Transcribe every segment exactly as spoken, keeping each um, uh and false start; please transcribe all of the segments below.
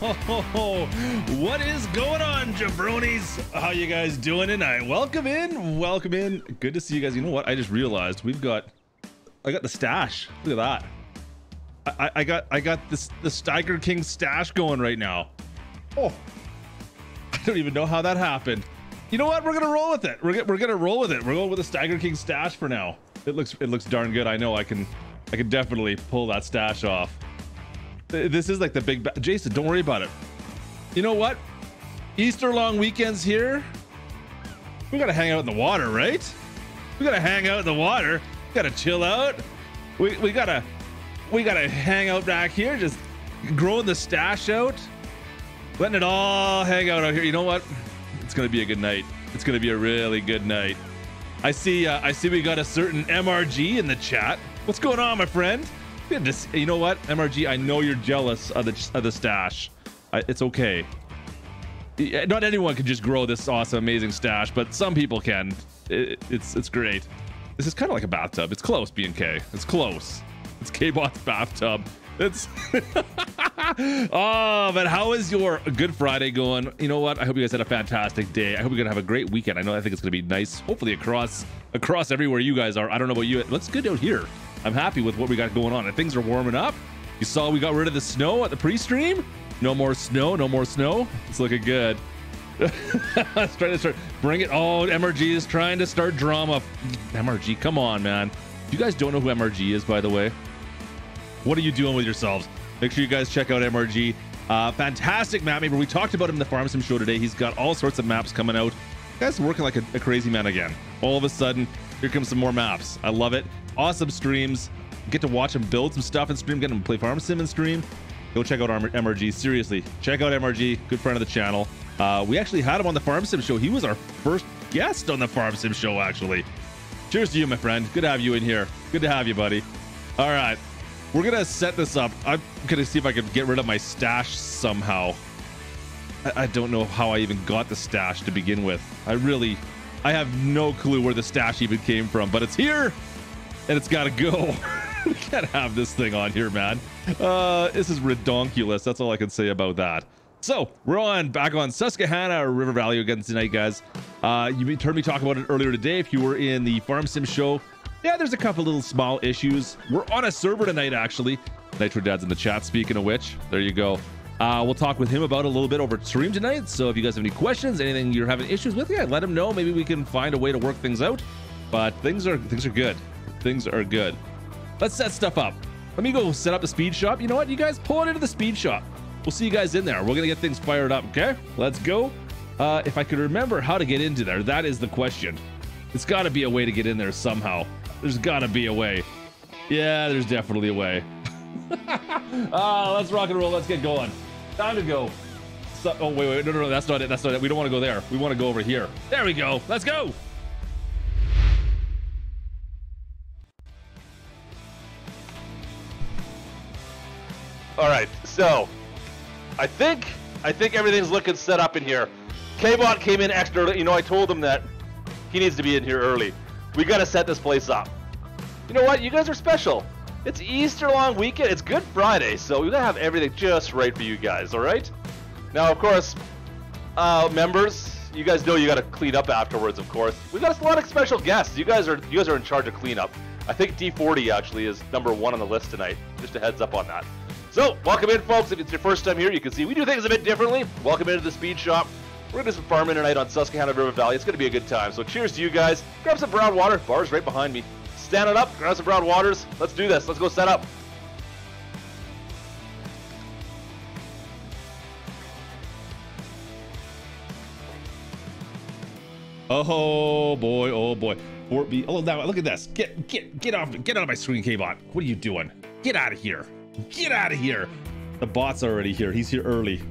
What is going on, jabronis? How you guys doing tonight? Welcome in, welcome in. Good to see you guys. You know what? I just realized we've got, I got the stash. Look at that. I, I, I got, I got this the Steiger King stash going right now. Oh, I don't even know how that happened. You know what? We're gonna roll with it. We're we're gonna roll with it. We're going with the Steiger King stash for now. It looks it looks darn good. I know I can, I can definitely pull that stash off. This is like the big ba Jason, don't worry about it. You know what? Easter long weekend's here. We gotta hang out in the water, right? We gotta hang out in the water. We gotta chill out. We we gotta we gotta hang out back here, just growing the stash out, letting it all hang out out here. You know what? It's gonna be a good night. It's gonna be a really good night. I see. Uh, I see. We got a certain M R G in the chat. What's going on, my friend? You know what, M R G, I know you're jealous of the, of the stash. I, it's okay. Not anyone can just grow this awesome, amazing stash, but some people can. It, it's it's great. This is kind of like a bathtub. It's close, B and K. It's close. It's K-Bot's bathtub. It's... Oh, but how is your Good Friday going? You know what? I hope you guys had a fantastic day. I hope you're going to have a great weekend. I know I think it's going to be nice, hopefully across across everywhere you guys are. I don't know about you. It looks good out here. I'm happy with what we got going on, and things are warming up. You saw we got rid of the snow at the pre-stream. No more snow, no more snow. It's looking good. It's trying to start, bring it. Oh, M R G is trying to start drama. M R G, come on, man. If you guys don't know who M R G is, by the way, what are you doing with yourselves? Make sure you guys check out M R G. Uh, fantastic map maker. We talked about him in the Farm Sim Show today. He's got all sorts of maps coming out. You guys working like a, a crazy man again. All of a sudden, here comes some more maps. I love it. Awesome streams. Get to watch him build some stuff and stream. Get him to play Farm Sim and stream. Go check out M R G. Seriously, check out M R G. Good friend of the channel. Uh, we actually had him on the Farm Sim Show. He was our first guest on the Farm Sim Show, actually. Cheers to you, my friend. Good to have you in here. Good to have you, buddy. All right. We're going to set this up. I'm going to see if I can get rid of my stash somehow. I, I don't know how I even got the stash to begin with. I really... I have no clue where the stash even came from, but it's here and it's got to go. We can't have this thing on here, man. Uh, this is redonkulous. That's all I can say about that. So we're on back on Susquehanna River Valley again tonight, guys. Uh, you heard me talk about it earlier today. If you were in the Farm Sim Show, yeah, there's a couple little small issues. We're on a server tonight, actually. Nitro Dad's in the chat, speaking of which. There you go. Uh, we'll talk with him about a little bit over stream tonight. So if you guys have any questions, anything you're having issues with, yeah, let him know. Maybe we can find a way to work things out. But things are things are good. Things are good. Let's set stuff up. Let me go set up the speed shop. You know what? You guys pull it into the speed shop. We'll see you guys in there. We're going to get things fired up. Okay, let's go. Uh, if I could remember how to get into there, that is the question. It's got to be a way to get in there somehow. There's got to be a way. Yeah, there's definitely a way. Ah, let's rock and roll. Let's get going. Time to go. So, oh, wait, wait. No, no, no. That's not it. That's not it. We don't want to go there. We want to go over here. There we go. Let's go. All right. So I think I think everything's looking set up in here. K-Bot came in extra early. You know, I told him that he needs to be in here early. We got to set this place up. You know what? You guys are special. It's Easter long weekend. It's Good Friday, so we're going to have everything just right for you guys, all right? Now, of course, uh, members, you guys know you got to clean up afterwards, of course. We've got a lot of special guests. You guys are you guys are in charge of cleanup. I think D forty actually is number one on the list tonight. Just a heads up on that. So, welcome in, folks. If it's your first time here, you can see we do things a bit differently. Welcome into the speed shop. We're going to do some farming tonight on Susquehanna River Valley. It's going to be a good time, so cheers to you guys. Grab some brown water. Bar's right behind me. Stand it up, grab some brown waters. Let's do this. Let's go set up. Oh boy, oh boy. Fort B. Oh, now look at this. Get, get, get off, get out of my screen, K-Bot. What are you doing? Get out of here. Get out of here. The bot's already here. He's here early.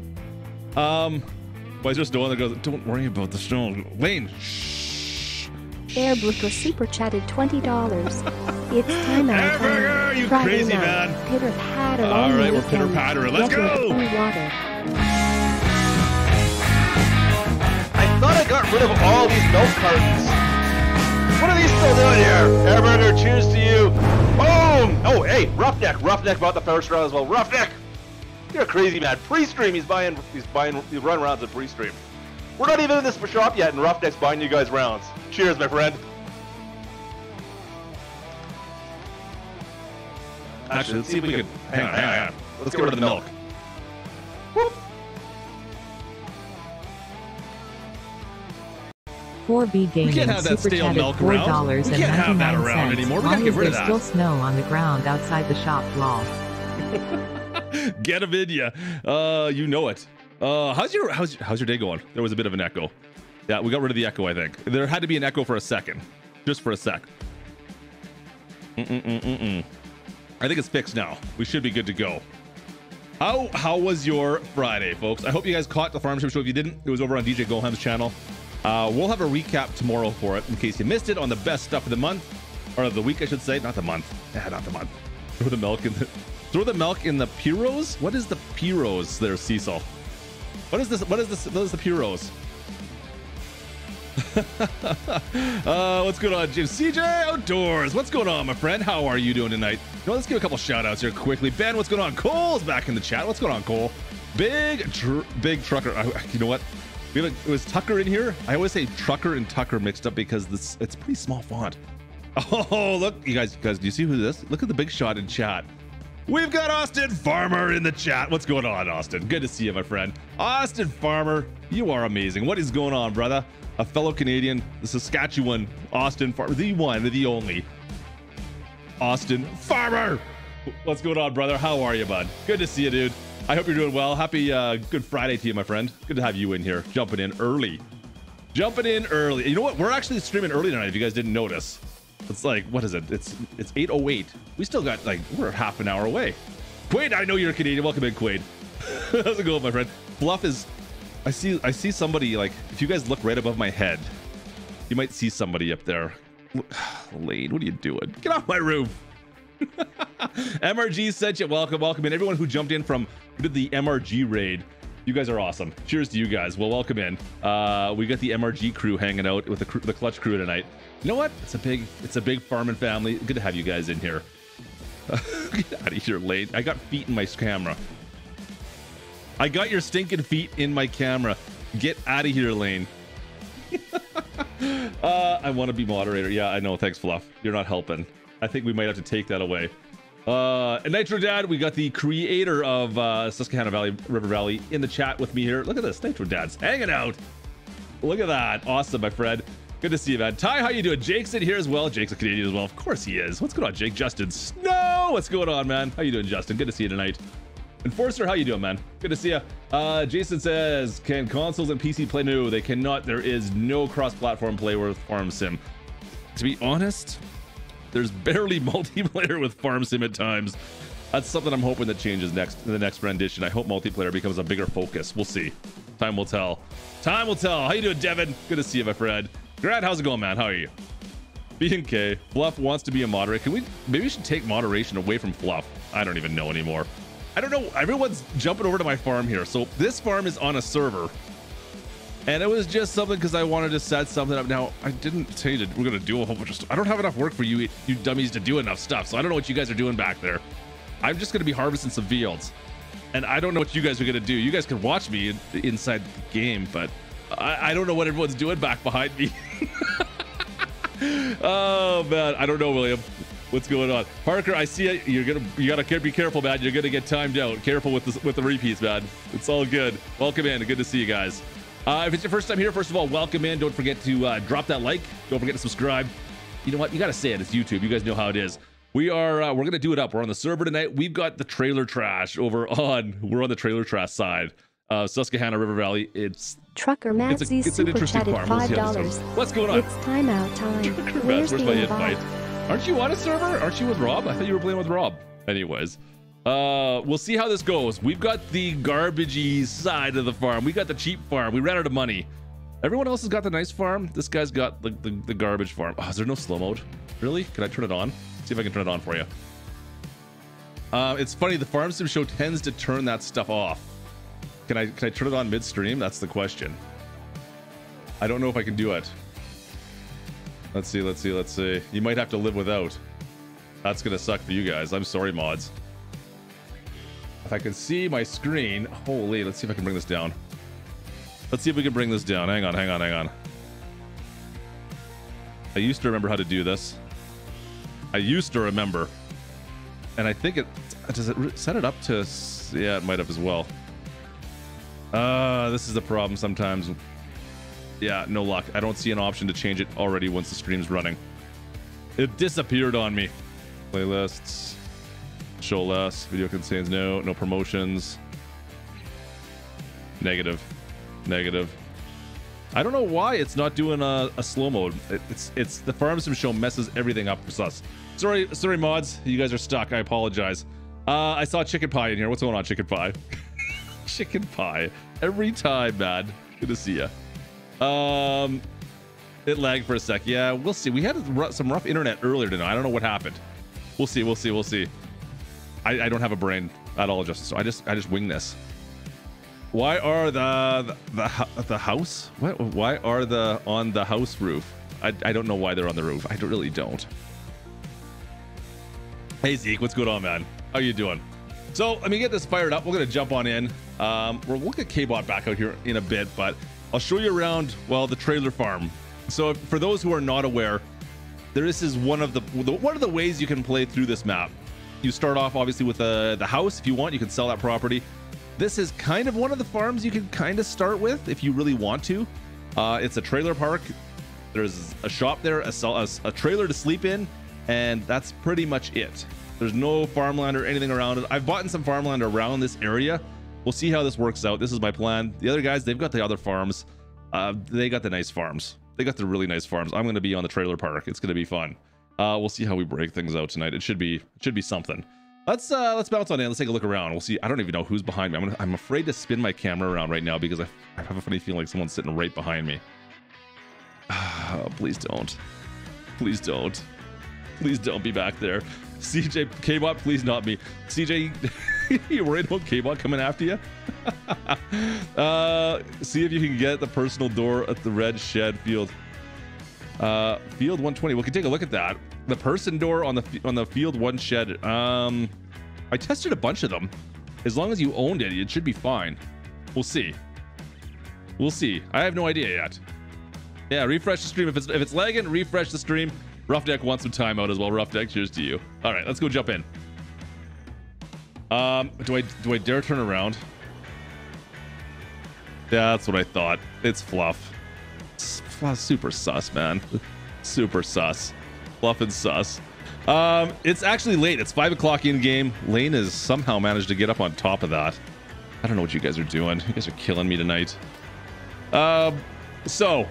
Um, why is there snow? That goes. Don't worry about the snow. Lane. Shh. Airburger super chatted twenty dollars. It's time out. Airburger, you Friday crazy night. Man. Pitter patter. All right, we're pitter pattering. Let's go. Water. I thought I got rid of all these milk cartons. What are these still doing here? Airburger, cheers to you. Boom. Oh, hey, Roughneck. Roughneck bought the first round as well. Roughneck. You're crazy, man. Pre-stream, he's buying, he's buying, he's running rounds in pre-stream. We're not even in this shop yet, and Roughneck's buying you guys rounds. Cheers, my friend. Actually, let's see if we could. Hang on, hang on, hang on. Let's get rid of the milk. Whoop. four B Gaming, we can't have that stale milk around. We can't have that around anymore. We gotta get rid of that. There's still snow on the ground outside the shop, lol. Get a vidya. Uh, you know it. Uh, how's your how's how's your day going? There was a bit of an echo. Yeah, we got rid of the echo. I think there had to be an echo for a second, just for a sec. Mm-mm-mm-mm-mm. I think it's fixed now. We should be good to go. How how was your Friday, folks? I hope you guys caught the Farm Sim Show. If you didn't, it was over on D J Goham's channel. Uh, we'll have a recap tomorrow for it in case you missed it on the best stuff of the month, or of the week, I should say. Not the month. Yeah, not the month. Throw the milk in the throw the milk in the puros. What is the puros there, Cecil? What is this? What is this? What is the puros? uh, what's going on, Jim? C J Outdoors. What's going on, my friend? How are you doing tonight? You know, let's give a couple shout outs here quickly. Ben, what's going on? Cole's back in the chat. What's going on, Cole? Big, tr big trucker. I, you know what? We have a, it was Tucker in here. I always say Trucker and Tucker mixed up because this it's pretty small font. Oh, look, you guys, you guys, do you see who this is? Look at the big shot in chat. We've got Austin Farmer in the chat. What's going on, Austin? Good to see you, my friend. Austin Farmer, you are amazing. What is going on, brother? A fellow Canadian, the Saskatchewan, Austin Farmer, the one, the only, Austin Farmer. What's going on, brother? How are you, bud? Good to see you, dude. I hope you're doing well. Happy uh, Good Friday to you, my friend. Good to have you in here, jumping in early. Jumping in early. You know what? We're actually streaming early tonight, if you guys didn't notice. It's like, what is it? It's it's eight oh eight. We still got, like, we're half an hour away. Quaid, I know you're Canadian. Welcome in, Quaid. How's it going, my friend? Bluff is, I see I see somebody, like, if you guys look right above my head, you might see somebody up there. Lane, what are you doing? Get off my roof. M R G sent you. Welcome, welcome in. Everyone who jumped in from did the M R G raid. You guys are awesome. Cheers to you guys. Well, welcome in. Uh, we got the M R G crew hanging out with the, crew, the Clutch crew tonight. You know what? It's a big, it's a big farming family. Good to have you guys in here. Get out of here, Lane. I got feet in my camera. I got your stinking feet in my camera. Get out of here, Lane. uh, I want to be moderator. Yeah, I know. Thanks, Fluff. You're not helping. I think we might have to take that away. Uh, and Nitro Dad, we got the creator of uh, Susquehanna Valley River Valley in the chat with me here. Look at this, Nitro Dad's hanging out. Look at that, awesome, my friend. Good to see you, man. Ty, how you doing? Jake's in here as well. Jake's a Canadian as well, of course he is. What's going on, Jake? Justin Snow, what's going on, man? How you doing, Justin? Good to see you tonight. Enforcer, how you doing, man? Good to see you. Uh, Jason says, can consoles and P C play? No, they cannot. There is no cross-platform play with Farm Sim. To be honest, there's barely multiplayer with Farm Sim at times. That's something I'm hoping that changes next in the next rendition. I hope multiplayer becomes a bigger focus. We'll see. Time will tell. Time will tell. How you doing, Devin? Good to see you, my friend. Grant, how's it going, man? How are you? B and K. Fluff wants to be a moderator. Can we? Maybe we should take moderation away from Fluff. I don't even know anymore. I don't know. Everyone's jumping over to my farm here. So this farm is on a server. And it was just something because I wanted to set something up. Now, I didn't tell you that we're going to do a whole bunch of stuff. I don't have enough work for you, you dummies, to do enough stuff. So I don't know what you guys are doing back there. I'm just going to be harvesting some fields. And I don't know what you guys are going to do. You guys can watch me in, inside the game, but I, I don't know what everyone's doing back behind me. Oh, man. I don't know, William. What's going on? Parker, I see it. You're gonna, you got to be careful, man. You're going to get timed out. Careful with the, with the repeats, man. It's all good. Welcome in. Good to see you guys. Uh, if it's your first time here, first of all, welcome in. Don't forget to uh, drop that like. Don't forget to subscribe. You know what? You got to say it. It's YouTube. You guys know how it is. We are, uh, we're going to do it up. We're on the server tonight. We've got the trailer trash over on, we're on the trailer trash side. Uh, Susquehanna River Valley. It's Trucker Massey super chatted five dollars. What's going on? It's timeout time. Trucker Massey, where's my invite? Aren't you on a server? Aren't you with Rob? I thought you were playing with Rob. Anyways. Uh, we'll see how this goes. We've got the garbagey side of the farm. We got the cheap farm. We ran out of money. Everyone else has got the nice farm. This guy's got the, the, the garbage farm. Oh, is there no slow mode? Really? Can I turn it on? See if I can turn it on for you. Uh, it's funny. The Farm Sim Show tends to turn that stuff off. Can I, can I turn it on midstream? That's the question. I don't know if I can do it. Let's see. Let's see. Let's see. You might have to live without. That's going to suck for you guys. I'm sorry, mods. If I can see my screen. Holy, let's see if I can bring this down. Let's see if we can bring this down. Hang on, hang on, hang on. I used to remember how to do this. I used to remember. And I think it... Does it set it up to... Yeah, it might have as well. Uh, this is the problem sometimes. Yeah, no luck. I don't see an option to change it already once the stream's running. It disappeared on me. Playlists. Show less. Video contains no. No promotions. Negative. Negative. I don't know why it's not doing a, a slow mode. It, it's it's the Farm Sim Show messes everything up for us. Sorry, sorry, mods. You guys are stuck. I apologize. Uh, I saw chicken pie in here. What's going on, chicken pie? Chicken pie. Every time, man. Good to see you. Um, it lagged for a sec. Yeah, we'll see. We had some rough internet earlier tonight. I don't know what happened. We'll see. We'll see. We'll see. I, I don't have a brain at all, Justin. So I just I just wing this. Why are the the the, the house? What? Why are the on the house roof? I I don't know why they're on the roof. I really don't. Hey Zeke, what's going on, man? How you doing? So let me get this fired up. We're gonna jump on in. Um, we'll look at K-Bot back out here in a bit, but I'll show you around. Well, the trailer farm. So for those who are not aware, there is is one of the one of the ways you can play through this map. You start off obviously with uh, the house. If you want, you can sell that property. This is kind of one of the farms you can kind of start with if you really want to. Uh, it's a trailer park. There's a shop there, a, a, a trailer to sleep in, and that's pretty much it. There's no farmland or anything around it. I've bought some farmland around this area. We'll see how this works out. This is my plan. The other guys, they've got the other farms. Uh, they got the nice farms. They got the really nice farms. I'm going to be on the trailer park. It's going to be fun. Uh, we'll see how we break things out tonight. It should be it should be something. Let's uh, let's bounce on in. Let's take a look around. We'll see. I don't even know who's behind me. I'm, gonna, I'm afraid to spin my camera around right now because I, I have a funny feeling like someone's sitting right behind me. Oh, please don't. Please don't. Please don't be back there. C J, K-Bot, please not me. C J, you worried about K-Bot coming after you? uh, see if you can get the personal door at the red shed field. Uh, field one twenty. We can take a look at that. The person door on the on the field one shed. Um, I tested a bunch of them. As long as you owned it, it should be fine. We'll see. We'll see. I have no idea yet. Yeah, refresh the stream if it's if it's lagging. Refresh the stream. Rough Deck wants some time out as well. Rough Deck, cheers to you. All right, let's go jump in. Um, do I do I dare turn around? Yeah, that's what I thought. It's fluff. It's fluff, super sus, man. Super sus. Fluff and sus. Um, it's actually late. It's five o'clock in game. Lane has somehow managed to get up on top of that. I don't know what you guys are doing. You guys are killing me tonight. Um, so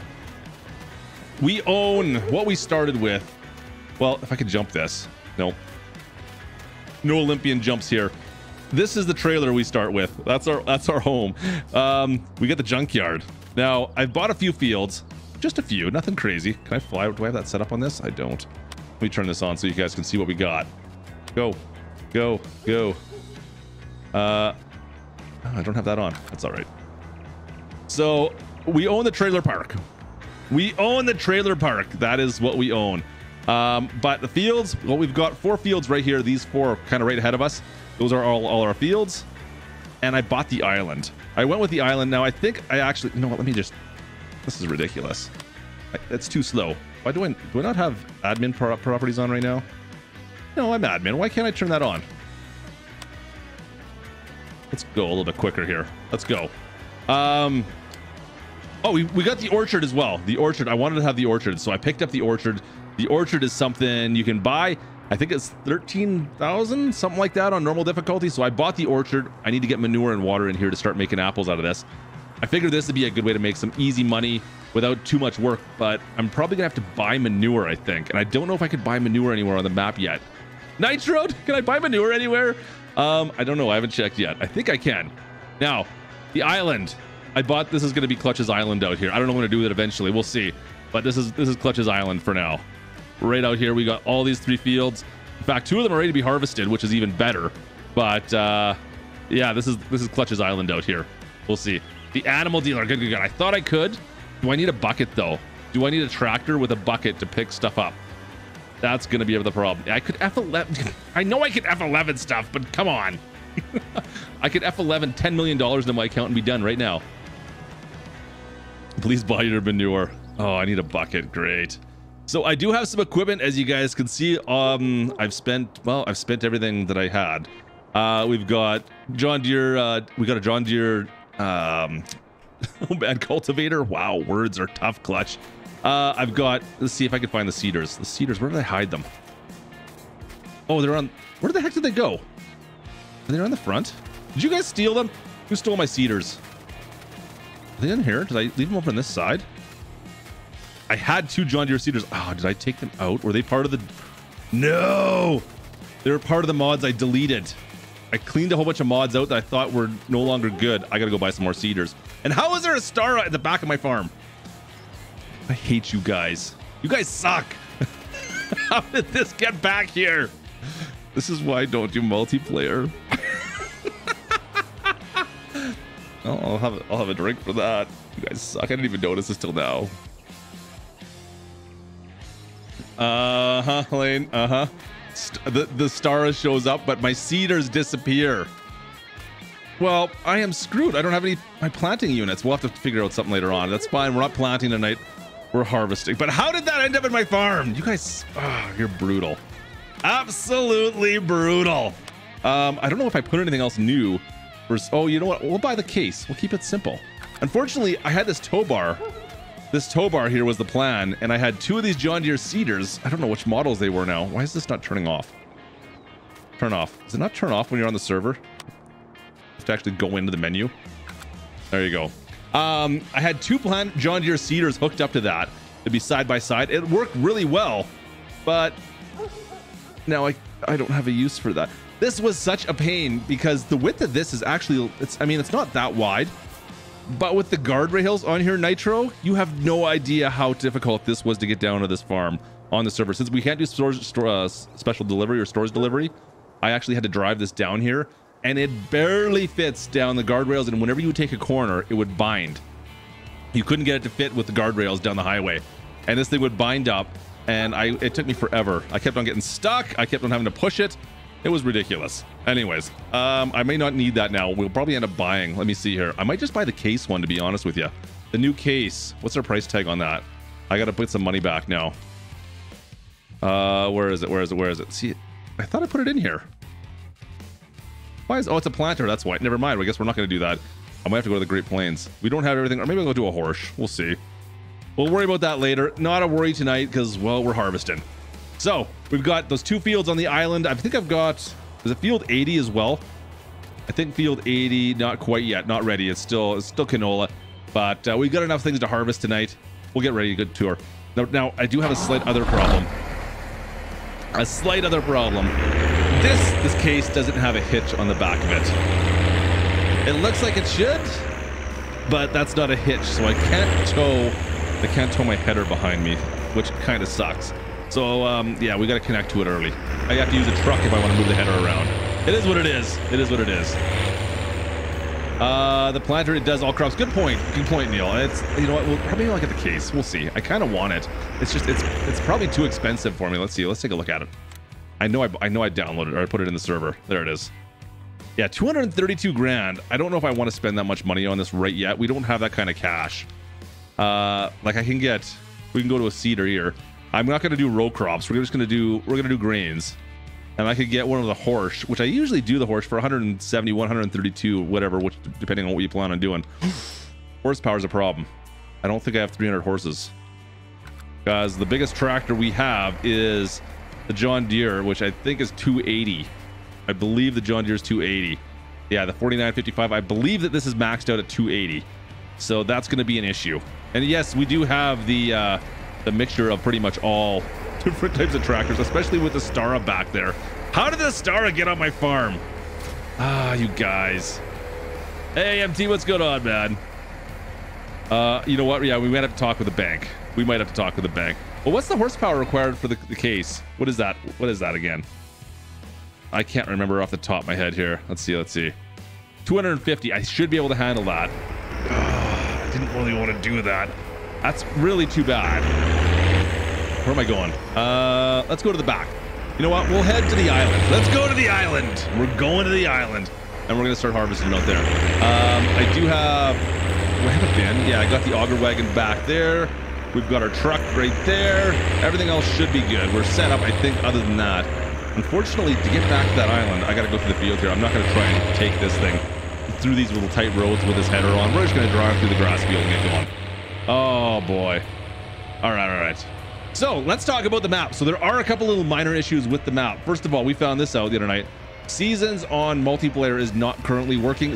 we own what we started with. Well, if I could jump this. No. No Olympian jumps here. This is the trailer we start with. That's our that's our home. Um, we got the junkyard. Now I've bought a few fields. Just a few, nothing crazy. Can I fly? Do I have that set up on this? I don't. Let me turn this on so you guys can see what we got. Go, go, go. Uh, I don't have that on. That's all right. So we own the trailer park. We own the trailer park. That is what we own. Um, but the fields, well, we've got four fields right here. These four are kind of right ahead of us. Those are all, all our fields. And I bought the island. I went with the island. Now I think I actually, you know what, let me just... This is ridiculous. That's too slow. Why do I, do I not have admin pro properties on right now? No, I'm admin. Why can't I turn that on? Let's go a little bit quicker here. Let's go. Um, oh, we, we got the orchard as well. The orchard. I wanted to have the orchard, so I picked up the orchard. The orchard is something you can buy. I think it's thirteen thousand, something like that on normal difficulty. So I bought the orchard. I need to get manure and water in here to start making apples out of this. I figured this would be a good way to make some easy money without too much work, but I'm probably gonna have to buy manure, I think. And I don't know if I could buy manure anywhere on the map yet. Nitro, can I buy manure anywhere? Um, I don't know, I haven't checked yet. I think I can. Now, the island. I bought, this is gonna be Clutch's Island out here. I don't know what to do with it eventually, we'll see. But this is this is Clutch's Island for now. Right out here, we got all these three fields. In fact, two of them are ready to be harvested, which is even better. But uh, yeah, this is, this is Clutch's Island out here. We'll see. The animal dealer, good, good, good. I thought I could. Do I need a bucket though? Do I need a tractor with a bucket to pick stuff up? That's gonna be the problem. I could F eleven. I know I could F eleven stuff, but come on. I could F eleven ten million dollars into my account and be done right now. Please buy your manure. Oh, I need a bucket. Great. So I do have some equipment, as you guys can see. Um, I've spent, well, I've spent everything that I had. Uh, we've got John Deere. Uh, we got a John Deere um, bad cultivator. Wow, words are tough, Clutch. Uh, I've got, let's see if I can find the cedars. The cedars, where do they hide them? Oh, they're on, where the heck did they go? Are they on the front? Did you guys steal them? Who stole my cedars? Are they in here? Did I leave them over on this side? I had two John Deere cedars. Oh, did I take them out? Were they part of the... No! They were part of the mods I deleted. I cleaned a whole bunch of mods out that I thought were no longer good. I gotta go buy some more cedars. And how is there a Stara at the back of my farm? I hate you guys. You guys suck. How did this get back here? This is why I don't do multiplayer. Oh, I'll have, I'll have a drink for that. You guys suck. I didn't even notice this till now. Uh-huh, Lane. Uh-huh. The, the Stara shows up, but my cedars disappear. Well, I am screwed. I don't have any my planting units. We'll have to figure out something later on. That's fine. We're not planting tonight. We're harvesting. But how did that end up in my farm? You guys, oh, you're brutal. Absolutely brutal. Um, I don't know if I put anything else new. For, oh, you know what? We'll buy the Case. We'll keep it simple. Unfortunately, I had this tow bar. This tow bar here was the plan, and I had two of these John Deere cedars. I don't know which models they were now. Why is this not turning off? Turn off. Does it not turn off when you're on the server? You have to actually go into the menu. There you go. Um, I had two plan John Deere cedars hooked up to that. It'd be side by side. It worked really well, but now I I don't have a use for that. This was such a pain because the width of this is actually, it's, I mean, it's not that wide, but with the guardrails on here, Nitro, you have no idea how difficult this was to get down to this farm on the server. Since we can't do stores, store, uh, special delivery or stores delivery, I actually had to drive this down here, and it barely fits down the guardrails, and whenever you would take a corner, it would bind. You couldn't get it to fit with the guardrails down the highway, and this thing would bind up, and I it took me forever. I kept on getting stuck. I kept on having to push it. It was ridiculous. Anyways, um, I may not need that now. We'll probably end up buying. Let me see here. I might just buy the Case one, to be honest with you. The new Case. What's our price tag on that? I got to put some money back now. Uh, where is it? Where is it? Where is it? See, I thought I put it in here. Why is... Oh, it's a planter. That's why. Never mind. I guess we're not going to do that. I might have to go to the Great Plains. We don't have everything. Or maybe I'll go do a horse. We'll see. We'll worry about that later. Not a worry tonight because, well, we're harvesting. So we've got those two fields on the island. I think I've got, is it field eighty as well? I think field eighty, not quite yet, not ready. It's still, it's still canola, but uh, we've got enough things to harvest tonight. We'll get ready to go tour. Now, now I do have a slight other problem. A slight other problem. This, this Case doesn't have a hitch on the back of it. It looks like it should, but that's not a hitch. So I can't tow, I can't tow my header behind me, which kind of sucks. So, um, yeah, we got to connect to it early. I have to use a truck if I want to move the header around. It is what it is. It is what it is. Uh, the planter, it does all crops. Good point. Good point, Neil. It's, you know what, we'll probably look at the Case. We'll see. I kind of want it. It's just, it's it's probably too expensive for me. Let's see. Let's take a look at it. I know I, I know I downloaded it or I put it in the server. There it is. Yeah, two hundred thirty-two grand. I don't know if I want to spend that much money on this right yet. We don't have that kind of cash. Uh, like I can get, we can go to a cedar here. I'm not going to do row crops. We're just going to do, we're going to do grains, and I could get one of the Horsch, which I usually do the Horsch for one hundred seventy, one hundred thirty-two, whatever, which depending on what you plan on doing. Horsepower is a problem. I don't think I have three hundred horses because the biggest tractor we have is the John Deere, which I think is two eighty. I believe the John Deere is two eighty. Yeah, the forty-nine fifty-five. I believe that this is maxed out at two eighty. So that's going to be an issue. And yes, we do have the, uh, the mixture of pretty much all different types of tractors, especially with the Stara back there. How did the Stara get on my farm? Ah, you guys. Hey, M T, what's going on, man? Uh, you know what? Yeah, we might have to talk with the bank. We might have to talk with the bank. Well, what's the horsepower required for the, the Case? What is that? What is that again? I can't remember off the top of my head here. Let's see. Let's see. two hundred fifty. I should be able to handle that. Oh, I didn't really want to do that. That's really too bad. Where am I going? Uh, let's go to the back. You know what? We'll head to the island. Let's go to the island. We're going to the island. and we're gonna start harvesting out there. Um, I do have, do I have a bin? Yeah, I got the auger wagon back there. We've got our truck right there. Everything else should be good. We're set up, I think, other than that. Unfortunately, to get back to that island, I gotta go through the field here. I'm not gonna try and take this thing through these little tight roads with his header on. We're just gonna drive through the grass field and get going. Oh boy. All right, all right. So let's talk about the map. So there are a couple little minor issues with the map. First of all, we found this out the other night. Seasons on multiplayer is not currently working.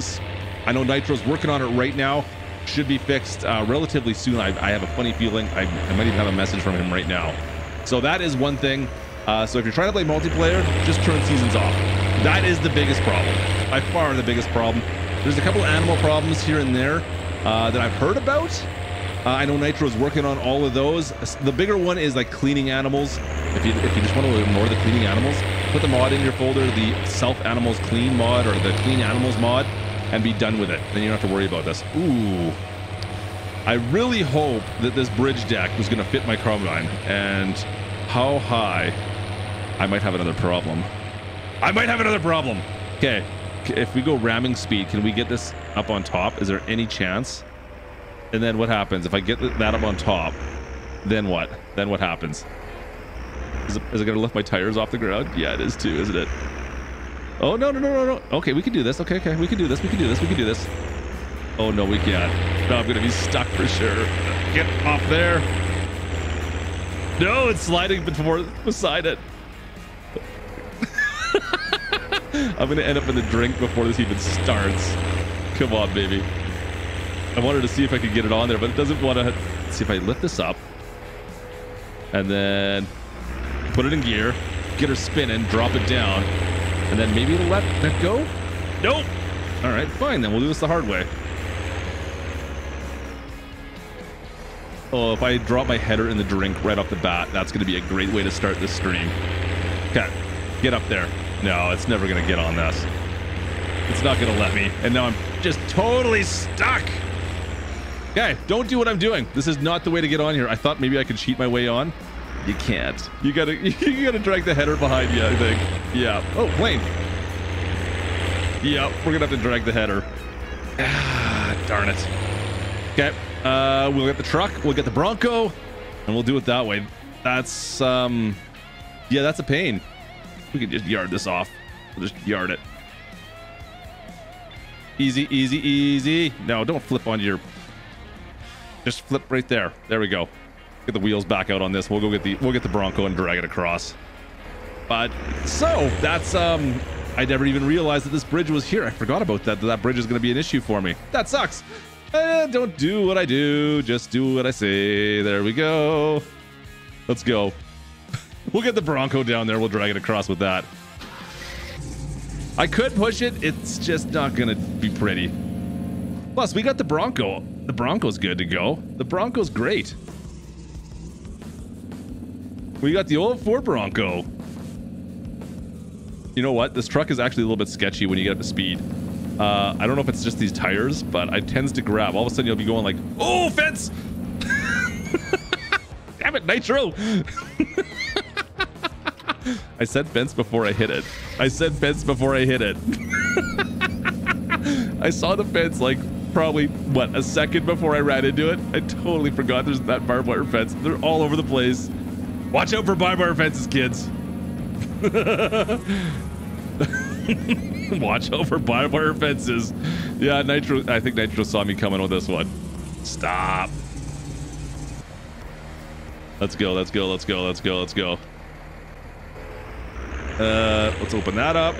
I know Nitro's working on it right now. Should be fixed uh, relatively soon. I, I have a funny feeling. I, I might even have a message from him right now. So that is one thing. Uh, so if you're trying to play multiplayer, just turn seasons off. That is the biggest problem. By far the biggest problem. There's a couple animal problems here and there uh, that I've heard about. Uh, I know Nitro's working on all of those. The bigger one is like cleaning animals. If you, if you just want to ignore the cleaning animals, put the mod in your folder, the self animals clean mod or the clean animals mod, and be done with it. Then you don't have to worry about this. Ooh. I really hope that this bridge deck was going to fit my combine, and how high? I might have another problem. I might have another problem. Okay. If we go ramming speed, can we get this up on top? Is there any chance? And then what happens if I get that up on top? Then what? Then what happens? Is it, is it gonna lift my tires off the ground? Yeah, it is too, isn't it? Oh no no no no no! Okay, we can do this. Okay okay, we can do this. We can do this. We can do this. Oh no, we can't. No, I'm gonna be stuck for sure. Get off there! No, it's sliding before beside it. I'm gonna end up in the drink before this even starts. Come on, baby. I wanted to see if I could get it on there, but it doesn't want to. Let's see if I lift this up and then put it in gear, get her spinning, drop it down, and then maybe it'll let that go. Nope. All right, fine. Then we'll do this the hard way. Oh, if I drop my header in the drink right off the bat, that's going to be a great way to start this stream. Okay, get up there. No, it's never going to get on this. It's not going to let me. And now I'm just totally stuck. Okay, don't do what I'm doing. This is not the way to get on here. I thought maybe I could cheat my way on. You can't. You gotta, you gotta drag the header behind you, I think. Yeah. Oh, plane. Yeah, we're gonna have to drag the header. Ah, darn it. Okay, uh, we'll get the truck, we'll get the Bronco, and we'll do it that way. That's, um, yeah, that's a pain. We can just yard this off. We'll just yard it. Easy, easy, easy. No, don't flip onto your... Just flip right there. There we go. Get the wheels back out on this. We'll go get the we'll get the Bronco and drag it across. But so that's um I never even realized that this bridge was here. I forgot about that. That, that bridge is going to be an issue for me. That sucks. Eh, don't do what I do. Just do what I say. There we go. Let's go. We'll get the Bronco down there. We'll drag it across with that. I could push it. It's just not going to be pretty. Plus, we got the Bronco. The Bronco's good to go. The Bronco's great. We got the old Ford Bronco. You know what? This truck is actually a little bit sketchy when you get up to speed. Uh, I don't know if it's just these tires, but I tends to grab. All of a sudden, you'll be going like, oh, fence! Damn it, Nitro! I said fence before I hit it. I said fence before I hit it. I saw the fence like... probably what a second before I ran into it. I totally forgot there's that barbed wire fence. They're all over the place. Watch out for barbed wire fences, kids. Watch out for barbed wire fences. Yeah, Nitro. I think Nitro saw me coming with this one. Stop. Let's go. Let's go. Let's go. Let's go. Let's go. Uh, let's open that up.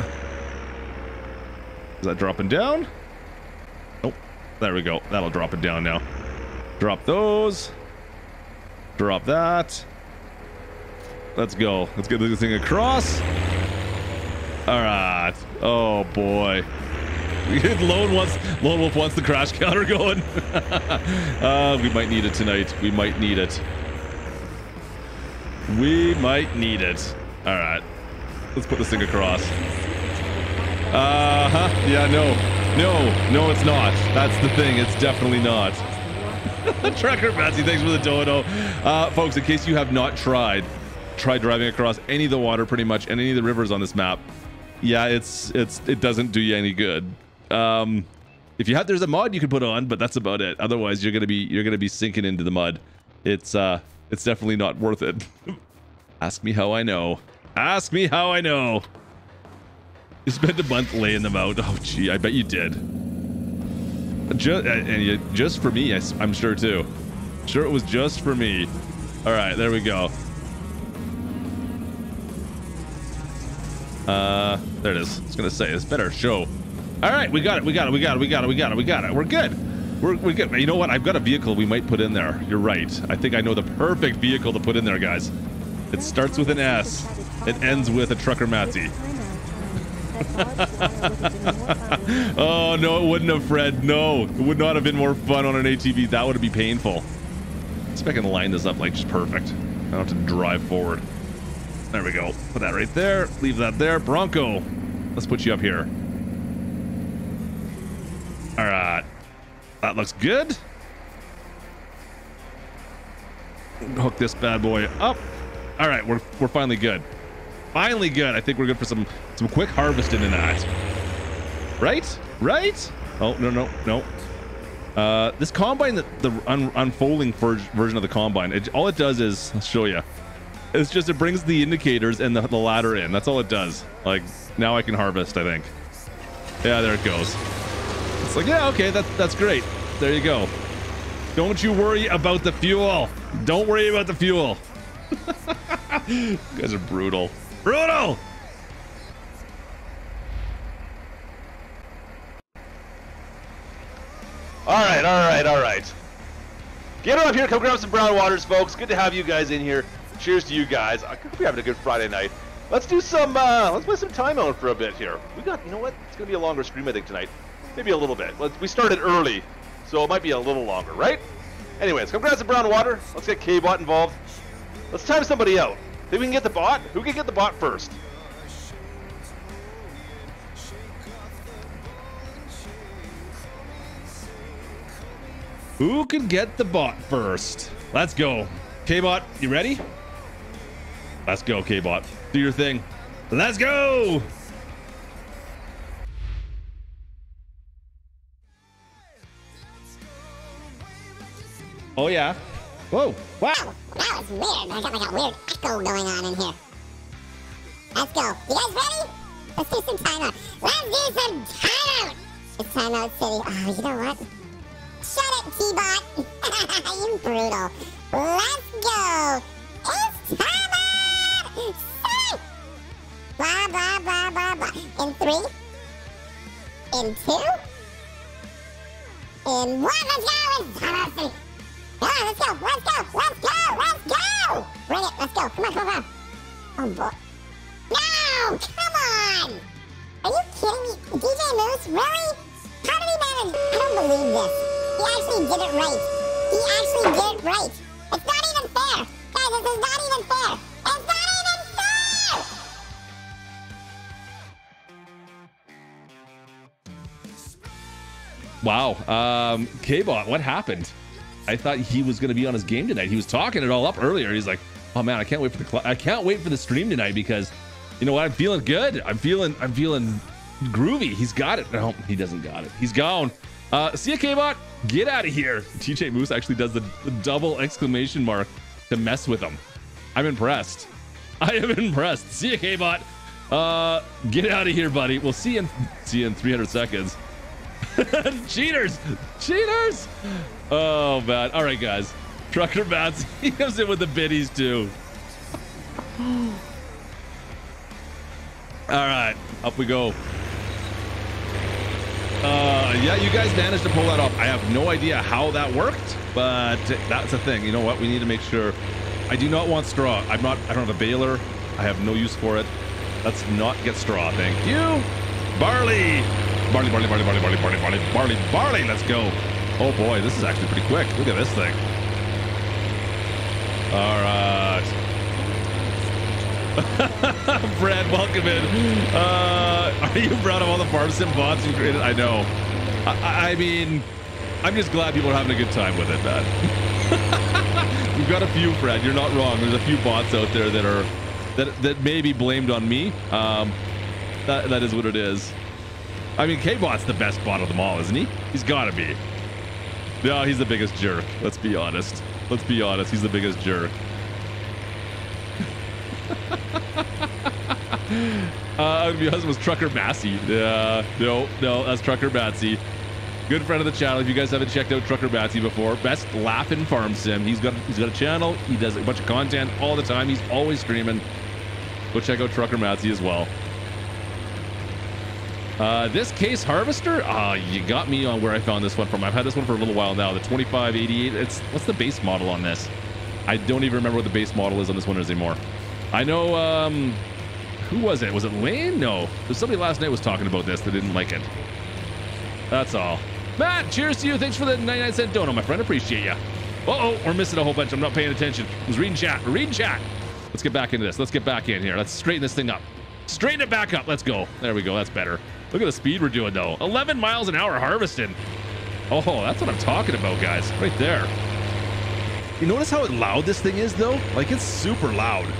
Is that dropping down? There we go. That'll drop it down now. Drop those. Drop that. Let's go. Let's get this thing across. All right. Oh, boy. Lone, wants, Lone Wolf wants the crash counter going. uh, we might need it tonight. We might need it. We might need it. All right. Let's put this thing across. Uh-huh. Yeah, no. No, no, it's not. That's the thing. It's definitely not. Trucker Massey, thanks for the dono. Uh, folks, in case you have not tried, try driving across any of the water, pretty much, and any of the rivers on this map. yeah, it's it's it doesn't do you any good. Um, if you have, there's a mod you can put on, but that's about it. Otherwise, you're gonna be you're gonna be sinking into the mud. It's uh, it's definitely not worth it. Ask me how I know. Ask me how I know. You spent a month laying them out. Oh, gee, I bet you did. Just, and you, just for me, I, I'm sure too. I'm sure it was just for me. All right, there we go. Uh, there it is. I was gonna say it's better show. All right, we got it. We got it. We got it. We got it. We got it. We got it. We're good. We're we're good. You know what? I've got a vehicle we might put in there. You're right. I think I know the perfect vehicle to put in there, guys. It starts with an S. It ends with a Trucker Massey. Oh no, it wouldn't have, Fred. No, it would not have been more fun on an A T V. That would be painful. Let's see if I can line this up like just perfect. I don't have to drive forward. There we go. Put that right there. Leave that there. Bronco, let's put you up here. All right, that looks good. Hook this bad boy up. All right, we're we're finally good. Finally good. I think we're good for some some quick harvesting in that. Right? Right? Oh, no, no, no. Uh, this combine, the, the un unfolding version of the combine, it, all it does is, I'll show you. It's just, it brings the indicators and the, the ladder in. That's all it does. Like, now I can harvest, I think. Yeah, there it goes. It's like, yeah, okay, that, that's great. There you go. Don't you worry about the fuel. Don't worry about the fuel. You guys are brutal. Brutal! Alright, alright, alright. Get on up here, come grab some brown waters, folks. Good to have you guys in here. Cheers to you guys. I hope you're having a good Friday night. Let's do some, uh, let's play some time out for a bit here. We got, you know what? It's gonna be a longer stream, I think, tonight. Maybe a little bit. Let's, we started early, so it might be a little longer, right? Anyways, come grab some brown water. Let's get K-Bot involved. Let's time somebody out. Think we can get the bot? Who can get the bot first? Who can get the bot first? Let's go. K-Bot, you ready? Let's go, K-Bot. Do your thing. Let's go! Oh, yeah. Whoa. Wow. Wow, that was weird. I got like a weird echo going on in here. Let's go. You guys ready? Let's do some timeout. Let's do some timeout. It's timeout city. Oh, you know what? Shut it, T-Bot. You brutal. Let's go. It's timeout city. Blah, blah, blah, blah, blah. In three. In two. In one. Let's go. It's timeout city. Come on, let's go, let's go, let's go, let's go! Bring it, let's go, come on, come on, come on. Oh, boy. No, come on! Are you kidding me? D J Moose, really? How did he manage? I don't believe this. He actually did it right. He actually did it right. It's not even fair. Guys, this is not even fair. It's not even fair! Wow, um, K-Bot, what happened? I thought he was going to be on his game tonight. He was talking it all up earlier. He's like, "Oh man, I can't wait for the I can't wait for the stream tonight because, you know what? I'm feeling good. I'm feeling I'm feeling groovy." He's got it. No, he doesn't got it. He's gone. Uh, see you, K-Bot. Get out of here. T J Moose actually does the, the double exclamation mark to mess with him. I'm impressed. I am impressed. See you, K-Bot. Uh, get out of here, buddy. We'll see you in see you in three hundred seconds. Cheaters! Cheaters! Oh, man. All right, guys. Trucker Massey. He comes in with the biddies, too. All right. Up we go. Uh, yeah, you guys managed to pull that off. I have no idea how that worked, but that's a thing. You know what? We need to make sure. I do not want straw. I'm not, I don't have a baler. I have no use for it. Let's not get straw. Thank you. Barley. Barley, barley, barley, barley, barley, barley, barley, barley, barley. Let's go. Oh boy, this is actually pretty quick. Look at this thing. All right. Brad, welcome in. Uh, are you proud of all the farm sim bots you created? I know. I, I mean, I'm just glad people are having a good time with it, man. You've got a few, Brad. You're not wrong. There's a few bots out there that are that that may be blamed on me. Um, That, that is what it is. I mean, K-Bot's the best bot of them all, isn't he? He's got to be. No, he's the biggest jerk. Let's be honest. Let's be honest. He's the biggest jerk. Uh, I'm gonna be honest, it was Trucker Massey. Uh, no, no, that's Trucker Massey. Good friend of the channel. If you guys haven't checked out Trucker Massey before, best laughing farm sim. He's got he's got a channel. He does a bunch of content all the time. He's always streaming. Go check out Trucker Massey as well. Uh, this Case harvester, uh, you got me on where I found this one from. I've had this one for a little while now. The twenty-five eighty-eight. It's what's the base model on this? I don't even remember what the base model is on this one anymore. I know. Um, who was it? Was it Lane? No, there's somebody last night was talking about this that didn't like it. That's all. Matt, cheers to you. Thanks for the ninety-nine cent donut, my friend. Appreciate you. Uh-oh, we're missing a whole bunch. I'm not paying attention. I was reading chat. We're reading chat. Let's get back into this. Let's get back in here. Let's straighten this thing up. Straighten it back up. Let's go. There we go. That's better. Look at the speed we're doing, though. eleven miles an hour harvesting. Oh, that's what I'm talking about, guys. Right there. You notice how loud this thing is, though? Like, it's super loud.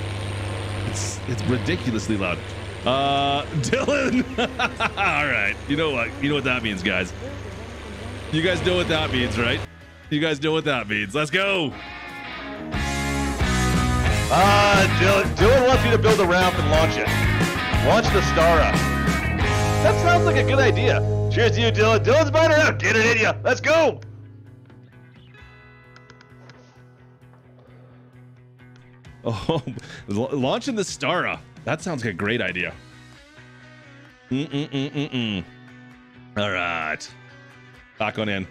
It's, it's ridiculously loud. Uh, Dylan. All right. You know what? You know what that means, guys. You guys know what that means, right? You guys know what that means. Let's go. Ah, uh, Dylan, Dylan wants you to build a ramp and launch it. Launch the Stara. That sounds like a good idea. Cheers to you, Dylan. Dylan's buying around. Get it in ya. Let's go. Oh, launching the Stara. That sounds like a great idea. Mm-mm-mm-mm-mm. All right. Back on in.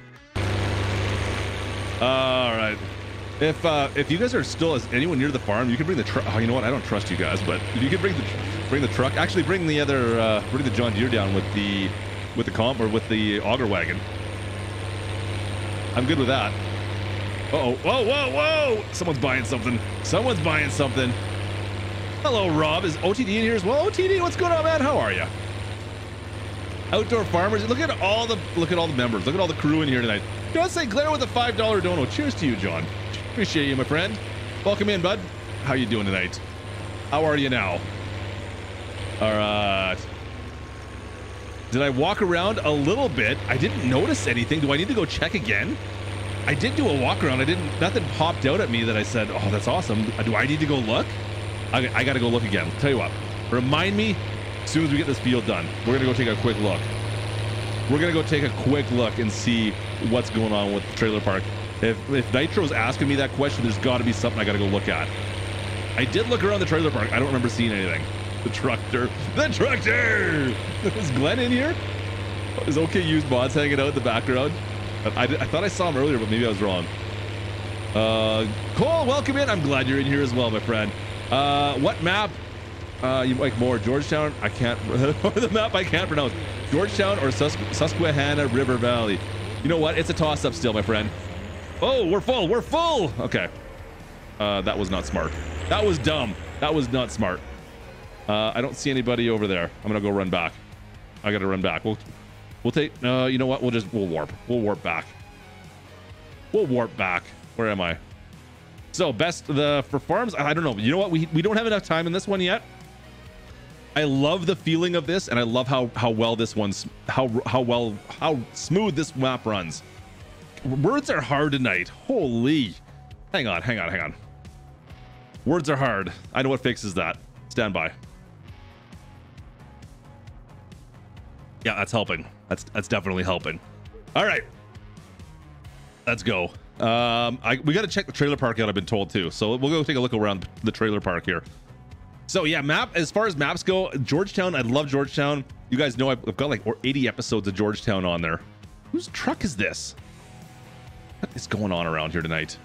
All right. If uh, if you guys are still, is anyone near the farm, you can bring the truck. Oh, you know what? I don't trust you guys, but you can bring the bring the truck. Actually, bring the other uh, bring the John Deere down with the with the comp or with the auger wagon. I'm good with that. Uh oh! Whoa! Whoa! Whoa! Someone's buying something. Someone's buying something. Hello, Rob. Is O T D in here as well? O T D, what's going on, man? How are you? Outdoor farmers, look at all the look at all the members, look at all the crew in here tonight. John Saint Clair with a five dollar dono. Cheers to you, John. Appreciate you, my friend. Welcome in, bud. How you doing tonight? How are you now? All right. Did I walk around a little bit? I didn't notice anything. Do I need to go check again? I did do a walk around. I didn't. Nothing popped out at me that I said, "Oh, that's awesome." Do I need to go look? I, I got to go look again. Tell you what. Remind me. As soon as we get this field done, we're gonna go take a quick look. We're gonna go take a quick look and see what's going on with the trailer park. If, if Nitro's asking me that question, there's got to be something I gotta go look at. I did look around the trailer park. I don't remember seeing anything. The tractor, the tractor. Is Glenn in here? Is OK Used Mods hanging out in the background? I, I, I thought I saw him earlier, but maybe I was wrong. Uh, Cole, welcome in. I'm glad you're in here as well, my friend. Uh, what map? Uh, you like more Georgetown? I can't. The map I can't pronounce. Georgetown or Susque Susquehanna River Valley? You know what? It's a toss-up still, my friend. Oh, we're full. We're full. Okay. Uh, that was not smart. That was dumb. That was not smart. Uh, I don't see anybody over there. I'm gonna go run back. I gotta run back. We'll we'll take. Uh, you know what? We'll just we'll warp. We'll warp back. We'll warp back. Where am I? So best the for farms. I don't know. You know what? We we don't have enough time in this one yet. I love the feeling of this, and I love how how well this one's how how well how smooth this map runs. Words are hard tonight. Holy, hang on, hang on, hang on. Words are hard. I know what fixes that. Stand by. Yeah, that's helping. That's that's definitely helping. All right, let's go. Um, I we got to check the trailer park out. I've been told too, so we'll go take a look around the trailer park here. So yeah, map, as far as maps go, Georgetown, I love Georgetown. You guys know I've got like eighty episodes of Georgetown on there. Whose truck is this? What is going on around here tonight?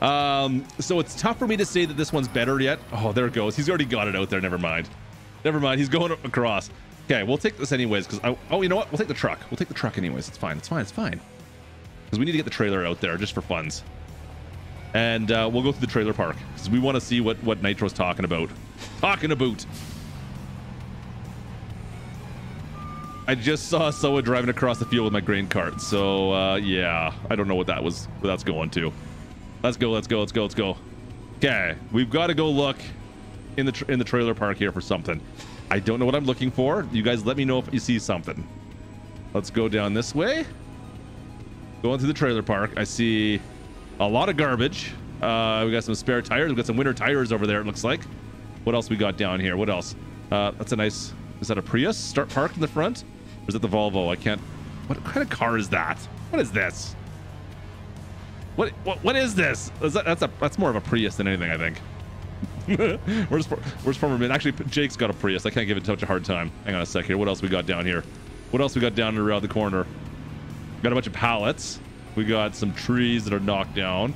Um, so it's tough for me to say that this one's better yet. Oh, there it goes. He's already got it out there. Never mind. Never mind. He's going across. Okay, we'll take this anyways. Cause I, oh, you know what? We'll take the truck. We'll take the truck anyways. It's fine. It's fine. It's fine. Because we need to get the trailer out there just for funds. And uh, we'll go through the trailer park because we want to see what what Nitro's talking about. Talking about. I just saw someone driving across the field with my grain cart. So uh, yeah, I don't know what that was. What that's going to. Let's go. Let's go. Let's go. Let's go. Okay, we've got to go look in the tr in the trailer park here for something. I don't know what I'm looking for. You guys let me know if you see something. Let's go down this way. Going through the trailer park. I see a lot of garbage. Uh, we got some spare tires. We got some winter tires over there, it looks like. What else we got down here? What else? Uh, that's a nice... Is that a Prius? Start parked in the front? Or is that the Volvo? I can't... What kind of car is that? What is this? What what, what is this? Is that, that's a that's more of a Prius than anything, I think. where's where's former man? Actually, Jake's got a Prius. I can't give it such a hard time. Hang on a sec here. What else we got down here? What else we got down around the corner? Got a bunch of pallets. We got some trees that are knocked down.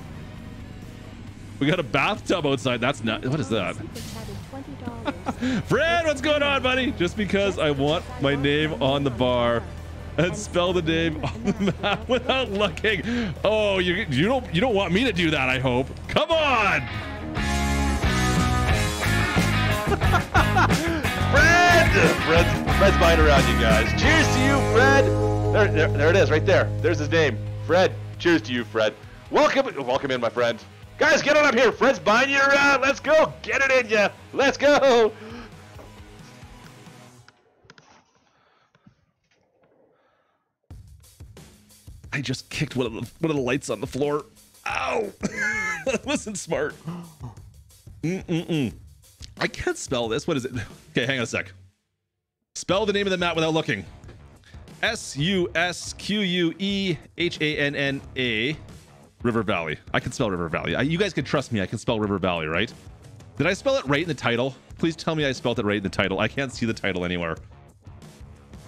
We got a bathtub outside. That's not... What is that? Fred, what's going on, buddy? Just because I want my name on the bar and spell the name on the map without looking. Oh, you you don't you don't want me to do that, I hope. Come on! Fred! Fred's, Fred's flying around, you guys. Cheers to you, Fred! There, there, there it is, right there. There's his name. Fred. Cheers to you, Fred. Welcome, welcome in, my friend. Guys, get on up here. Fred's buying you around. Let's go. Get it in ya. Let's go. I just kicked one of the one of the lights on the floor. Ow! That wasn't smart. Mm-mm-mm. I can't spell this. What is it? Okay, hang on a sec. Spell the name of the map without looking. S U S Q U E H A N N A. River Valley. I can spell River Valley. I, you guys can trust me. I can spell River Valley, right? Did I spell it right in the title? Please tell me I spelled it right in the title. I can't see the title anywhere.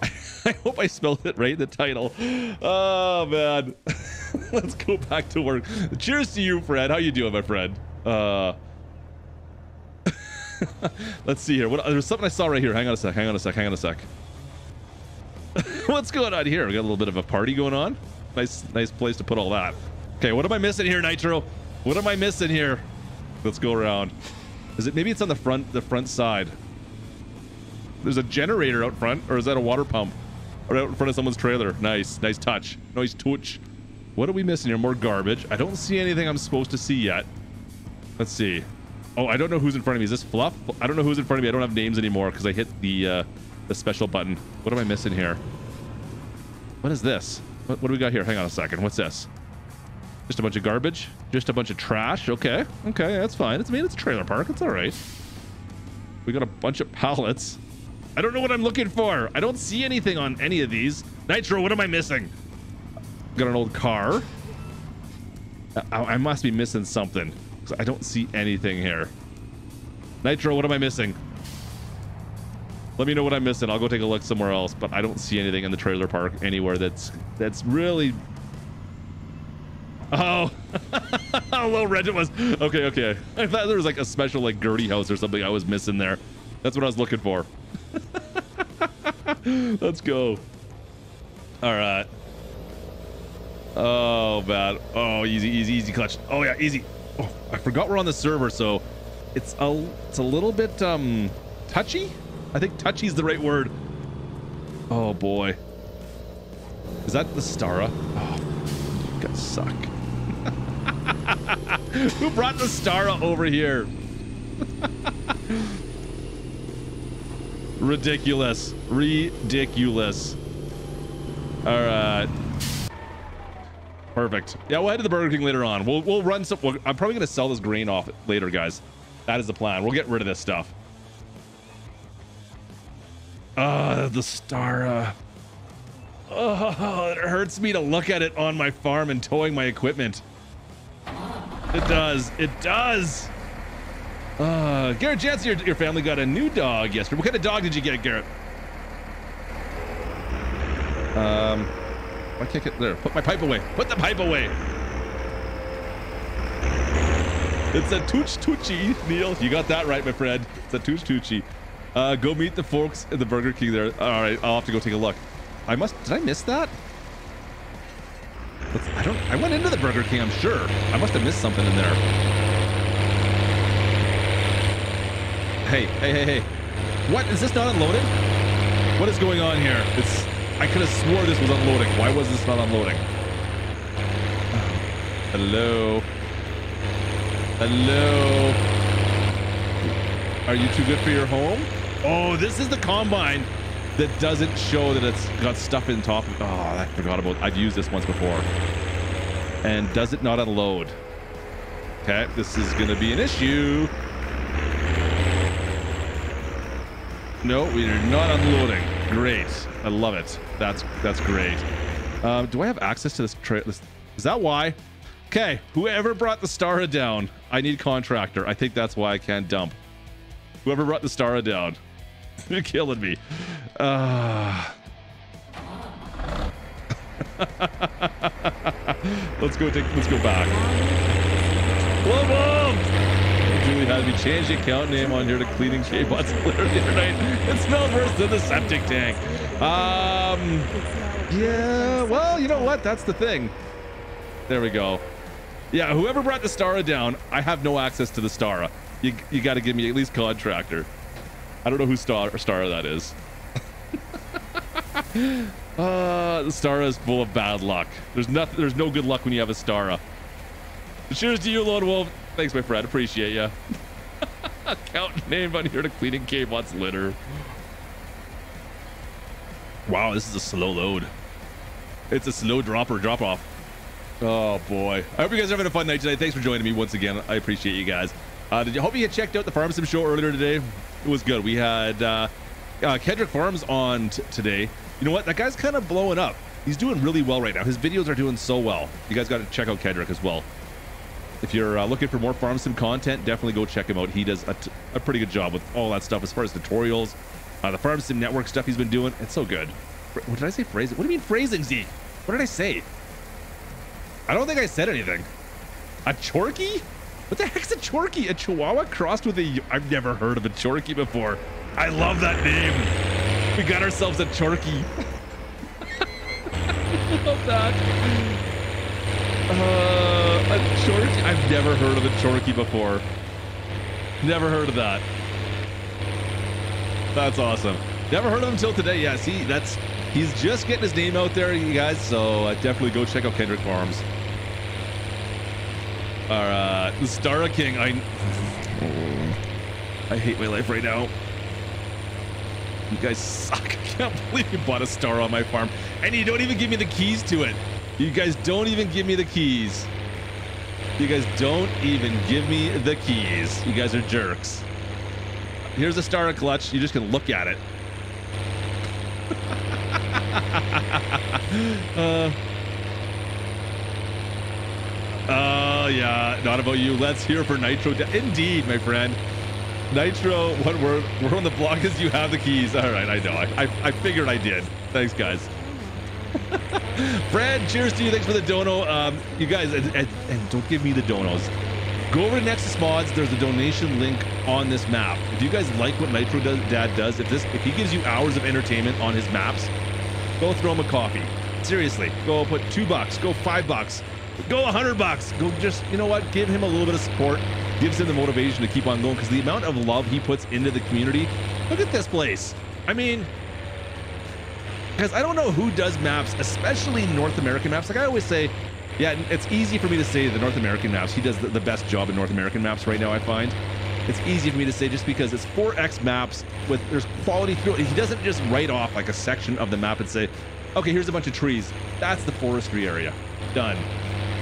I, I hope I spelled it right in the title. Oh, man. Let's go back to work. Cheers to you, Fred. How you doing, my friend? Uh, let's see here. What, there's something I saw right here. Hang on a sec. Hang on a sec. Hang on a sec. What's going on here? We got a little bit of a party going on. Nice, nice place to put all that. Okay, what am I missing here, Nitro? What am I missing here? Let's go around. Is it maybe it's on the front the front side? There's a generator out front, or is that a water pump? Or out in front of someone's trailer. Nice, nice touch. Nice touch. What are we missing here? More garbage. I don't see anything I'm supposed to see yet. Let's see. Oh, I don't know who's in front of me. Is this Fluff? I don't know who's in front of me. I don't have names anymore because I hit the uh, the special button. What am I missing here? What is this? What, what do we got here? Hang on a second. What's this? Just a bunch of garbage, just a bunch of trash. Okay, okay, that's fine. It's, I mean, it's a trailer park. It's all right. We got a bunch of pallets. I don't know what I'm looking for. I don't see anything on any of these. Nitro, what am I missing? Got an old car. I, I must be missing something because I don't see anything here. Nitro, what am I missing? Let me know what I'm missing. I'll go take a look somewhere else, but I don't see anything in the trailer park anywhere that's that's really... Oh, how low rent it was. Okay, okay. I thought there was like a special like Gertie house or something I was missing there. That's what I was looking for. Let's go. All right. Oh, bad. Oh, easy, easy, easy clutch. Oh, yeah, easy. Oh, I forgot we're on the server, so it's a, it's a little bit um, touchy. I think touchy is the right word. Oh, boy. Is that the Stara? Oh, you guys suck. Who brought the Stara over here? Ridiculous. Ridiculous. All right. Perfect. Yeah, we'll head to the Burger King later on. We'll, we'll run some... We'll, I'm probably going to sell this grain off later, guys. That is the plan. We'll get rid of this stuff. Ah, uh, the Stara. Oh, it hurts me to look at it on my farm and towing my equipment. It does. It does. Uh, Garrett Jansen, your, your family got a new dog yesterday. What kind of dog did you get, Garrett? Um, I can't get there. Put my pipe away. Put the pipe away. It's a Tooch Tucci, Neil. You got that right, my friend. It's a Tooch Tucci. Uh, go meet the folks at the Burger King there. All right, I'll have to go take a look. I must... Did I miss that? What's, I don't... I went into the Burger King, I'm sure. I must have missed something in there. Hey, hey, hey, hey. What? Is this not unloaded? What is going on here? It's... I could have swore this was unloading. Why was this not unloading? Hello? Hello? Are you too good for your home? Oh, this is the combine that doesn't show that it's got stuff in top. Oh, I forgot about, I've used this once before. And does it not unload? Okay, this is gonna be an issue. No, we are not unloading. Great, I love it. That's that's great. Um, do I have access to this trail? Is that why? Okay, whoever brought the Stara down, I need contractor. I think that's why I can't dump. Whoever brought the Stara down, you're killing me. Uh... let's go. Take, let's go back. Whoa, whoa! Julie had me change the account name on here to Cleaning K-Bot's litter the other night. It smelled worse than the septic tank. Um, yeah, well, you know what? That's the thing. There we go. Yeah, whoever brought the Stara down, I have no access to the Stara. You, you got to give me at least contractor. I don't know who Stara, Stara that is. uh, the Stara is full of bad luck. There's nothing. There's no good luck when you have a Stara. Cheers to you, Lone Wolf. Thanks, my friend. Appreciate ya. Account name on here to Cleaning K-Bot's litter. Wow, this is a slow load. It's a slow dropper drop off. Oh boy. I hope you guys are having a fun night today. Thanks for joining me once again. I appreciate you guys. Uh, did you hope you had checked out the Farm Sim Show earlier today? It was good. We had uh, uh, Kendrick Farms on t today. You know what? That guy's kind of blowing up. He's doing really well right now. His videos are doing so well. You guys got to check out Kendrick as well. If you're uh, looking for more Farm Sim content, definitely go check him out. He does a, t a pretty good job with all that stuff as far as tutorials, uh, the Farm Sim Network stuff he's been doing. It's so good. What did I say? Phrasing? What do you mean phrasing, Zeke? What did I say? I don't think I said anything. A chorky? What the heck's a chorky? A chihuahua crossed with a... I've never heard of a chorky before. I love that name. We got ourselves a chorky. I love that. Uh, a chorky? I've never heard of a chorky before. Never heard of that. That's awesome. Never heard of him till today. Yeah, see, that's he's just getting his name out there, you guys. So uh, definitely go check out Kendrick Farms. All right, the Stara King. I I hate my life right now. You guys suck. I can't believe you bought a Stara on my farm, and you don't even give me the keys to it. You guys don't even give me the keys. You guys don't even give me the keys. You guys are jerks. Here's a Stara clutch. You just can look at it. uh, uh, yeah, not about you. Let's hear for Nitro. Indeed, my friend. Nitro, what word? We're on the block is you have the keys. All right, I know. I, I, I figured I did. Thanks, guys. Brad, cheers to you. Thanks for the dono. Um, you guys, and, and, and don't give me the donos. Go over to Nexus Mods. There's a donation link on this map. If you guys like what Nitro Dad does, if this, if he gives you hours of entertainment on his maps, go throw him a coffee. Seriously, go put two bucks, go five bucks, go a hundred bucks. Go just, you know what? Give him a little bit of support. Gives him the motivation to keep on going because the amount of love he puts into the community. Look at this place. I mean. Because I don't know who does maps, especially North American maps. Like I always say, yeah, it's easy for me to say the North American maps. He does the, the best job in North American maps right now, I find. It's easy for me to say just because it's four X maps with there's quality through it. He doesn't just write off like a section of the map and say, okay, here's a bunch of trees. That's the forestry area. Done.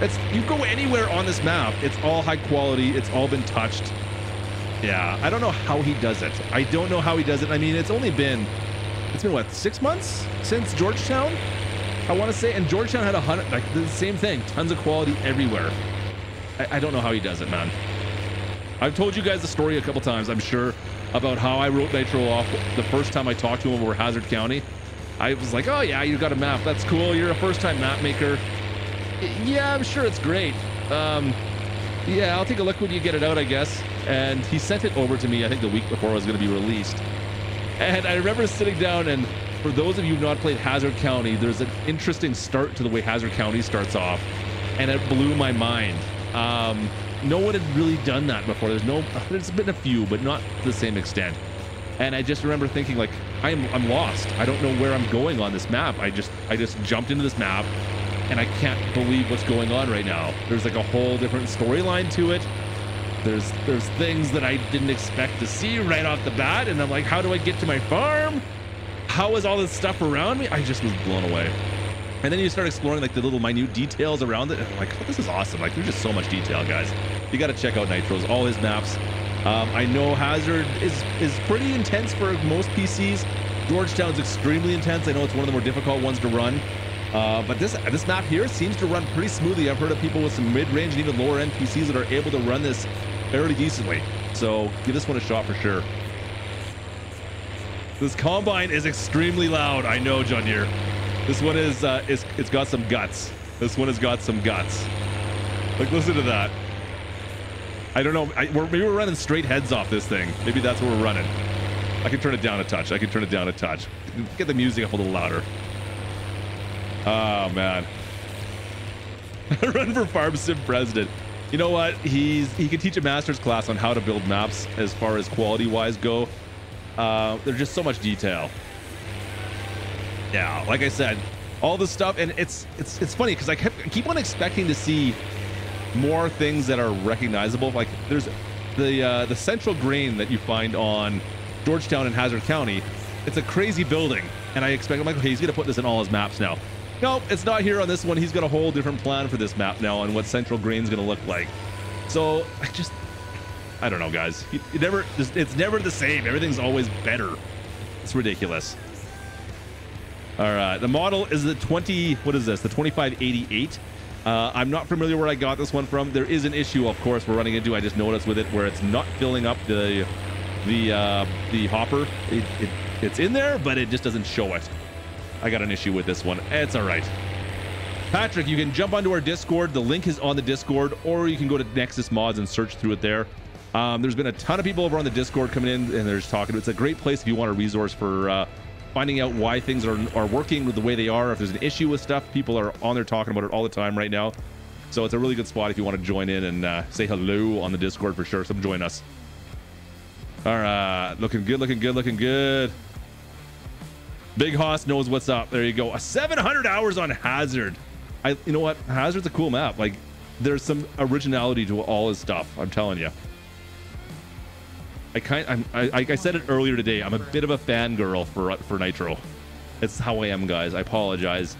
It's, you go anywhere on this map, it's all high quality. It's all been touched. Yeah, I don't know how he does it. I don't know how he does it. I mean, it's only been... It's been what, six months since Georgetown, I want to say, and Georgetown had a hundred, like the same thing, tons of quality everywhere. I, I don't know how he does it, man. I've told you guys the story a couple times, I'm sure, about how I wrote Nitro off the first time I talked to him over Hazard County. I was like, oh yeah, you got a map, that's cool, you're a first-time map maker. Yeah, I'm sure it's great. Um, yeah, I'll take a look when you get it out, I guess. And he sent it over to me, I think the week before it was going to be released. And I remember sitting down, and for those of you who've not played Hazard County, there's an interesting start to the way Hazard County starts off, and it blew my mind. Um, no one had really done that before. There's no, there's been a few, but not to the same extent. And I just remember thinking, like, I'm I'm lost. I don't know where I'm going on this map. I just I just jumped into this map, and I can't believe what's going on right now. There's like a whole different storyline to it. there's there's things that I didn't expect to see right off the bat, and I'm like, how do I get to my farm? How is all this stuff around me? I just was blown away. And then you start exploring like the little minute details around it, and I'm like, oh, this is awesome. Like, there's just so much detail, guys. You got to check out Nitro's, all his maps. Um, I know Hazard is is pretty intense for most P Cs. Georgetown's extremely intense. I know it's one of the more difficult ones to run. Uh, but this this map here seems to run pretty smoothly. I've heard of people with some mid-range and even lower-end P Cs that are able to run this fairly decently. So give this one a shot for sure. This combine is extremely loud. I know, John Deere. This one is, uh, is it's got some guts. This one has got some guts. Like, listen to that. I don't know. I, we're, maybe we're running straight heads off this thing. Maybe that's what we're running. I can turn it down a touch. I can turn it down a touch. Get the music up a little louder. Oh, man. Run for Farm Sim President. You know what? He's He could teach a master's class on how to build maps as far as quality-wise go. Uh, there's just so much detail. Yeah, like I said, all this stuff. And it's it's it's funny because I kept, I keep on expecting to see more things that are recognizable. Like, there's the uh, the central grain that you find on Georgetown and Hazard County. It's a crazy building, and I expect, I'm like, okay, he's gonna put this in all his maps now. No, it's not here on this one. He's got a whole different plan for this map now on what central grain's gonna look like. So I just, I don't know, guys. It, it never, it's never the same. Everything's always better. It's ridiculous. All right, the model is the twenty. What is this? The twenty-five eighty-eight. Uh, I'm not familiar where I got this one from. There is an issue, of course, we're running into. I just noticed with it where it's not filling up the the uh, the hopper. It, it, it's in there, but it just doesn't show it. I got an issue with this one. It's all right. Patrick, you can jump onto our Discord. The link is on the Discord, or you can go to Nexus Mods and search through it there. Um, there's been a ton of people over on the Discord coming in, and they're just talking. It's a great place if you want a resource for uh, finding out why things are, are working with the way they are. If there's an issue with stuff, people are on there talking about it all the time right now. So it's a really good spot if you want to join in and uh, say hello on the Discord for sure. So join us. All right, looking good, looking good, looking good. Big Hoss knows what's up. There you go. seven hundred hours on Hazard. I, you know what? Hazard's a cool map. Like, there's some originality to all his stuff. I'm telling you. I kind, I'm, I, like I said it earlier today. I'm a bit of a fangirl for for Nitro. It's how I am, guys. I apologize.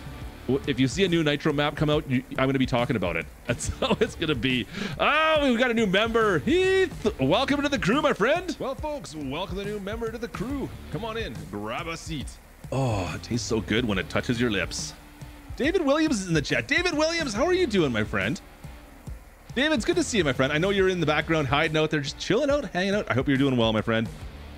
If you see a new Nitro map come out, you, I'm going to be talking about it. That's how it's going to be. Oh, we've got a new member. Heath, welcome to the crew, my friend. Well, folks, welcome the new member to the crew. Come on in. Grab a seat. Oh, it tastes so good when it touches your lips. David Williams is in the chat. David Williams, how are you doing, my friend? David, it's good to see you, my friend. I know you're in the background hiding out there, just chilling out, hanging out. I hope you're doing well, my friend.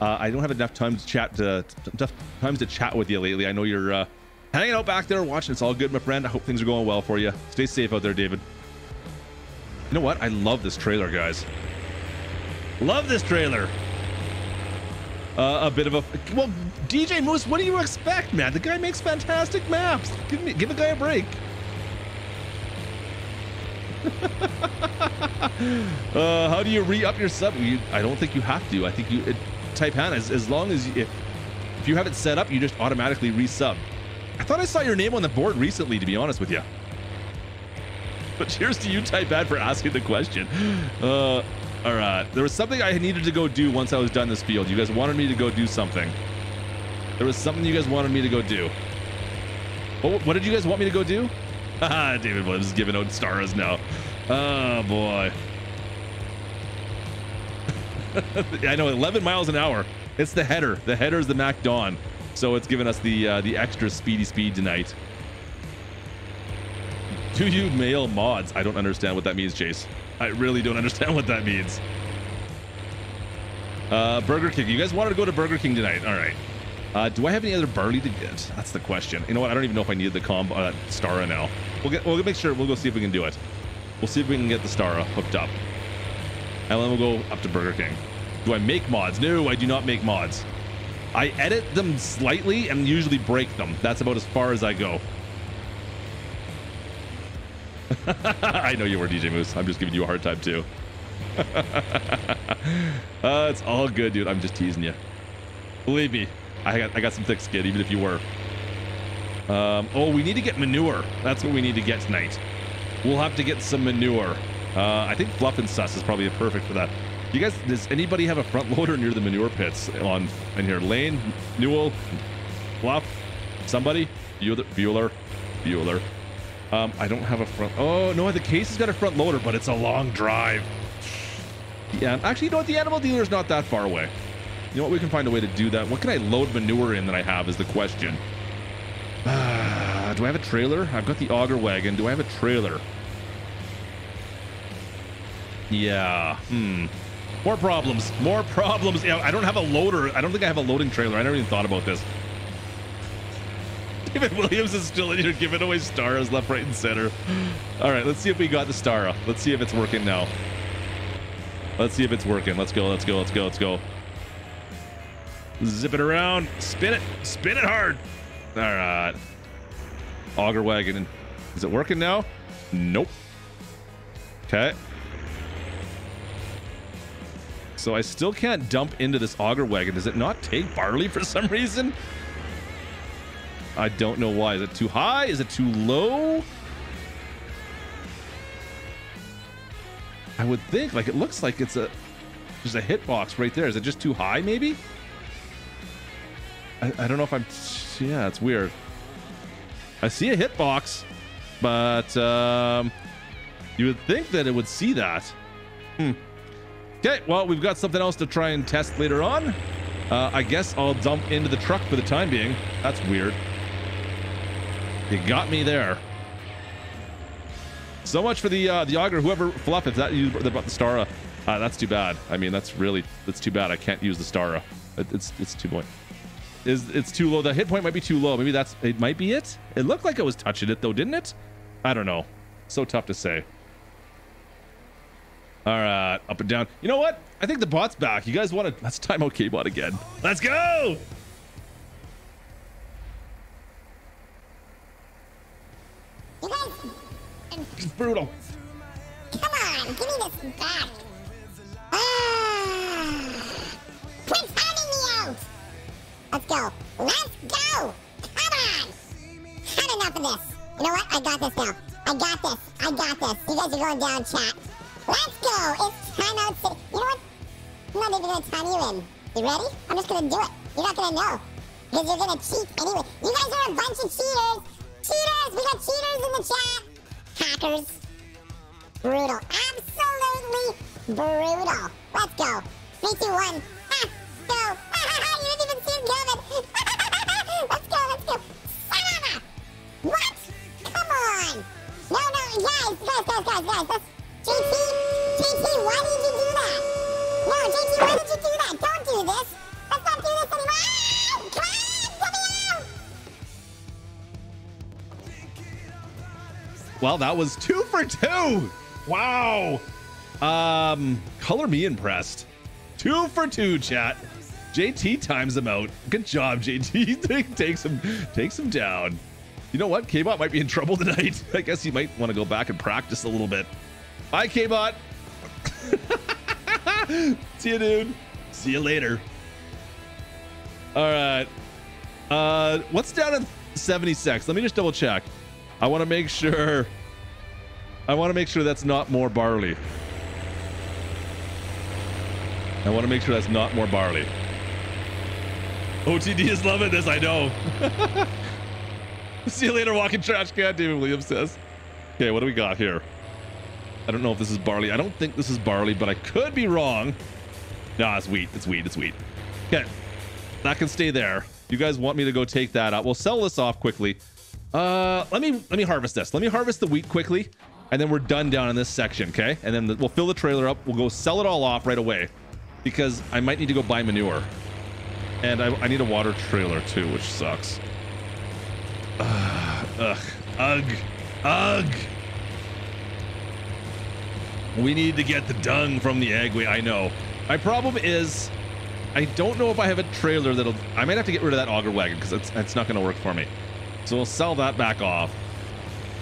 Uh, I don't have enough time to chat to, enough times to chat with you lately. I know you're uh, hanging out back there watching. It's all good, my friend. I hope things are going well for you. Stay safe out there, David. You know what? I love this trailer, guys. Love this trailer. Uh, a bit of a... Well, D J Moose, what do you expect, man? The guy makes fantastic maps. Give me, give the guy a break. uh, how do you re-up your sub? You, I don't think you have to. I think you... It, type Hannah, as, as long as... You, if, if you have it set up, you just automatically resub. I thought I saw your name on the board recently, to be honest with you. But cheers to you, Type Bad, for asking the question. Uh... All right, there was something I needed to go do once I was done this field. You guys wanted me to go do something. There was something you guys wanted me to go do. Oh, what did you guys want me to go do? Haha, David Williams is giving out Staras now. Oh, boy. I know, eleven miles an hour. It's the header. The header is the Mac Dawn. So it's giving us the, uh, the extra speedy speed tonight. Do you mail mods? I don't understand what that means, Chase. I really don't understand what that means. Uh, Burger King. You guys wanted to go to Burger King tonight. All right. Uh, do I have any other barley to get? That's the question. You know what? I don't even know if I need the combo, uh, Stara now. We'll get, we'll make sure. We'll go see if we can do it. We'll see if we can get the Stara hooked up. And then we'll go up to Burger King. Do I make mods? No, I do not make mods. I edit them slightly and usually break them. That's about as far as I go. I know you were, D J Moose. I'm just giving you a hard time too. uh, it's all good, dude. I'm just teasing you. Believe me, I got I got some thick skin, even if you were. Um, oh, we need to get manure. That's what we need to get tonight. We'll have to get some manure. Uh, I think Fluff and Sus is probably perfect for that. You guys, does anybody have a front loader near the manure pits on in here? Lane, Newell, Fluff, somebody, Bueller, Bueller. Um, I don't have a front. Oh no, the Case has got a front loader, but it's a long drive. Yeah, actually, you know what? The animal dealer is not that far away. You know what? We can find a way to do that. What can I load manure in that I have is the question. Uh, do I have a trailer? I've got the auger wagon. Do I have a trailer? Yeah. Hmm. More problems. More problems. Yeah, I don't have a loader. I don't think I have a loading trailer. I never even thought about this. David Williams is still in here giving away Staras left, right, and center. All right, let's see if we got the Stara. Let's see if it's working now. Let's see if it's working. Let's go. Let's go. Let's go. Let's go. Zip it around. Spin it. Spin it hard. All right. Auger wagon. Is it working now? Nope. Okay. So I still can't dump into this auger wagon. Does it not take barley for some reason? I don't know why. Is it too high? Is it too low? I would think, like, it looks like it's a, there's a hitbox right there. Is it just too high maybe? I, I don't know if I'm, yeah, it's weird. I see a hitbox, but um, you would think that it would see that. Hmm. Okay, well, we've got something else to try and test later on. Uh, I guess I'll dump into the truck for the time being. That's weird. You got me there. So much for the uh, the auger. Whoever Fluff, if that you brought the Stara, uh, that's too bad. I mean, that's really that's too bad. I can't use the Stara. It, it's it's too low. Is it's too low? The hit point might be too low. Maybe that's it. Might be it. It looked like it was touching it though, didn't it? I don't know. So tough to say. All right, up and down. You know what? I think the bot's back. You guys want to... Let's time out K-Bot again. Let's go! You guys... I'm... It's brutal. Come on, give me this back. Ah! Quit finding me out! Let's go. Let's go! Come on! Had enough of this. You know what? I got this now. I got this. I got this. You guys are going down, chat. Let's go! It's timeout city. You know what? I'm not even gonna time you in. You ready? I'm just gonna do it. You're not gonna know. Because you're gonna cheat anyway. You guys are a bunch of cheaters! Cheaters! We got cheaters in the chat! Hackers. Brutal. Absolutely brutal. Let's go. three, two, one. Let's go. You didn't even see it coming. Let's go, let's go. Stop. What? Come on! No, no, guys, guys, guys, guys, guys, let's J T, J T, why did you do that? No, J T, why did you do that? Don't do this. Let's not do this anymore. Ah, come on, let me out. Well, that was two for two. Wow. Um, color me impressed. Two for two, chat. J T times them out. Good job, J T. take, takes him, takes him down. You know what? K-Bot might be in trouble tonight. I guess he might want to go back and practice a little bit. Bye, K-Bot. See you, dude. See you later. All right. Uh, what's down at seventy-six? Let me just double check. I want to make sure. I want to make sure that's not more barley. I want to make sure that's not more barley. O T D is loving this, I know. See you later, walking trash can, David Williams says. Okay, what do we got here? I don't know if this is barley. I don't think this is barley, but I could be wrong. Nah, it's wheat. It's wheat. It's wheat. Okay. That can stay there. You guys want me to go take that out. We'll sell this off quickly. Uh, let me let me harvest this. Let me harvest the wheat quickly, and then we're done down in this section, okay? And then the, we'll fill the trailer up. We'll go sell it all off right away because I might need to go buy manure. And I, I need a water trailer too, which sucks. Ugh. Ugh. Ugh. Ugh. We need to get the dung from the eggway. I know. My problem is I don't know if I have a trailer that'll... I might have to get rid of that auger wagon because it's, it's not going to work for me. So we'll sell that back off.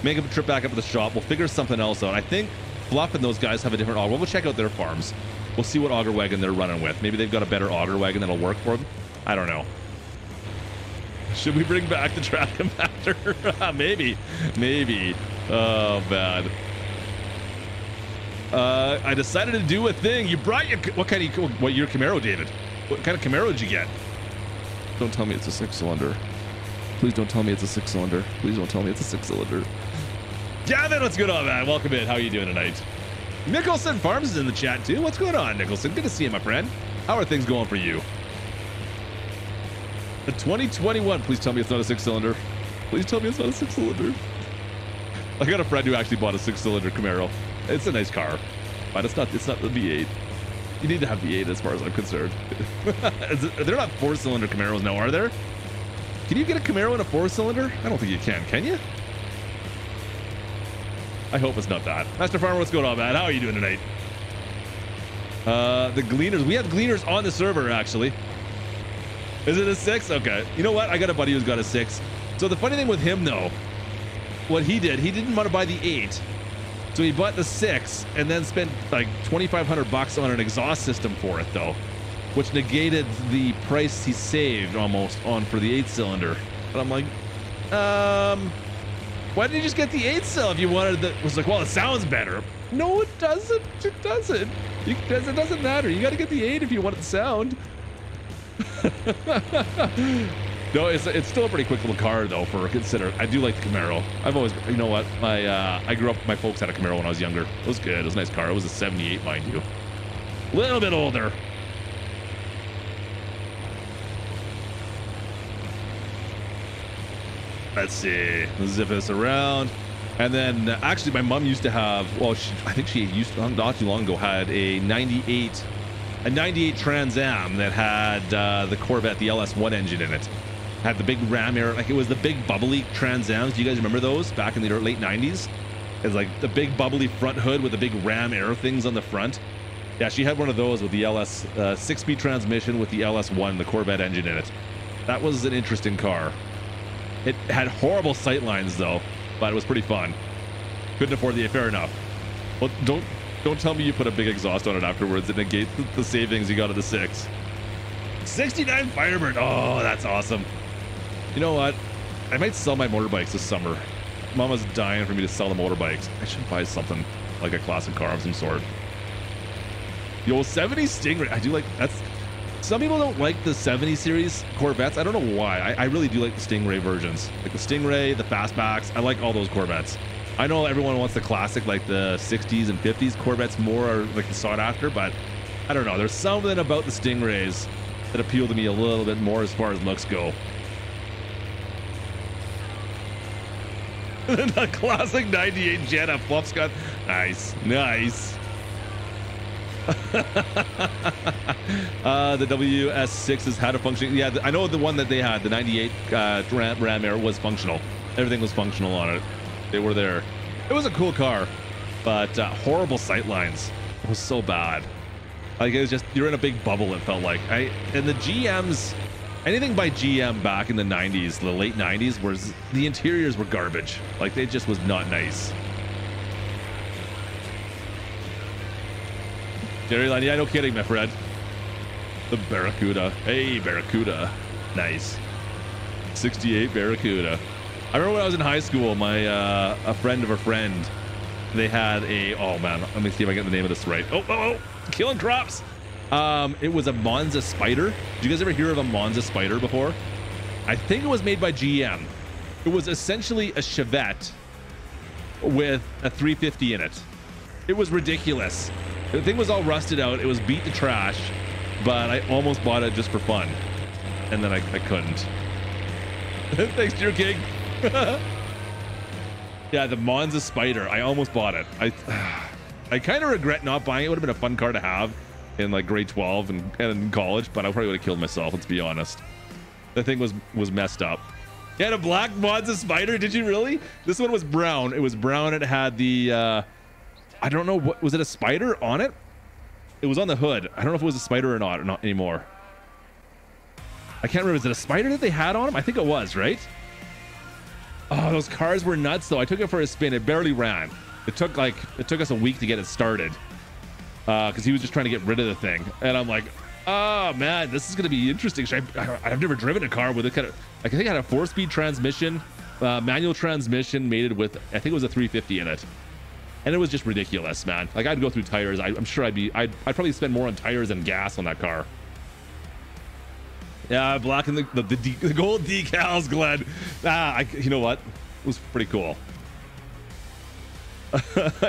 Make a trip back up to the shop. We'll figure something else out. I think Fluff and those guys have a different auger. We'll check out their farms. We'll see what auger wagon they're running with. Maybe they've got a better auger wagon that'll work for them. I don't know. Should we bring back the track compactor? Maybe. Maybe. Oh, bad. Uh, I decided to do a thing. You brought your, what kind of, what your Camaro, David? What kind of Camaro did you get? Don't tell me it's a six cylinder. Please don't tell me it's a six cylinder. Please don't tell me it's a six cylinder. Gavin, what's going on, man? Welcome in. How are you doing tonight? Nicholson Farms is in the chat too. What's going on, Nicholson? Good to see you, my friend. How are things going for you? The twenty twenty-one, please tell me it's not a six cylinder. Please tell me it's not a six cylinder. I got a friend who actually bought a six cylinder Camaro. It's a nice car, but it's not, it's not the V eight. You need to have V eight as far as I'm concerned. They're not four cylinder Camaros now, are there? Can you get a Camaro in a four cylinder? I don't think you can, can you? I hope it's not that. Master Farmer, what's going on, man? How are you doing tonight? Uh, the Gleaners. We have Gleaners on the server, actually. Is it a six? Okay. You know what? I got a buddy who's got a six. So the funny thing with him, though, what he did, he didn't want to buy the eight. So he bought the six and then spent like twenty-five hundred bucks on an exhaust system for it, though, which negated the price he saved almost on for the eight cylinder. And I'm like, um, why didn't you just get the eight cell if you wanted the, it was like, well, it sounds better. No, it doesn't. It doesn't. You, it doesn't matter. You got to get the eight if you want it to sound. No, it's, it's still a pretty quick little car, though, for consider. I do like the Camaro. I've always, you know what? My, uh, I grew up, my folks had a Camaro when I was younger. It was good. It was a nice car. It was a seventy-eight, mind you. A little bit older. Let's see. Let's zip this around. And then, uh, actually, my mom used to have, well, she, I think she used to, not too long ago, had a ninety-eight, a ninety-eight Trans Am that had uh, the Corvette, the L S one engine in it. Had the big Ram era, like it was the big bubbly Trans Ams. Do you guys remember those back in the late nineties? It's like the big bubbly front hood with the big Ram air things on the front. Yeah, she had one of those with the L S uh, six-speed transmission with the L S one, the Corvette engine in it. That was an interesting car. It had horrible sight lines, though, but it was pretty fun. Couldn't afford the, fair enough. Well, don't don't tell me you put a big exhaust on it afterwards and negate the savings you got at the six. sixty-nine Firebird. Oh, that's awesome. You know what? I might sell my motorbikes this summer. Mama's dying for me to sell the motorbikes. I should buy something like a classic car of some sort. The old seventy Stingray. I do like that's. Some people don't like the seventy series Corvettes. I don't know why. I, I really do like the Stingray versions, like the Stingray, the fastbacks. I like all those Corvettes. I know everyone wants the classic, like the sixties and fifties Corvettes more are like sought after, but I don't know. There's something about the Stingrays that appeal to me a little bit more as far as looks go. The classic ninety-eight Jetta Fluffscott. Nice, nice. uh, the W S six has had a function. Yeah, I know the one that they had, the ninety-eight uh, Ram, Ram Air was functional. Everything was functional on it. They were there. It was a cool car, but uh, horrible sight lines. It was so bad. Like it was just, you're in a big bubble. It felt like I and the G Ms, anything by G M back in the nineties, the late nineties, was the interiors were garbage. Like they just was not nice. Dairyland, yeah, no kidding, my friend. The Barracuda. Hey, Barracuda. Nice. sixty-eight Barracuda. I remember when I was in high school, my, uh, a friend of a friend, they had a, oh man, let me see if I get the name of this right. Oh, oh, oh, killing crops. Um, it was a Monza Spider. Did you guys ever hear of a Monza Spider before? I think it was made by G M. It was essentially a Chevette with a three fifty in it. It was ridiculous. The thing was all rusted out. It was beat to trash, but I almost bought it just for fun. And then I, I couldn't. Thanks to your king. Yeah, the Monza Spider. I almost bought it. I I kind of regret not buying it. It would have been a fun car to have in like grade twelve and, and in college, but I probably would have killed myself, let's be honest. The thing was, was messed up. You had a black Monza Spider? Did you really? This one was brown. It was brown. It had the... Uh, I don't know what was it a spider on it? It was on the hood. I don't know if it was a spider or not or not anymore. I can't remember. Is it a spider that they had on him? I think it was, right? Oh, those cars were nuts though. I took it for a spin. It barely ran. It took like it took us a week to get it started because uh, he was just trying to get rid of the thing. And I'm like, oh man, this is gonna be interesting. I, I, I've never driven a car with it. Kind of, I think it had a four-speed transmission, uh, manual transmission, mated with I think it was a three fifty in it. and it was just ridiculous, man. Like, I'd go through tires. I, I'm sure I'd be, I'd, I'd probably spend more on tires than gas on that car. Yeah, blocking the the, the, de the gold decals, Glenn. Ah, I, you know what? It was pretty cool. I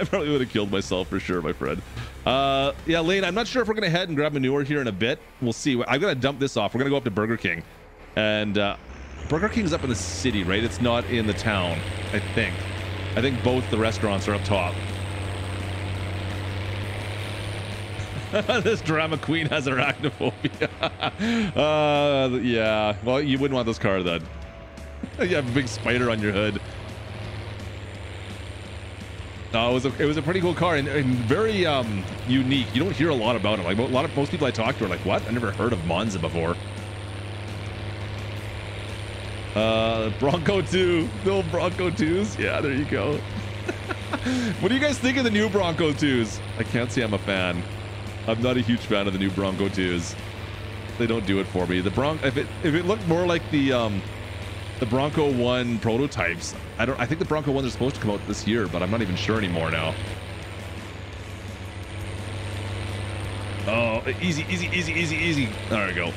probably would have killed myself for sure, my friend. Uh, yeah, Lane, I'm not sure if we're gonna head and grab manure here in a bit. We'll see. I've got to dump this off. We're gonna go up to Burger King, and uh, Burger King's up in the city, right? It's not in the town, I think. I think both the restaurants are up top. This drama queen has arachnophobia. uh, yeah, well, you wouldn't want this car then. You have a big spider on your hood. No, it was a, it was a pretty cool car, and, and very um, unique. You don't hear a lot about it. Like, a lot of most people I talk to are like, "What? I never heard of Monza before." Uh, Bronco two, no Bronco twos. Yeah, there you go. What do you guys think of the new Bronco twos? I can't say I'm a fan. I'm not a huge fan of the new Bronco twos. They don't do it for me. The Bronco, if it if it looked more like the um, the Bronco one prototypes. I don't. I think the Bronco ones are supposed to come out this year, but I'm not even sure anymore now. Oh, easy, easy, easy, easy, easy. There we go.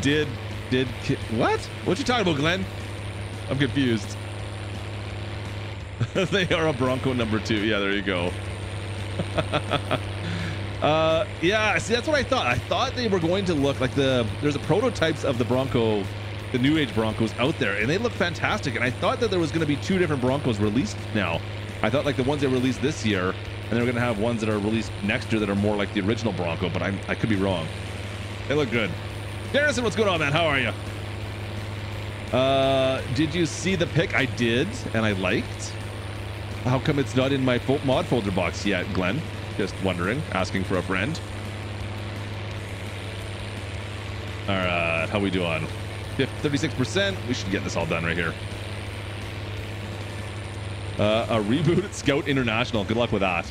did, did, what? What you talking about, Glenn? I'm confused. They are a Bronco number two. Yeah, there you go. uh, yeah, see, that's what I thought. I thought they were going to look like the. There's a prototypes of the Bronco. The new age Broncos out there, and they look fantastic. And I thought that there was going to be two different Broncos released now. I thought like the ones they released this year, and they're going to have ones that are released next year that are more like the original Bronco. But I'm, I could be wrong. They look good. Garrison, what's going on, man? How are you? Uh, did you see the pic? I did, and I liked. How come it's not in my mod folder box yet, Glenn? Just wondering, asking for a friend. All right, how we doing? thirty-six percent. We should get this all done right here. Uh, a reboot at Scout International. Good luck with that.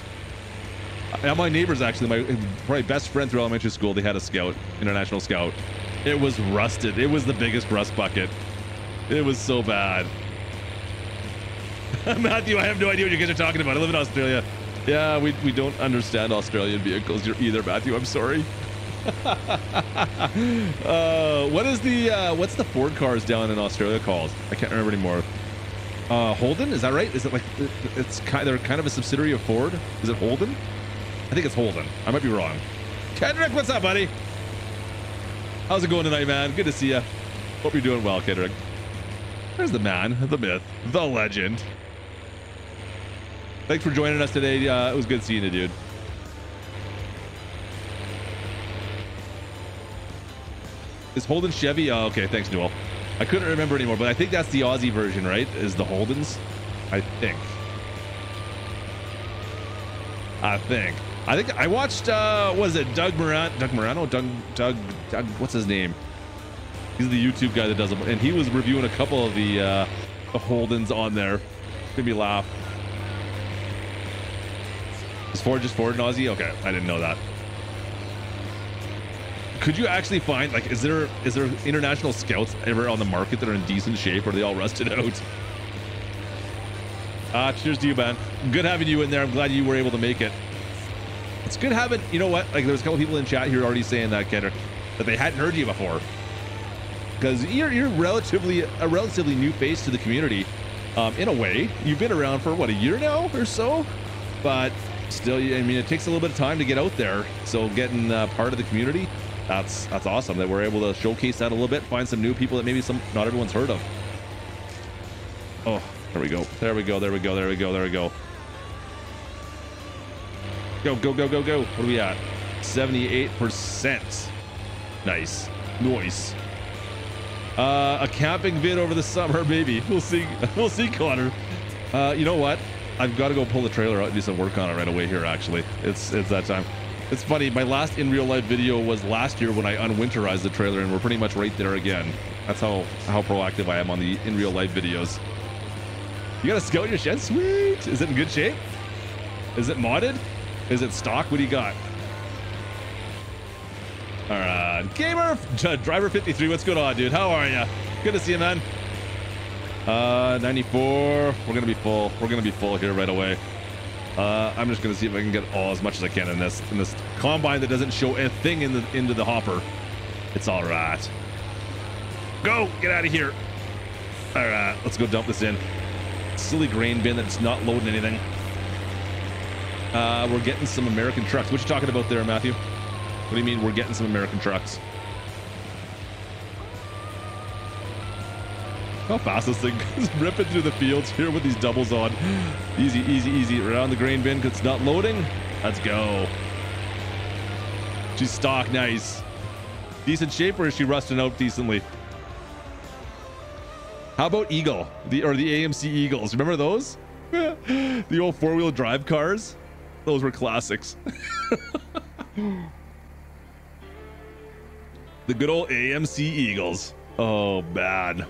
Uh, my neighbors, actually, my probably best friend through elementary school, they had a Scout, International Scout. It was rusted. It was the biggest rust bucket. It was so bad. Matthew, I have no idea what you guys are talking about. I live in Australia. Yeah, we, we don't understand Australian vehicles either, Matthew. I'm sorry. uh, what is the uh, what's the Ford cars down in Australia called? I can't remember anymore. Uh, Holden, is that right? Is it like it's kind? They're kind of a subsidiary of Ford. Is it Holden? I think it's Holden. I might be wrong. Kendrick, what's up, buddy? How's it going tonight, man? Good to see you. Hope you're doing well, Kendrick. There's the man, the myth, the legend. Thanks for joining us today. Uh, it was good seeing you, dude. Is Holden Chevy? Oh, okay, thanks, Newell. I couldn't remember anymore, but I think that's the Aussie version, right? Is the Holden's? I think. I think. I think I watched. Uh, was it Doug Morano? Doug Morano? Doug, Doug. Doug. What's his name? He's the YouTube guy that does them, and he was reviewing a couple of the, uh, the Holden's on there. Made me laugh. Is Ford just Ford and Aussie? Okay, I didn't know that. Could you actually find, like, is there is there International Scouts ever on the market that are in decent shape, or are they all rusted out? Ah, uh, cheers to you, man. Good having you in there. I'm glad you were able to make it. It's good having, you know what? Like, there's a couple people in chat here already saying that, Kendrick, that they hadn't heard you before, because you're you're relatively a relatively new face to the community, um, in a way. You've been around for what, a year now or so, but still, I mean, it takes a little bit of time to get out there. So getting uh, part of the community. That's that's awesome that we're able to showcase that a little bit, find some new people that maybe some not everyone's heard of. Oh, there we go. There we go. There we go. There we go. There we go. Go, go, go, go, go. What are we at? seventy-eight percent. Nice. Nice. Uh, a camping vid over the summer, maybe. We'll see. We'll see, Connor. Uh, you know what? I've got to go pull the trailer out and do some work on it right away here, actually. It's it's that time. It's funny, my last in real life video was last year when I unwinterized the trailer, and we're pretty much right there again. That's how how proactive I am on the in real life videos. You got a Scout in your shed? Sweet! Is it in good shape? Is it modded? Is it stock? What do you got? Alright, Gamer! Driver fifty-three, what's going on, dude? How are you? Good to see you, man. Uh, ninety-four. We're gonna be full. We're gonna be full here right away. Uh, I'm just gonna see if I can get all as much as I can in this in this combine that doesn't show a thing in the into the hopper. It's all right. Go get out of here. All right, let's go dump this in. Silly grain bin that's not loading anything. Uh, we're getting some American trucks. What you talking about there, Matthew? What do you mean we're getting some American trucks? How fast this thing is ripping through the fields here with these doubles on. Easy, easy, easy. Around the grain bin because it's not loading. Let's go. She's stock, nice. Decent shape, or is she rusting out decently? How about Eagle? The or the A M C Eagles. Remember those? The old four-wheel drive cars? Those were classics. The good old A M C Eagles. Oh, man.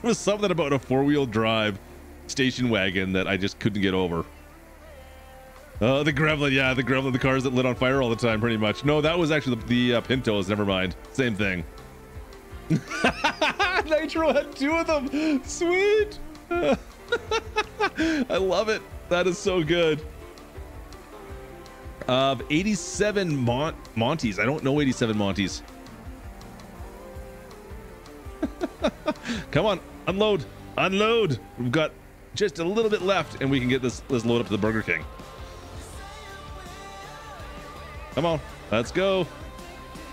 There was something about a four-wheel drive station wagon that I just couldn't get over. Uh, the Gremlin, yeah, the Gremlin, the cars that lit on fire all the time, pretty much. No, that was actually the, the uh, Pintos, never mind. Same thing. Nitro had two of them! Sweet! I love it. That is so good. Of eighty-seven Mon Monties. I don't know eighty-seven Monties. Come on, unload, unload. We've got just a little bit left and we can get this, this load up to the Burger King. Come on, let's go.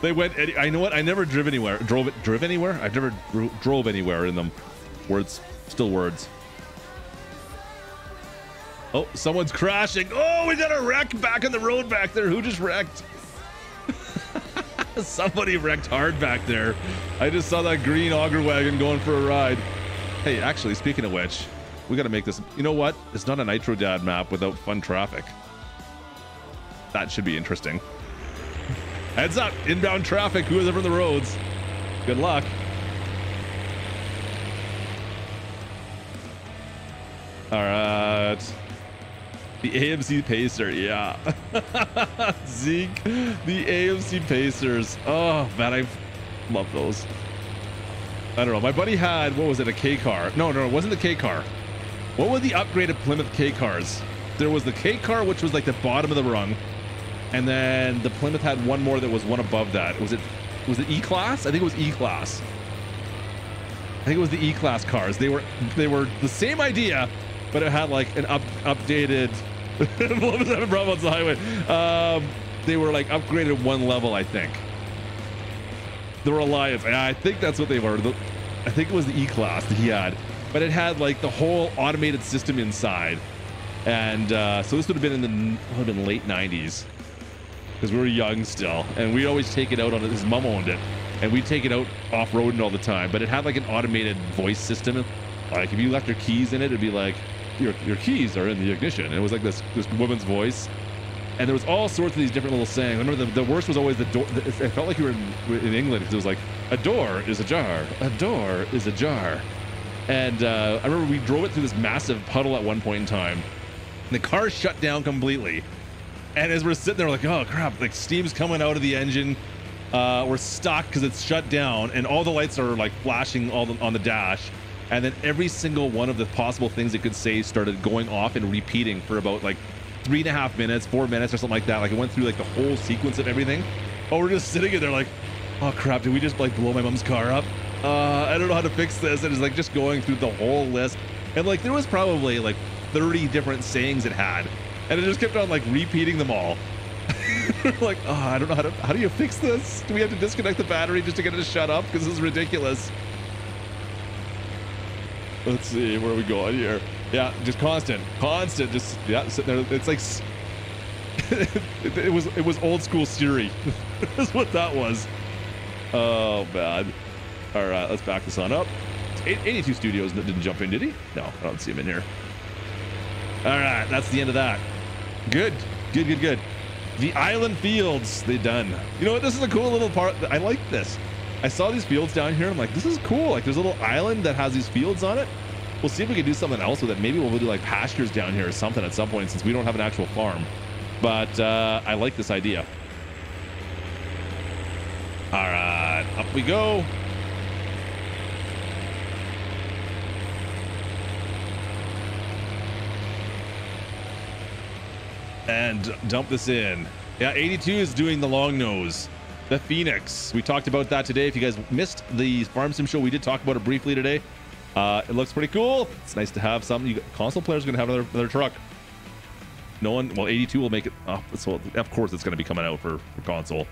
They went, I know what, I never drove anywhere. Drove it, drove anywhere? I've never dro drove anywhere in them. Words, still words. Oh, someone's crashing. Oh, we got a wreck back on the road back there. Who just wrecked? Somebody wrecked hard back there. I just saw that green auger wagon going for a ride. Hey, actually, speaking of which, we got to make this. You know what? It's not a Nitro Dad map without fun traffic. That should be interesting. Heads up, inbound traffic. Who is over the roads? Good luck. All right. The A M C Pacer, yeah. Zeke, the A M C Pacers. Oh, man, I love those. I don't know. My buddy had, what was it, a K car? No, no, it wasn't the K car. What were the upgraded Plymouth K cars? There was the K car, which was like the bottom of the rung. And then the Plymouth had one more that was one above that. Was it, was it E-Class? I think it was E-Class. I think it was the E-Class cars. They were, they were the same idea, but it had like an up, updated Bravo on the highway. Um, they were like upgraded one level, I think. The Reliance, and I think that's what they were. The, I think it was the E-Class that he had, but it had like the whole automated system inside. And uh, so this would have been in the would have been late nineties because we were young still, and we always take it out on it. His mom owned it, and we take it out off-roading all the time. But it had like an automated voice system. Like if you left your keys in it, it'd be like, Your, your keys are in the ignition. And it was like this this woman's voice, and there was all sorts of these different little sayings. I remember the, the worst was always the door. It felt like you were in, in England because it was like a door is ajar, a door is ajar. And uh, I remember we drove it through this massive puddle at one point in time. And the car shut down completely, and as we're sitting there, we're like, oh crap! Like steam's coming out of the engine. Uh, we're stuck because it's shut down, and all the lights are like flashing all the, on the dash. And then every single one of the possible things it could say started going off and repeating for about like three and a half minutes, four minutes or something like that. Like it went through like the whole sequence of everything. Oh, we're just sitting in there like, oh crap, did we just like blow my mom's car up? Uh, I don't know how to fix this. And it's like just going through the whole list. And like there was probably like thirty different sayings it had. And it just kept on like repeating them all. We're like, oh, I don't know how to, how do you fix this? Do we have to disconnect the battery just to get it to shut up? Because this is ridiculous. Let's see, where are we going here? Yeah, just constant, constant, just, yeah, sitting there. It's like, it, it was it was old school Siri. That's what that was. Oh, man. All right, let's back this on up. eighty-two Studios didn't jump in, did he? No, I don't see him in here. All right, that's the end of that. Good, good, good, good. The Island Fields, they done. You know what, this is a cool little part. I like this. I saw these fields down here. I'm like, this is cool. Like, there's a little island that has these fields on it. We'll see if we can do something else with it. Maybe we'll do like pastures down here or something at some point since we don't have an actual farm. But uh, I like this idea. All right, up we go. and dump this in. Yeah, eighty-two is doing the long nose. The Phoenix, we talked about that today. If you guys missed the Farm Sim Show, we did talk about it briefly today. Uh, it looks pretty cool. It's nice to have something. You, console players are going to have another, another truck. No one, well, eighty-two will make it up. So of course it's going to be coming out for, for console.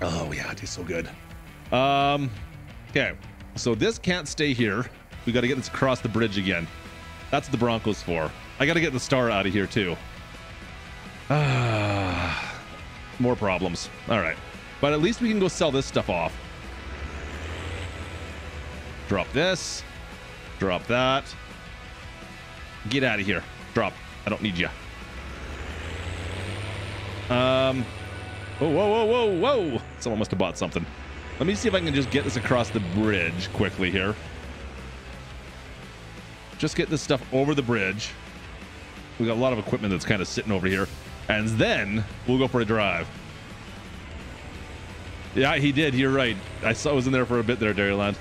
Oh yeah, it tastes so good. Um, okay, so this can't stay here. We got to get this across the bridge again. That's what the Bronco's for. I got to get the Stara out of here too. Ah, more problems. All right, but at least we can go sell this stuff off. Drop this. Drop that. Get out of here. Drop. I don't need you. Um. Oh, whoa, whoa, whoa, whoa! Someone must have bought something. Let me see if I can just get this across the bridge quickly here. Just get this stuff over the bridge. We got a lot of equipment that's kind of sitting over here, and then we'll go for a drive. Yeah, he did. You're right. I saw it was in there for a bit there, Dairyland.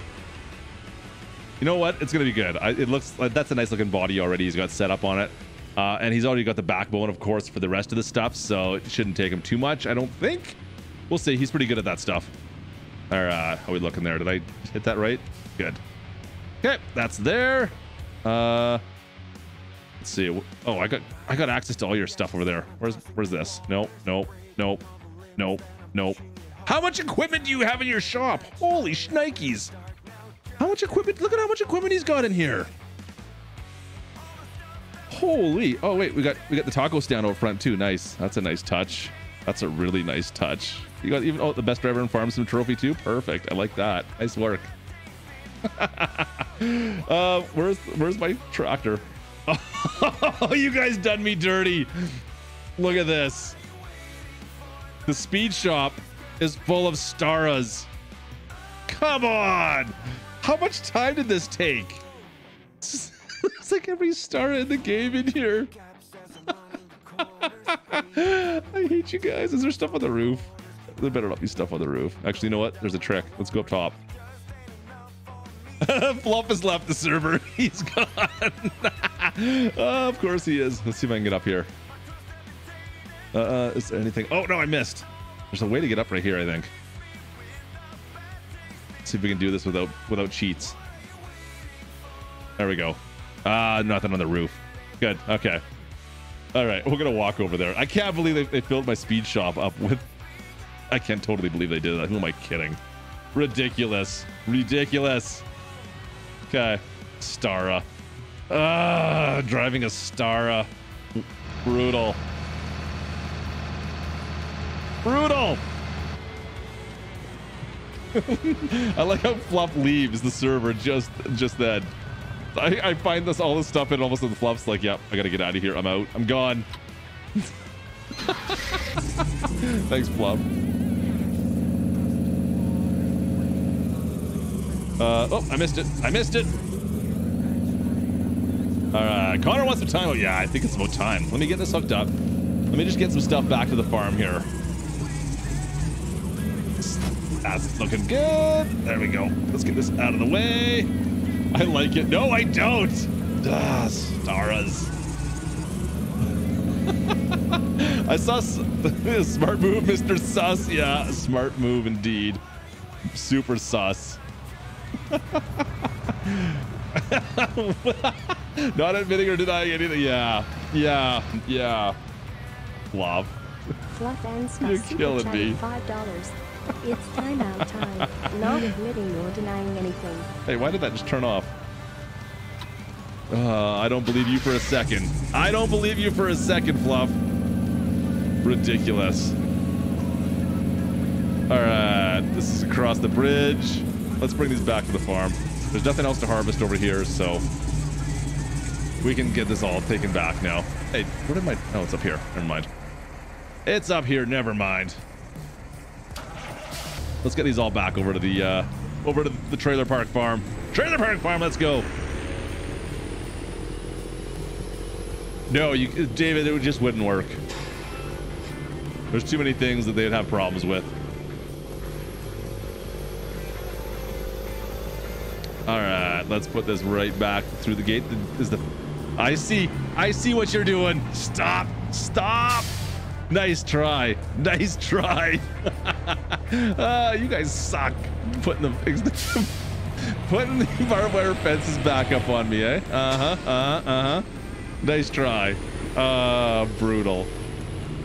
You know what? It's gonna be good. I, it looks like that's a nice looking body already. He's got set up on it, uh, and he's already got the backbone, of course, for the rest of the stuff. So it shouldn't take him too much, I don't think. We'll see. He's pretty good at that stuff. All right, how are we looking there? Did I hit that right? Good. Okay, that's there. Uh, let's see. Oh, I got I got access to all your stuff over there. Where's Where's this? Nope, nope, nope, nope, nope. How much equipment do you have in your shop? Holy shnikes! How much equipment? Look at how much equipment he's got in here. Holy! Oh wait, we got we got the taco stand over front too. Nice. That's a nice touch. That's a really nice touch. You got even oh the best driver in Farm Sim trophy too. Perfect. I like that. Nice work. uh, where's where's my tractor? Oh, you guys done me dirty. Look at this. The speed shop is full of Staras. Come on. How much time did this take? It's like every star in the game in here. I hate you guys. Is there stuff on the roof? There better not be stuff on the roof. Actually, you know what? There's a trick. Let's go up top. Fluff has left the server. He's gone. uh, of course he is. Let's see if I can get up here. Uh, is there anything? Oh, no, I missed. There's a way to get up right here, I think. See if we can do this without without cheats. There we go. Ah, uh, nothing on the roof. Good. Okay. All right, we're gonna walk over there. I can't believe they, they filled my speed shop up with. I can't totally believe they did that. Who am I kidding? Ridiculous. Ridiculous. Okay. Stara. Ah, driving a Stara. Brutal. Brutal. I like how Fluff leaves the server just just then. I, I find this all this stuff in almost in the Fluff's like, yep, I gotta get out of here. I'm out. I'm gone. Thanks, Fluff. Uh, oh, I missed it. I missed it. All right, Connor wants some time. Oh yeah, I think it's about time. Let me get this hooked up. Let me just get some stuff back to the farm here. That's looking good. There we go. Let's get this out of the way. I like it. No, I don't. Ah, Staras. I saw smart move, Mister Sus. Yeah, smart move indeed. Super sus. Not admitting or denying anything. Yeah, yeah, yeah. Love. You're killing me. five dollars. It's timeout time. Not admitting or denying anything. Hey, why did that just turn off? Uh, I don't believe you for a second. I don't believe you for a second, Fluff. Ridiculous. All right, this is across the bridge. Let's bring these back to the farm. There's nothing else to harvest over here, so we can get this all taken back now. Hey, where did my... Oh, it's up here. Never mind. It's up here. Never mind. Let's get these all back over to the uh, over to the trailer park farm. Trailer park farm, let's go. No, you, David, it just wouldn't work. There's too many things that they'd have problems with. All right, let's put this right back through the gate. Is the I see. I see what you're doing. Stop. Stop. Nice try. Nice try. uh, you guys suck. Putting the putting the barbed wire fences back up on me, eh? Uh huh. Uh huh. Uh huh. Nice try. Uh, brutal.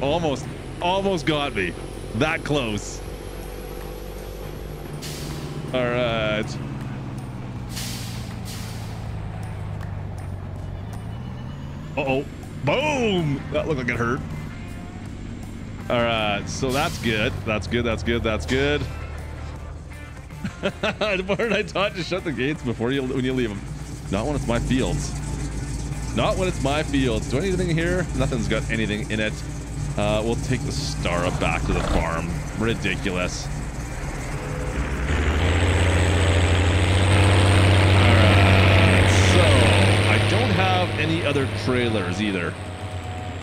Almost, almost got me. That close. All right. Uh oh. Boom. That looked like it hurt. All right. So that's good. That's good. That's good. That's good. Martin, I taught you to shut the gates before you when you leave them. Not when it's my fields. Not when it's my fields. Do I need anything here? Nothing's got anything in it. Uh, we'll take the Stara back to the farm. Ridiculous. Any other trailers either?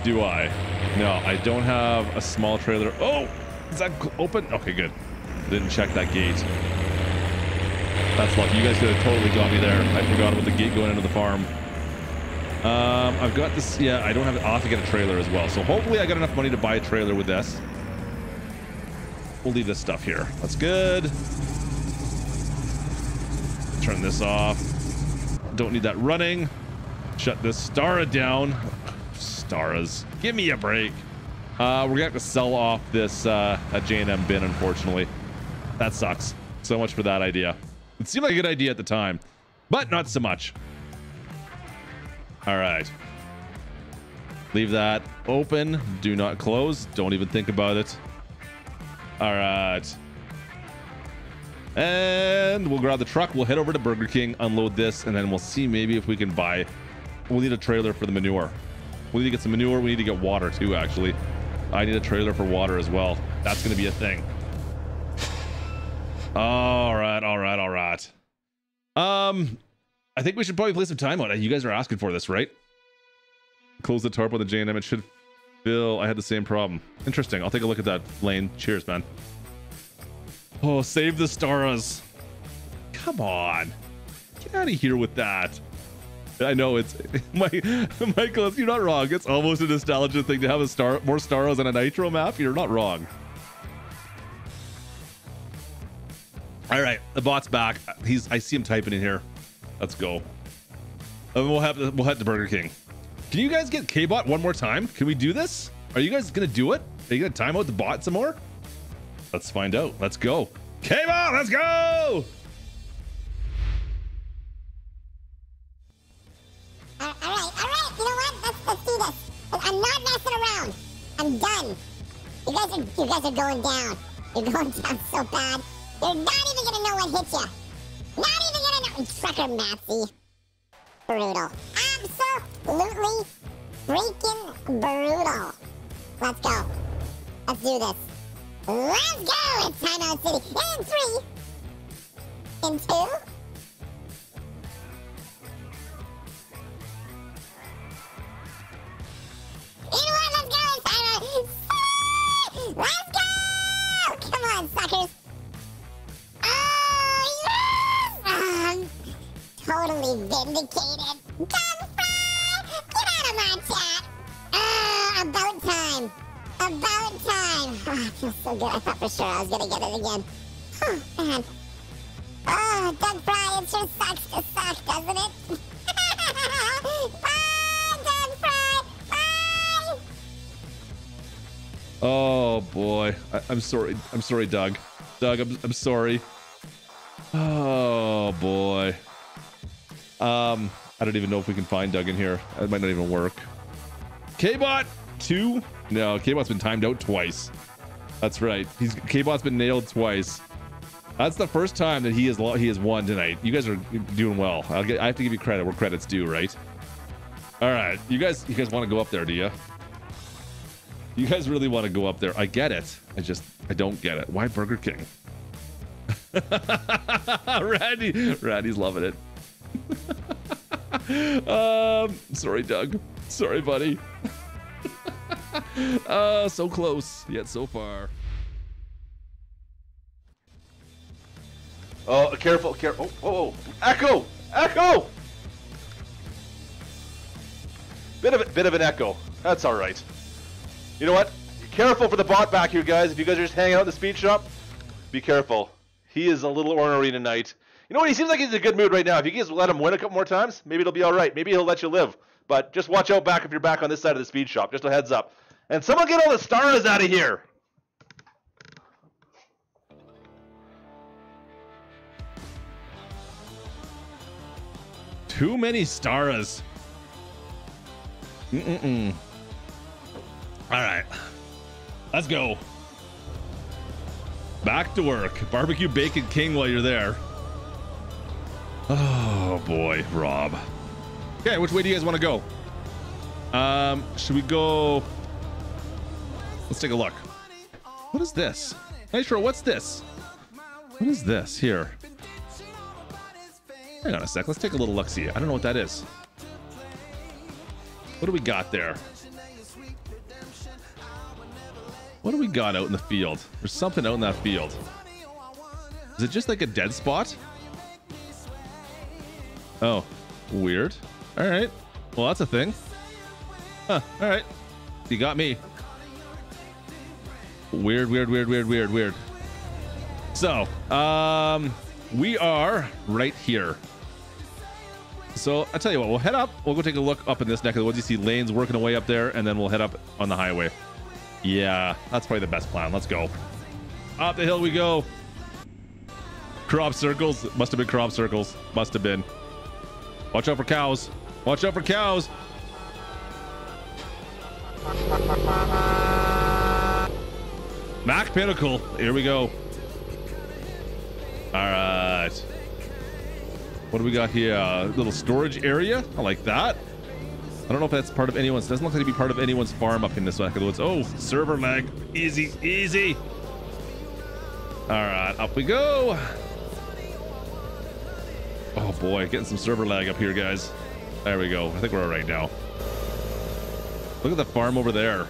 Do I? No, I don't have a small trailer. Oh, is that open? Okay, good. Didn't check that gate. That's lucky. You guys could have totally got me there. I forgot about the gate going into the farm. Um, I've got this. Yeah, I don't have it off to get a trailer as well. So hopefully I got enough money to buy a trailer with this. We'll leave this stuff here. That's good. Turn this off. Don't need that running. Shut this Stara down. Staras, give me a break. Uh, we're gonna have to sell off this uh, J and M bin, unfortunately. That sucks. So much for that idea. It seemed like a good idea at the time, but not so much. All right. Leave that open. Do not close. Don't even think about it. All right. And we'll grab the truck. We'll head over to Burger King, unload this, and then we'll see maybe if we can buy. We'll need a trailer for the manure. We need to get some manure. We need to get water too, actually. I need a trailer for water as well. That's going to be a thing. All right, all right, all right. Um, I think we should probably play some time on it. You guys are asking for this, right? Close the tarp on the J and M. It should fill. I had the same problem. Interesting. I'll take a look at that lane. Cheers, man. Oh, save the Staras. Come on. Get out of here with that. I know it's my Michael, you're not wrong. It's almost a nostalgia thing to have a star more Staras on a Nitro map. You're not wrong. All right, the bot's back. He's I see him typing in here. Let's go. And we'll have to, we'll head to Burger King. Can you guys get K-Bot one more time? Can we do this? Are you guys gonna do it? Are you gonna time out the bot some more? Let's find out. Let's go. K-Bot, let's go! Uh, all right, all right, you know what? Let's, let's do this. I'm not messing around. I'm done. You guys are, you guys are going down. You're going down so bad. You're not even gonna know what hit you. Not even gonna know. Trucker Massey. Brutal. Absolutely freaking brutal. Let's go. Let's do this. Let's go. It's Timeout City. In three. In two. You know what? Let's go! It's time out! Let's go! Come on, suckers! Oh, yes! Oh, totally vindicated. Come on! Get out of my chat! Oh, about time! About time! Oh, I feel so good. I thought for sure I was gonna get it again. Oh, man. Oh, Doug Fry, it sure sucks to suck, doesn't it? Oh boy, I, I'm sorry. I'm sorry, Doug. Doug, I'm, I'm sorry. Oh boy. Um, I don't even know if we can find Doug in here. It might not even work. K-Bot two? No, K-Bot's been timed out twice. That's right. He's K-Bot's been nailed twice. That's the first time that he has he has won tonight. You guys are doing well. I'll get, I have to give you credit where credit's due, right? All right, you guys. You guys want to go up there, do you? You guys really want to go up there. I get it. I just, I don't get it. Why Burger King? Randy, Randy's loving it. um, sorry, Doug. Sorry, buddy. uh, so close, yet so far. Oh, careful, careful. Oh, oh, oh. Echo, Echo. Bit of a bit of an echo. That's all right. You know what? Careful for the bot back here, guys. If you guys are just hanging out in the speed shop, be careful. He is a little ornery tonight. You know what? He seems like he's in a good mood right now. If you guys let him win a couple more times, maybe it'll be all right. Maybe he'll let you live. But just watch out back if you're back on this side of the speed shop. Just a heads up. And someone get all the Staras out of here. Too many Staras. Mm-mm-mm. All right, let's go. Back to work. Barbecue Bacon King while you're there. Oh boy, Rob. Okay, which way do you guys want to go? Um, should we go? Let's take a look. What is this? Nitro, what's this? What is this here? Hang on a sec. Let's take a little look. See, I don't know what that is. What do we got there? What do we got out in the field? There's something out in that field. Is it just like a dead spot? Oh, weird. All right. Well, that's a thing. Huh. All right. You got me. Weird, weird, weird, weird, weird, weird. So, um, we are right here. So I tell you what, we'll head up. We'll go take a look up in this neck of the woods. You see lanes working away up there, and then we'll head up on the highway. Yeah, that's probably the best plan. Let's go. Up the hill we go. Crop circles. Must have been crop circles. Must have been. Watch out for cows. Watch out for cows. Mac Pinnacle. Here we go. All right. What do we got here? A little storage area. I like that. I don't know if that's part of anyone's. Doesn't look like to be part of anyone's farm up in this neck of the woods. Oh, server lag. Easy, easy. All right, up we go. Oh boy, getting some server lag up here, guys. There we go. I think we're all right now. Look at the farm over there.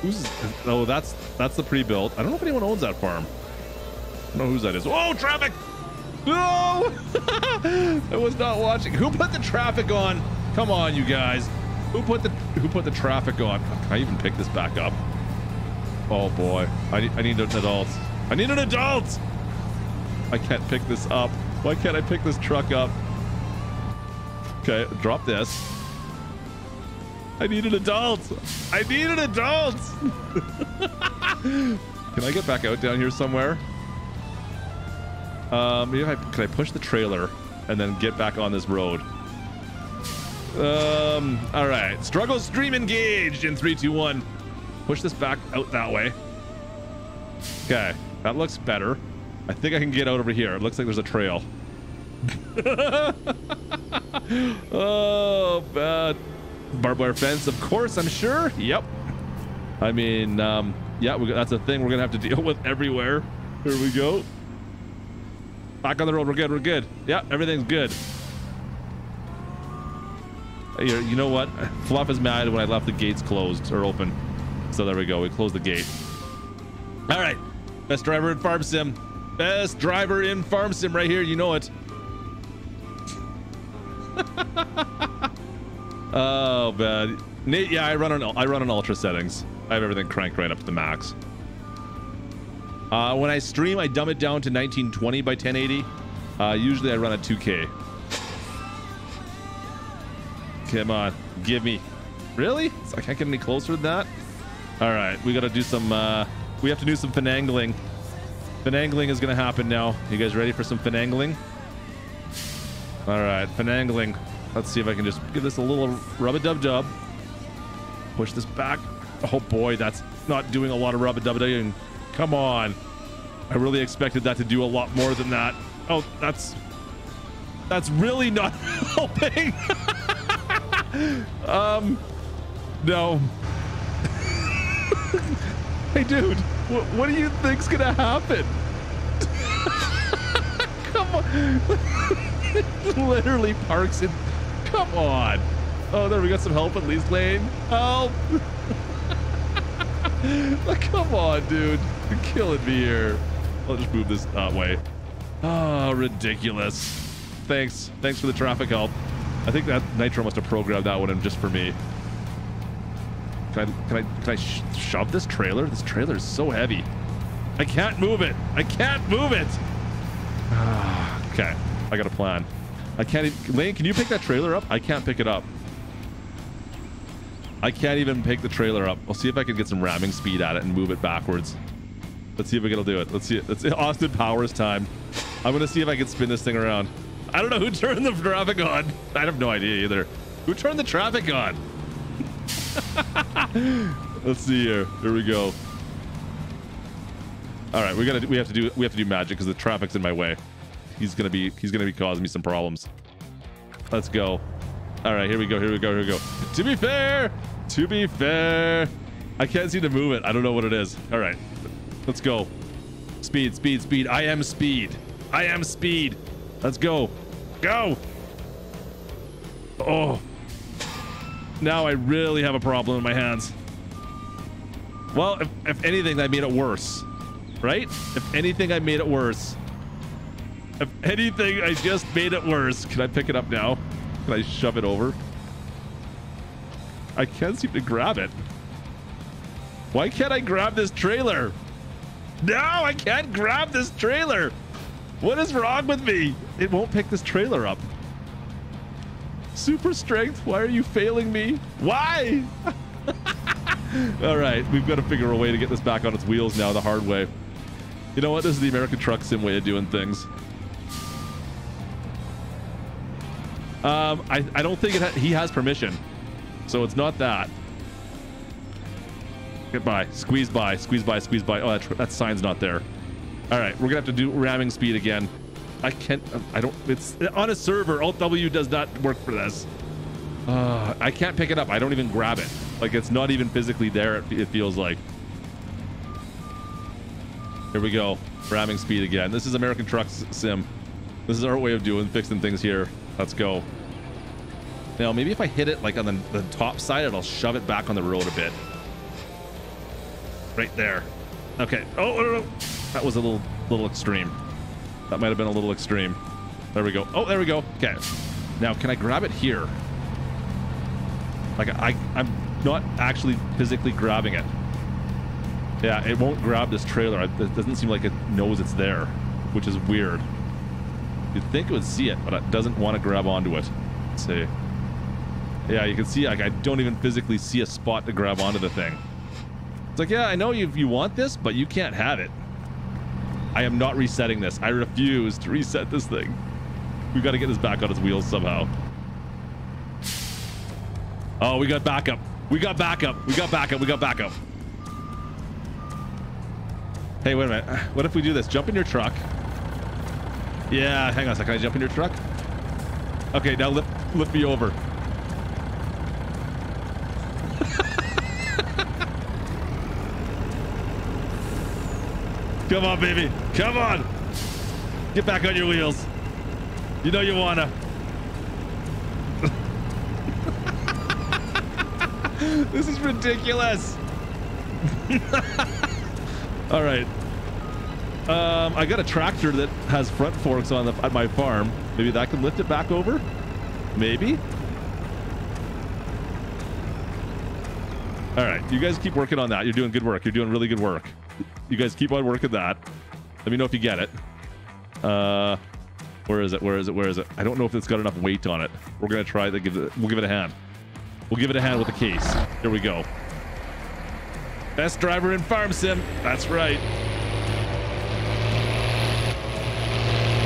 Who's? Oh, that's that's the pre-built. I don't know if anyone owns that farm. I don't know whose that is. Oh, traffic! No, I was not watching. Who put the traffic on? Come on, you guys. Who put the who put the traffic on? Can I even pick this back up? Oh boy, I need I need an adult. I need an adult. I can't pick this up. Why can't I pick this truck up? Okay, drop this. I need an adult. I need an adult. Can I get back out down here somewhere? Um, maybe if I can I push the trailer and then get back on this road. Um, all right. Struggle stream engaged in three, two, one. Push this back out that way. Okay, that looks better. I think I can get out over here. It looks like there's a trail. Oh, bad. Barbed wire fence, of course. I'm sure. Yep. I mean, um, yeah, we, that's a thing we're gonna have to deal with everywhere. Here we go. Back on the road. We're good. We're good. Yeah, everything's good. You know what? Fluff is mad when I left the gates closed or open. So there we go. We closed the gate. All right. Best driver in Farm Sim. Best driver in Farm Sim right here. You know it. Oh, man. Nate, yeah, I run on I run on ultra settings. I have everything cranked right up to the max. Uh, when I stream, I dumb it down to nineteen twenty by ten eighty. Uh, usually I run at two K. Come on, give me. Really? I can't get any closer than that? All right, we got to do some, uh, we have to do some finangling. Finangling is going to happen now. You guys ready for some finangling? All right, finangling. Let's see if I can just give this a little rub-a-dub-dub. Push this back. Oh boy, that's not doing a lot of rub-a-dub-dubbing. Come on. I really expected that to do a lot more than that. Oh, that's... That's really not helping. um, no. Hey, dude. What, what do you think's gonna happen? Come on. Literally parks in... Come on. Oh, there we got some help at Lee's Lane. Help. Come on, dude. You're killing me here. I'll just move this that way. Oh, ridiculous. Thanks. Thanks for the traffic help. I think that Nitro must have programmed that one in just for me. Can I, can I, can I sh shove this trailer? This trailer is so heavy. I can't move it. I can't move it. Okay, I got a plan. I can't even, Lane, can you pick that trailer up? I can't pick it up. I can't even pick the trailer up. I'll see if I can get some ramming speed at it and move it backwards. Let's see if it'll do it. Let's see it. Let's see. Austin Powers time. I'm going to see if I can spin this thing around. I don't know who turned the traffic on. I have no idea either. Who turned the traffic on? Let's see here. Here we go. All right, we gotta. We have to do. We have to do magic because the traffic's in my way. He's gonna be. He's gonna be causing me some problems. Let's go. All right, here we go. Here we go. Here we go. To be fair. To be fair. I can't seem to move it. I don't know what it is. All right, let's go. Speed. Speed. Speed. I am speed. I am speed. Let's go. Go. Oh. Now I really have a problem in my hands. Well, if, if anything, I made it worse. Right? If anything, I made it worse. If anything, I just made it worse. Can I pick it up now? Can I shove it over? I can't seem to grab it. Why can't I grab this trailer? No, I can't grab this trailer. What is wrong with me? It won't pick this trailer up. Super strength, why are you failing me? Why? All right, we've got to figure a way to get this back on its wheels now the hard way. You know what? This is the American Truck Sim way of doing things. Um, I, I don't think it ha he has permission, so it's not that. Get by, squeeze by, squeeze by, squeeze by. Oh, that, that sign's not there. All right, we're gonna have to do ramming speed again. I can't. I don't. It's on a server. Alt W does not work for this. Uh, I can't pick it up. I don't even grab it. Like it's not even physically there. It, it feels like. Here we go. Ramming speed again. This is American Truck Sim. This is our way of doing fixing things here. Let's go. Now maybe if I hit it like on the, the top side, it'll shove it back on the road a bit. Right there. Okay. Oh, oh, oh. That was a little little extreme. That might have been a little extreme. There we go. Oh, there we go. Okay. Now, can I grab it here? Like, I, I'm not actually physically grabbing it. Yeah, it won't grab this trailer. It doesn't seem like it knows it's there, which is weird. You'd think it would see it, but it doesn't want to grab onto it. Let's see. Yeah, you can see, like, I don't even physically see a spot to grab onto the thing. It's like, yeah, I know you, you want this, but you can't have it. I am not resetting this. I refuse to reset this thing. We've got to get this back on its wheels somehow. Oh, we got backup. We got backup. We got backup. We got backup. Hey, wait a minute. What if we do this? Jump in your truck. Yeah, hang on a second. Can I jump in your truck? Okay, now lift, lift me over. Come on, baby. Come on. Get back on your wheels. You know you wanna. This is ridiculous. All right. Um, I got a tractor that has front forks on the, at my farm. Maybe that can lift it back over. Maybe. All right. You guys keep working on that. You're doing good work. You're doing really good work. You guys keep on working that. Let me know if you get it. Uh, where is it? Where is it? Where is it? I don't know if it's got enough weight on it. We're gonna try to give it. We'll give it a hand. We'll give it a hand with a case. Here we go. Best driver in Farm Sim. That's right.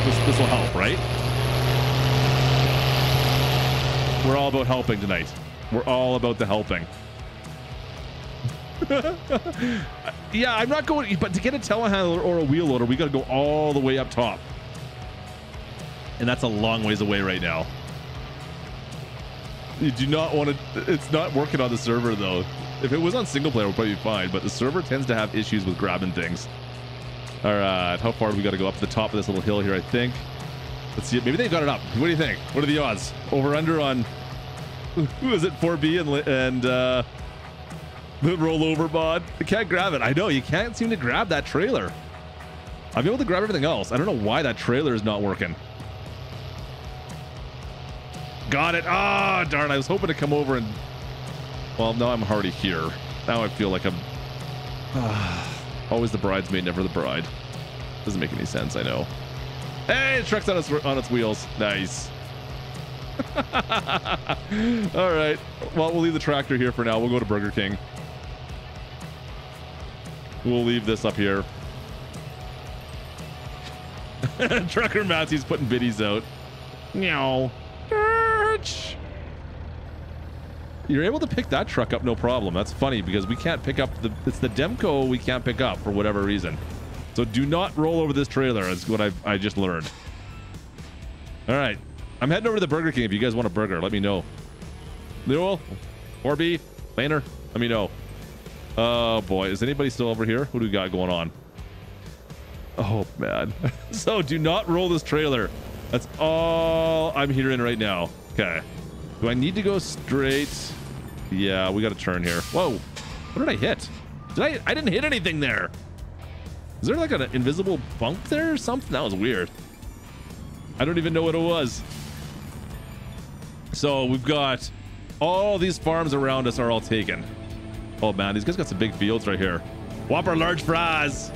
This this will help, right? We're all about helping tonight. We're all about the helping. Yeah, I'm not going, but to get a telehandler or a wheel loader, we got to go all the way up top. And that's a long ways away right now. You do not want to, it's not working on the server though. If it was on single player, we'll probably be fine, but the server tends to have issues with grabbing things. All right, how far do we got to go up to the top of this little hill here, I think? Let's see, maybe they've got it up. What do you think? What are the odds? Over under on, who is it, four B and, and uh, the rollover mod? I can't grab it. I know, you can't seem to grab that trailer. I'll be able to grab everything else. I don't know why that trailer is not working. Got it. Ah, darn. I was hoping to come over and Well, now I'm already here. Now I feel like I'm uh, always the bridesmaid, never the bride. Doesn't make any sense, I know. Hey, the truck's on its, on its wheels. Nice. All right. Well, we'll leave the tractor here for now. We'll go to Burger King. We'll leave this up here. Trucker Massey's putting biddies out. Meow. Church. You're able to pick that truck up, no problem. That's funny because we can't pick up the. It's the Demco we can't pick up for whatever reason. So do not roll over this trailer. That's what I've, I just learned. All right. I'm heading over to the Burger King. If you guys want a burger, let me know. Newell, or beef, Laner, let me know. Oh boy, is anybody still over here? What do we got going on? Oh man. So do not roll this trailer. That's all I'm hearing right now. Okay. Do I need to go straight? Yeah, we got to turn here. Whoa. What did I hit? Did I? I didn't hit anything there. Is there like an invisible bump there or something? That was weird. I don't even know what it was. So we've got all these farms around us are all taken. Oh man, these guys got some big fields right here. Whopper large fries.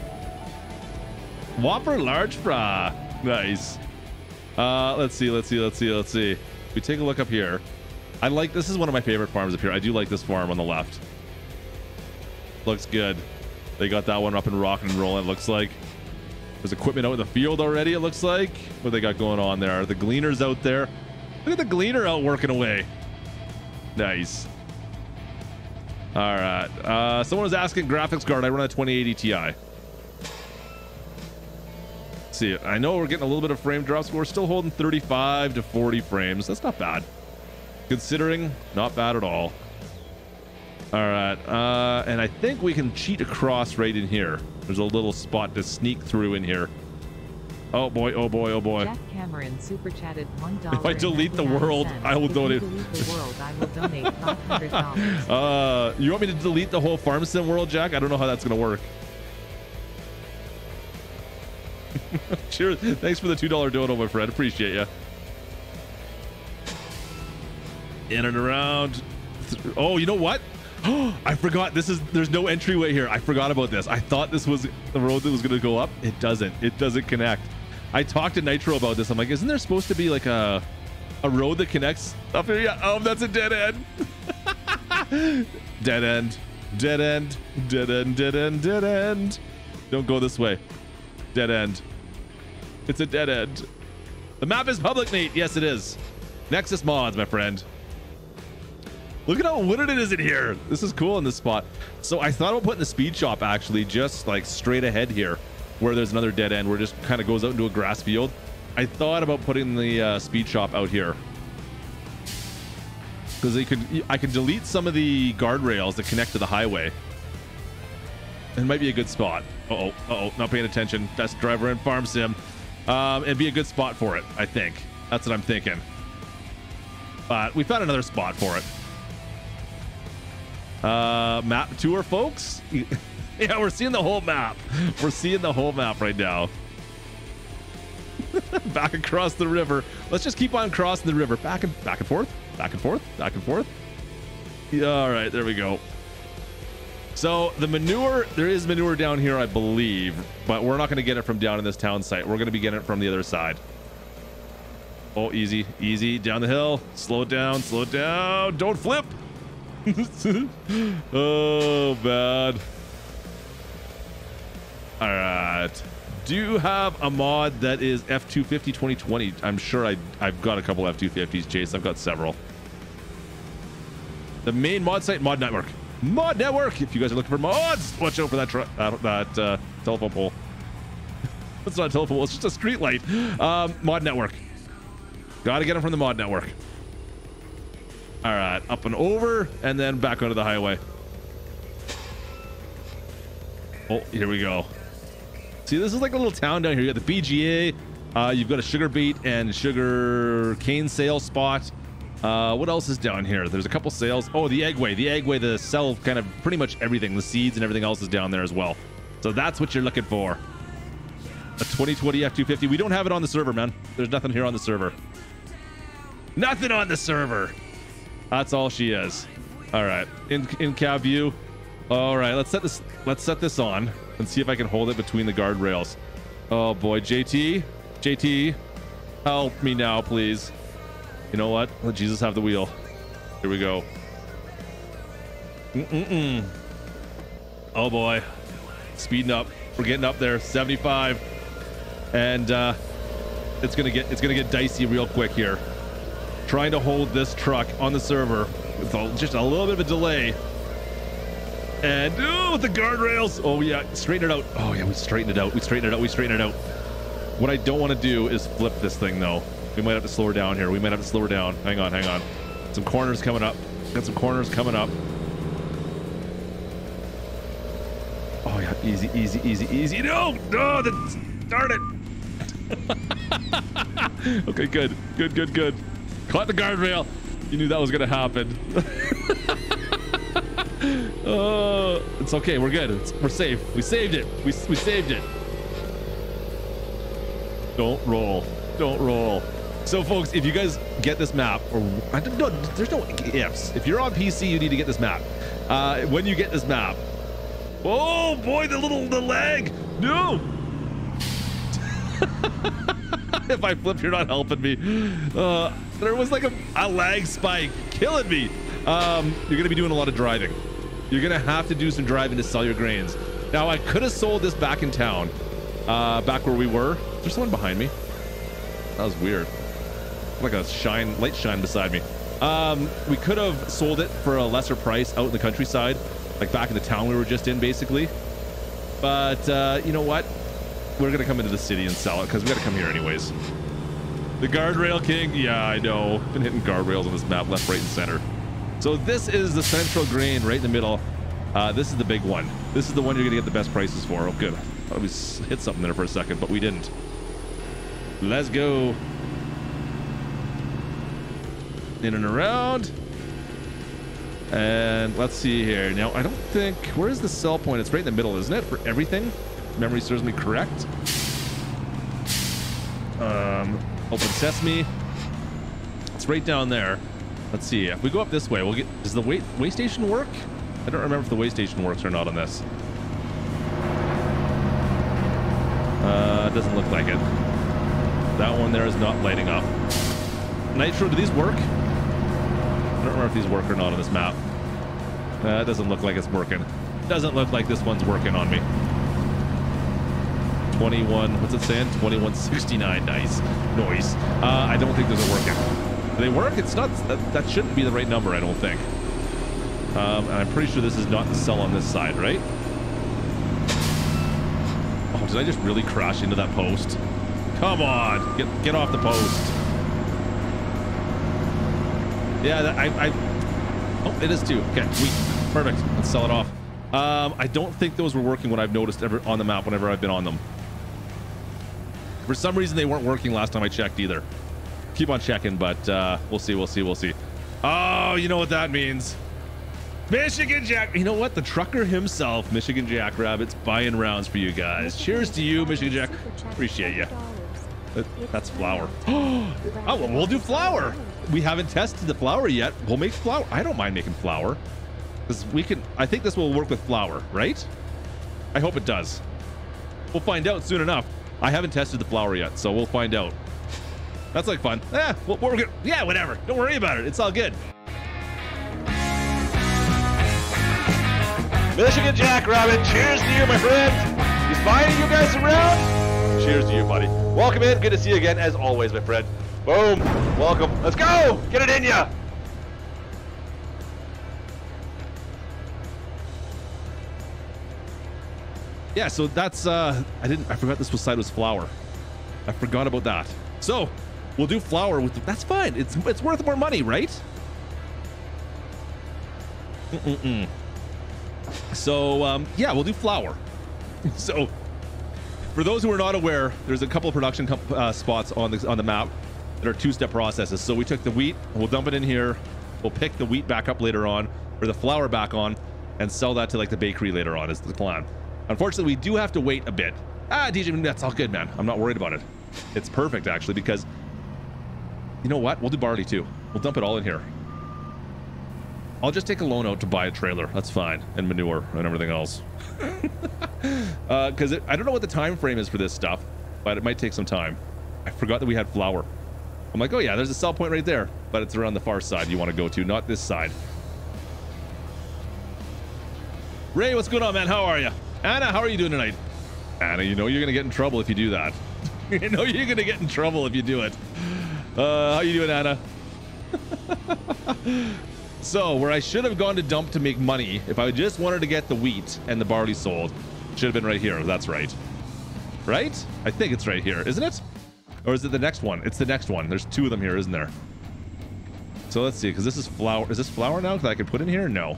Whopper large fry. Nice. Uh, let's see, let's see, let's see, let's see. We take a look up here. I like, this is one of my favorite farms up here. I do like this farm on the left. Looks good. They got that one up and rocking and rolling, it looks like. There's equipment out in the field already, it looks like. What they got going on there? The Gleaner's out there. Look at the Gleaner out working away. Nice. All right. Uh, someone was asking graphics card. I run a twenty eighty Ti. Let's see, I know we're getting a little bit of frame drops, but we're still holding thirty-five to forty frames. That's not bad. Considering, not bad at all. All right. Uh, and I think we can cheat across right in here. There's a little spot to sneak through in here. Oh boy, oh boy, oh boy. Jack Cameron super chatted one dollar. If I delete the world, I will donate. If you delete the world, I will donate five hundred dollars. Uh, you want me to delete the whole Farm Sim world, Jack? I don't know how that's going to work. Cheers. Thanks for the two dollar dono, my friend. Appreciate you. In and around. Oh, you know what? Oh, I forgot this is there's no entryway here. I forgot about this. I thought this was the road that was going to go up. It doesn't. It doesn't connect. I talked to Nitro about this. I'm like, isn't there supposed to be like a a road that connects up here? Yeah. Oh, that's a dead end. Dead end. Dead end. Dead end. Dead end. Dead end. Don't go this way. Dead end. It's a dead end. The map is public, Nate. Yes, it is. Nexus Mods, my friend. Look at how wooded it is in here. This is cool in this spot. So I thought about putting the speed shop actually just like straight ahead here where there's another dead end where it just kind of goes out into a grass field. I thought about putting the uh, speed shop out here because they could I could delete some of the guardrails that connect to the highway. It might be a good spot. Uh-oh, uh-oh, not paying attention. That's driver and Farm Sim. Um, it'd be a good spot for it, I think. That's what I'm thinking. But we found another spot for it. Uh, map tour, folks. Yeah, we're seeing the whole map. We're seeing the whole map right now. Back across the river. Let's just keep on crossing the river. Back and back and forth. Back and forth. Back and forth. Yeah, all right, there we go. So the manure, there is manure down here, I believe, but we're not going to get it from down in this town site. We're going to be getting it from the other side. Oh, easy, easy. Down the hill. Slow down. Slow down. Don't flip. Oh, bad. All right. Do you have a mod that is F two fifty twenty twenty? I'm sure I, I've got a couple F two fifties, Chase. I've got several. The main mod site, Mod Network. Mod Network. If you guys are looking for mods, watch out for that, uh, that uh, telephone pole. It's not a telephone pole. It's just a street light. Um, Mod Network. Got to get them from the Mod Network. All right, up and over, and then back onto the highway. Oh, here we go. See, this is like a little town down here. You got the B G A. Uh, you've got a sugar beet and sugar cane sale spot. Uh, what else is down here? There's a couple sales. Oh, the Eggway. The Eggway, the sell kind of pretty much everything. The seeds and everything else is down there as well. So that's what you're looking for. A twenty twenty F two fifty. We don't have it on the server, man. There's nothing here on the server. Nothing on the server. That's all she is. All right, in in cow view. All right, let's set this. Let's set this on and see if I can hold it between the guardrails. Oh boy, J T, J T, help me now, please. You know what? Let Jesus have the wheel. Here we go. Mm-mm-mm. Oh boy, speeding up. We're getting up there, seventy-five, and uh, it's gonna get it's gonna get dicey real quick here. Trying to hold this truck on the server with a, just a little bit of a delay. And ooh, with the guardrails. Oh yeah, straighten it out. Oh yeah, we straightened it out. We straightened it out. We straightened it out. What I don't want to do is flip this thing though. We might have to slow her down here. We might have to slow her down. Hang on, hang on. Some corners coming up. Got some corners coming up. Oh yeah, easy, easy, easy, easy. No, no, that's, darn it. Okay, good, good, good, good. Caught the guardrail. You knew that was gonna happen. Oh, uh, it's okay. We're good. It's, we're safe. We saved it. We we saved it. Don't roll. Don't roll. So, folks, if you guys get this map, or I don't know, there's no ifs. If you're on P C, you need to get this map. Uh, when you get this map, oh boy, the little the lag. No. If I flip, you're not helping me. Uh, there was like a, a lag spike killing me. Um, you're gonna be doing a lot of driving. You're gonna have to do some driving to sell your grains. Now I could have sold this back in town, uh, back where we were. Is there someone behind me? That was weird. Like a shine, light shine beside me. Um, we could have sold it for a lesser price out in the countryside, like back in the town we were just in, basically. But uh, you know what? We're gonna come into the city and sell it because we gotta come here anyways. The guardrail king. Yeah, I know. Been hitting guardrails on this map, left, right, and center. So this is the central grain right in the middle. Uh, this is the big one. This is the one you're gonna get the best prices for. Oh, good. I thought we hit something there for a second, but we didn't. Let's go. In and around. And let's see here. Now, I don't think, where is the sell point? It's right in the middle, isn't it? For everything? Memory serves me correct. Um, open sesame. It's right down there. Let's see. If we go up this way, we'll get. Does the way, way station work? I don't remember if the way station works or not on this. Uh, it doesn't look like it. That one there is not lighting up. Nitro, do these work? I don't remember if these work or not on this map. Uh, it doesn't look like it's working. Doesn't look like this one's working on me. twenty-one. What's it saying? twenty-one sixty-nine. Nice. Noise. Uh, I don't think those are working. They work. It's not that, that shouldn't be the right number, I don't think. Um, and I'm pretty sure this is not the cell on this side, right? Oh, did I just really crash into that post? Come on, get get off the post. Yeah, that, I, I. Oh, it is too. Okay, we perfect. Let's sell it off. Um, I don't think those were working when I've noticed ever on the map whenever I've been on them. For some reason, they weren't working last time I checked either. Keep on checking, but uh, we'll see, we'll see, we'll see. Oh, you know what that means. Michigan Jack. You know what? The trucker himself, Michigan Jackrabbit's buying rounds for you guys. Michigan Cheers to you, Michigan Jack. Appreciate you. That's flour. Oh, well, we'll do flour. We haven't tested the flour yet. We'll make flour. I don't mind making flour. Because we can, I think this will work with flour, right? I hope it does. We'll find out soon enough. I haven't tested the flour yet, so we'll find out. That's like fun. Yeah, well, we're good. Yeah, whatever. Don't worry about it. It's all good. Michigan Jackrabbit, cheers to you, my friend. He's finding you guys around. Cheers to you, buddy. Welcome in. Good to see you again, as always, my friend. Boom. Welcome. Let's go. Get it in ya. Yeah, so that's, uh, I didn't, I forgot this was side was flour. I forgot about that. So, we'll do flour with the, that's fine. It's it's worth more money, right? Mm-mm-mm. So um, yeah, we'll do flour. So for those who are not aware, there's a couple of production comp uh, spots on the on the map that are two-step processes. So we took the wheat, we'll dump it in here, we'll pick the wheat back up later on, or the flour back on, and sell that to like the bakery later on is the plan. Unfortunately, we do have to wait a bit. Ah, D J, that's all good, man. I'm not worried about it. It's perfect actually because. You know what? We'll do barley too. We'll dump it all in here. I'll just take a loan out to buy a trailer. That's fine. And manure and everything else. Because uh, I don't know what the time frame is for this stuff, but it might take some time. I forgot that we had flour. I'm like, oh yeah, there's a sell point right there, but it's around the far side you want to go to, not this side. Ray, what's going on, man? How are you? Anna, how are you doing tonight? Anna, you know you're going to get in trouble if you do that. You know you're going to get in trouble if you do it. Uh, how you doing, Anna? So, where I should have gone to dump to make money, if I just wanted to get the wheat and the barley sold, should have been right here. That's right. Right? I think it's right here, isn't it? Or is it the next one? It's the next one. There's two of them here, isn't there? So, let's see, because this is flour. Is this flour now that I can put in here? No.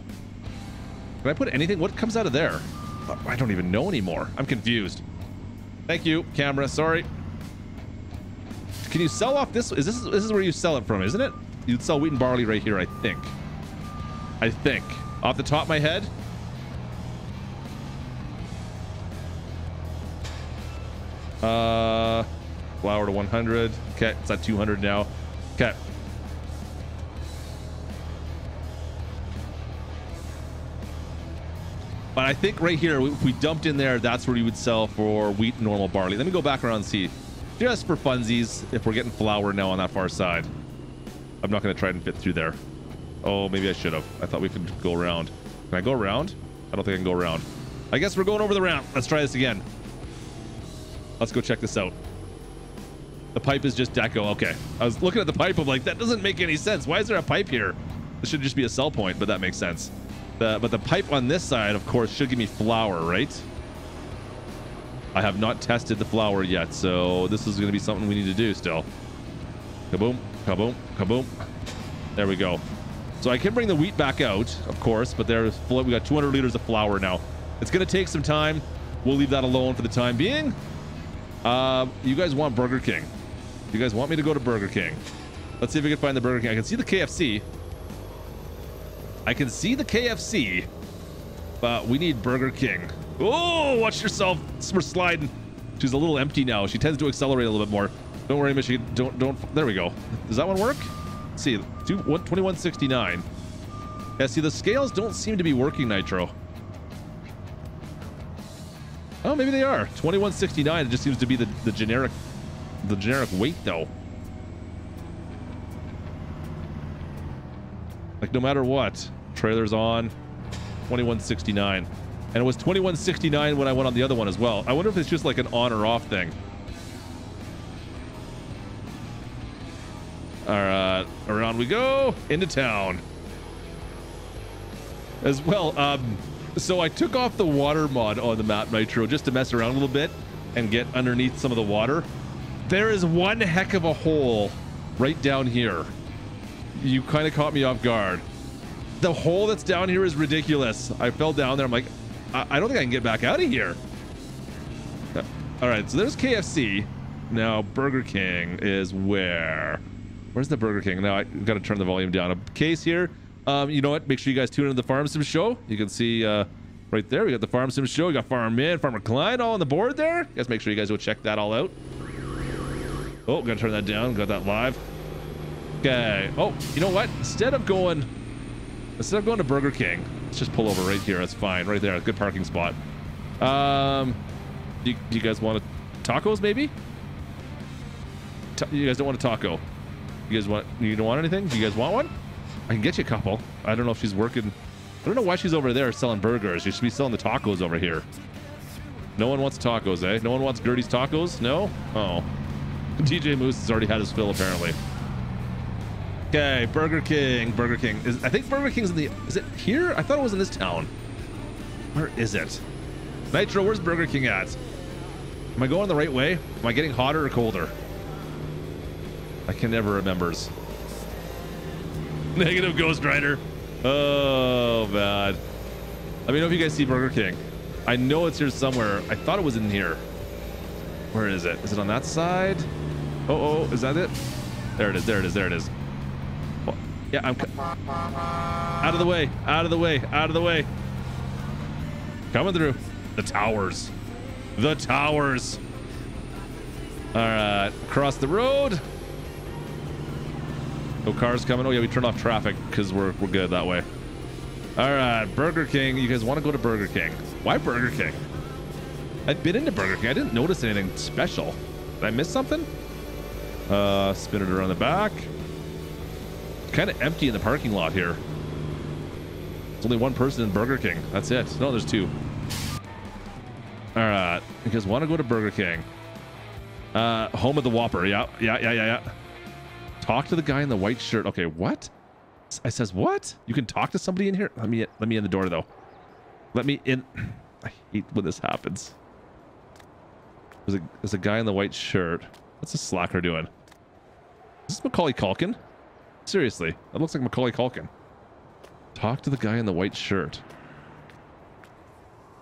Can I put anything? What comes out of there? I don't even know anymore. I'm confused. Thank you, camera. Sorry. Can you sell off this? Is this, this is where you sell it from, isn't it? You'd sell wheat and barley right here, I think. I think. Off the top of my head. Uh, flour to one hundred. Okay, it's at two hundred now. Okay. But I think right here, if we dumped in there, that's where you would sell for wheat, normal barley. Let me go back around and see. Just for funsies, if we're getting flour now on that far side. I'm not going to try and fit through there. Oh, maybe I should have. I thought we could go around. Can I go around? I don't think I can go around. I guess we're going over the ramp. Let's try this again. Let's go check this out. The pipe is just deco. Okay. I was looking at the pipe. I'm like, that doesn't make any sense. Why is there a pipe here? This should just be a sell point, but that makes sense. The, but the pipe on this side, of course, should give me flour, right? I have not tested the flour yet, so this is going to be something we need to do still. Kaboom. Kaboom, kaboom. There we go. So I can bring the wheat back out, of course, but there's full, we got two hundred liters of flour now. It's going to take some time. We'll leave that alone for the time being. Uh, you guys want Burger King. You guys want me to go to Burger King. Let's see if we can find the Burger King. I can see the K F C. I can see the K F C, but we need Burger King. Oh, watch yourself. We're sliding. She's a little empty now. She tends to accelerate a little bit more. Don't worry, Michigan. Don't, don't. There we go. Does that one work? Let's see. twenty-one sixty-nine. Yeah, see, the scales don't seem to be working, Nitro. Oh, maybe they are. twenty-one sixty-nine. It just seems to be the, the generic the generic weight, though. Like, no matter what. Trailer's on. twenty-one sixty-nine. And it was twenty-one sixty-nine when I went on the other one as well. I wonder if it's just like an on or off thing. All right, around we go, into town. As well, um, so I took off the water mod on the map, Nitro, just to mess around a little bit and get underneath some of the water. There is one heck of a hole right down here. You kind of caught me off guard. The hole that's down here is ridiculous. I fell down there, I'm like, I, I don't think I can get back out of here. All right, so there's K F C. Now, Burger King is where? Where's the Burger King? Now I've got to turn the volume down. A Case here. Um, you know what? Make sure you guys tune into the Farm Sim Show. You can see uh, right there. We got the Farm Sim Show. We got Farm In, Farmer Klein all on the board there. You guys make sure you guys go check that all out. Oh, got to turn that down. Got that live. Okay. Oh, you know what? Instead of going, instead of going to Burger King, let's just pull over right here. That's fine. Right there. Good parking spot. Um, you, you guys want a tacos maybe? Ta you guys don't want a taco. You guys want, you don't want anything? Do you guys want one? I can get you a couple. I don't know if she's working. I don't know why she's over there selling burgers. She should be selling the tacos over here. No one wants tacos, eh? No one wants Gertie's tacos? No? Oh. D J Moose has already had his fill, apparently. Okay, Burger King, Burger King. Is, I think Burger King's in the, is it here? I thought it was in this town. Where is it? Nitro, where's Burger King at? Am I going the right way? Am I getting hotter or colder? I can never remembers. Negative Ghost Rider. Oh, bad. Let me know if you guys see Burger King. I know it's here somewhere. I thought it was in here. Where is it? Is it on that side? Oh, oh, is that it? There it is. There it is. There it is. Oh, yeah, I'm out of the way. Out of the way. Out of the way. Coming through. The towers. The towers. All right. Cross the road. No cars coming. Oh yeah, we turn off traffic because we're we're good that way. All right, Burger King. You guys want to go to Burger King? Why Burger King? I've been into Burger King. I didn't notice anything special. Did I miss something? Uh, spin it around the back. Kind of empty in the parking lot here. There's only one person in Burger King. That's it. No, there's two. All right. You guys want to go to Burger King? Uh, home of the Whopper. Yeah, yeah, yeah, yeah, yeah. Talk to the guy in the white shirt. Okay, what? I says what? You can talk to somebody in here? Let me let me in the door though. Let me in. I hate when this happens. There's a there's a guy in the white shirt. What's this slacker doing? Is this Macaulay Culkin? Seriously, that looks like Macaulay Culkin. Talk to the guy in the white shirt.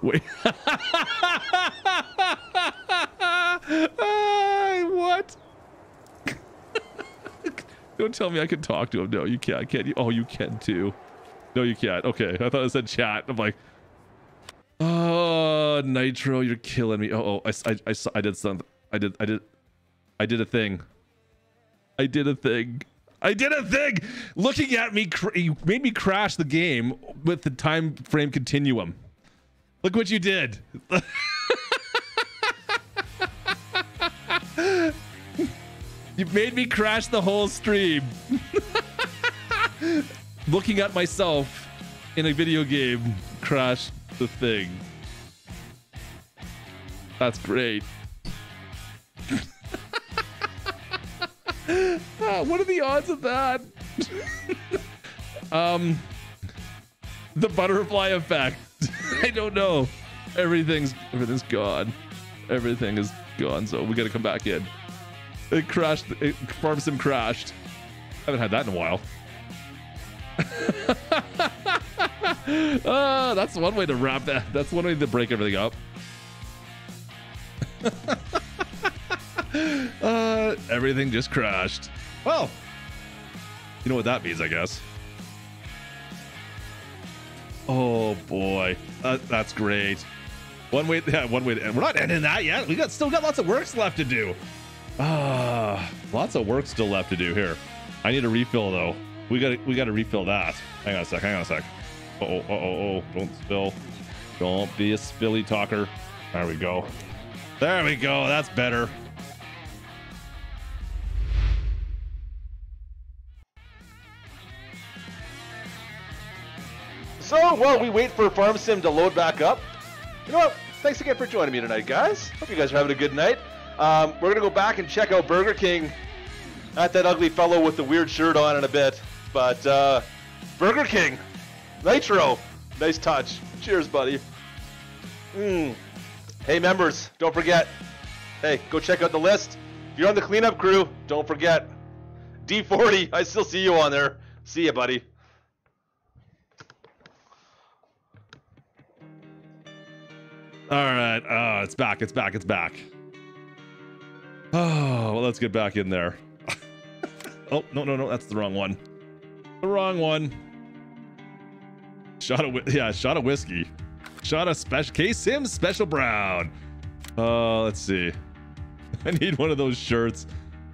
Wait. uh, what? Don't tell me I can talk to him. No, you can't. Can't you? Oh, you can too. No, you can't. Okay. I thought it said chat. I'm like, oh, Nitro, you're killing me. Oh, oh I, I, I, I did something. I did. I did. I did a thing. I did a thing. I did a thing. Looking at me, cr you made me crash the game with the time frame continuum. Look what you did. You made me crash the whole stream. Looking at myself in a video game crashed the thing. That's great. Ah, what are the odds of that? um, the butterfly effect. I don't know. Everything's everything's gone. Everything is gone. So we gotta come back in. It crashed. It, Farm Sim crashed. I haven't had that in a while. uh, that's one way to wrap that. That's one way to break everything up. uh, everything just crashed. Well, you know what that means, I guess. Oh boy, uh, that's great. One way, yeah, one way to end. We're not ending that yet. We got still got lots of works left to do. Ah, lots of work still left to do here. I need a refill though. We gotta, we gotta refill that. Hang on a sec. Hang on a sec. Uh oh, uh oh, oh! Don't spill. Don't be a spilly talker. There we go. There we go. That's better. So while we wait for Farm Sim to load back up, you know what? Thanks again for joining me tonight, guys. Hope you guys are having a good night. Um, we're going to go back and check out Burger King. Not that ugly fellow with the weird shirt on in a bit. But uh, Burger King, Nitro, nice touch. Cheers, buddy. Mm. Hey, members, don't forget. Hey, go check out the list. If you're on the cleanup crew, don't forget. D forty, I still see you on there. See ya, buddy. All right. Oh, it's back. It's back. It's back. Oh, well, let's get back in there. Oh, no, no, no. That's the wrong one. The wrong one. Shot of, yeah, shot of whiskey. Shot of special K-Sim's special brown. Oh, uh, let's see. I need one of those shirts.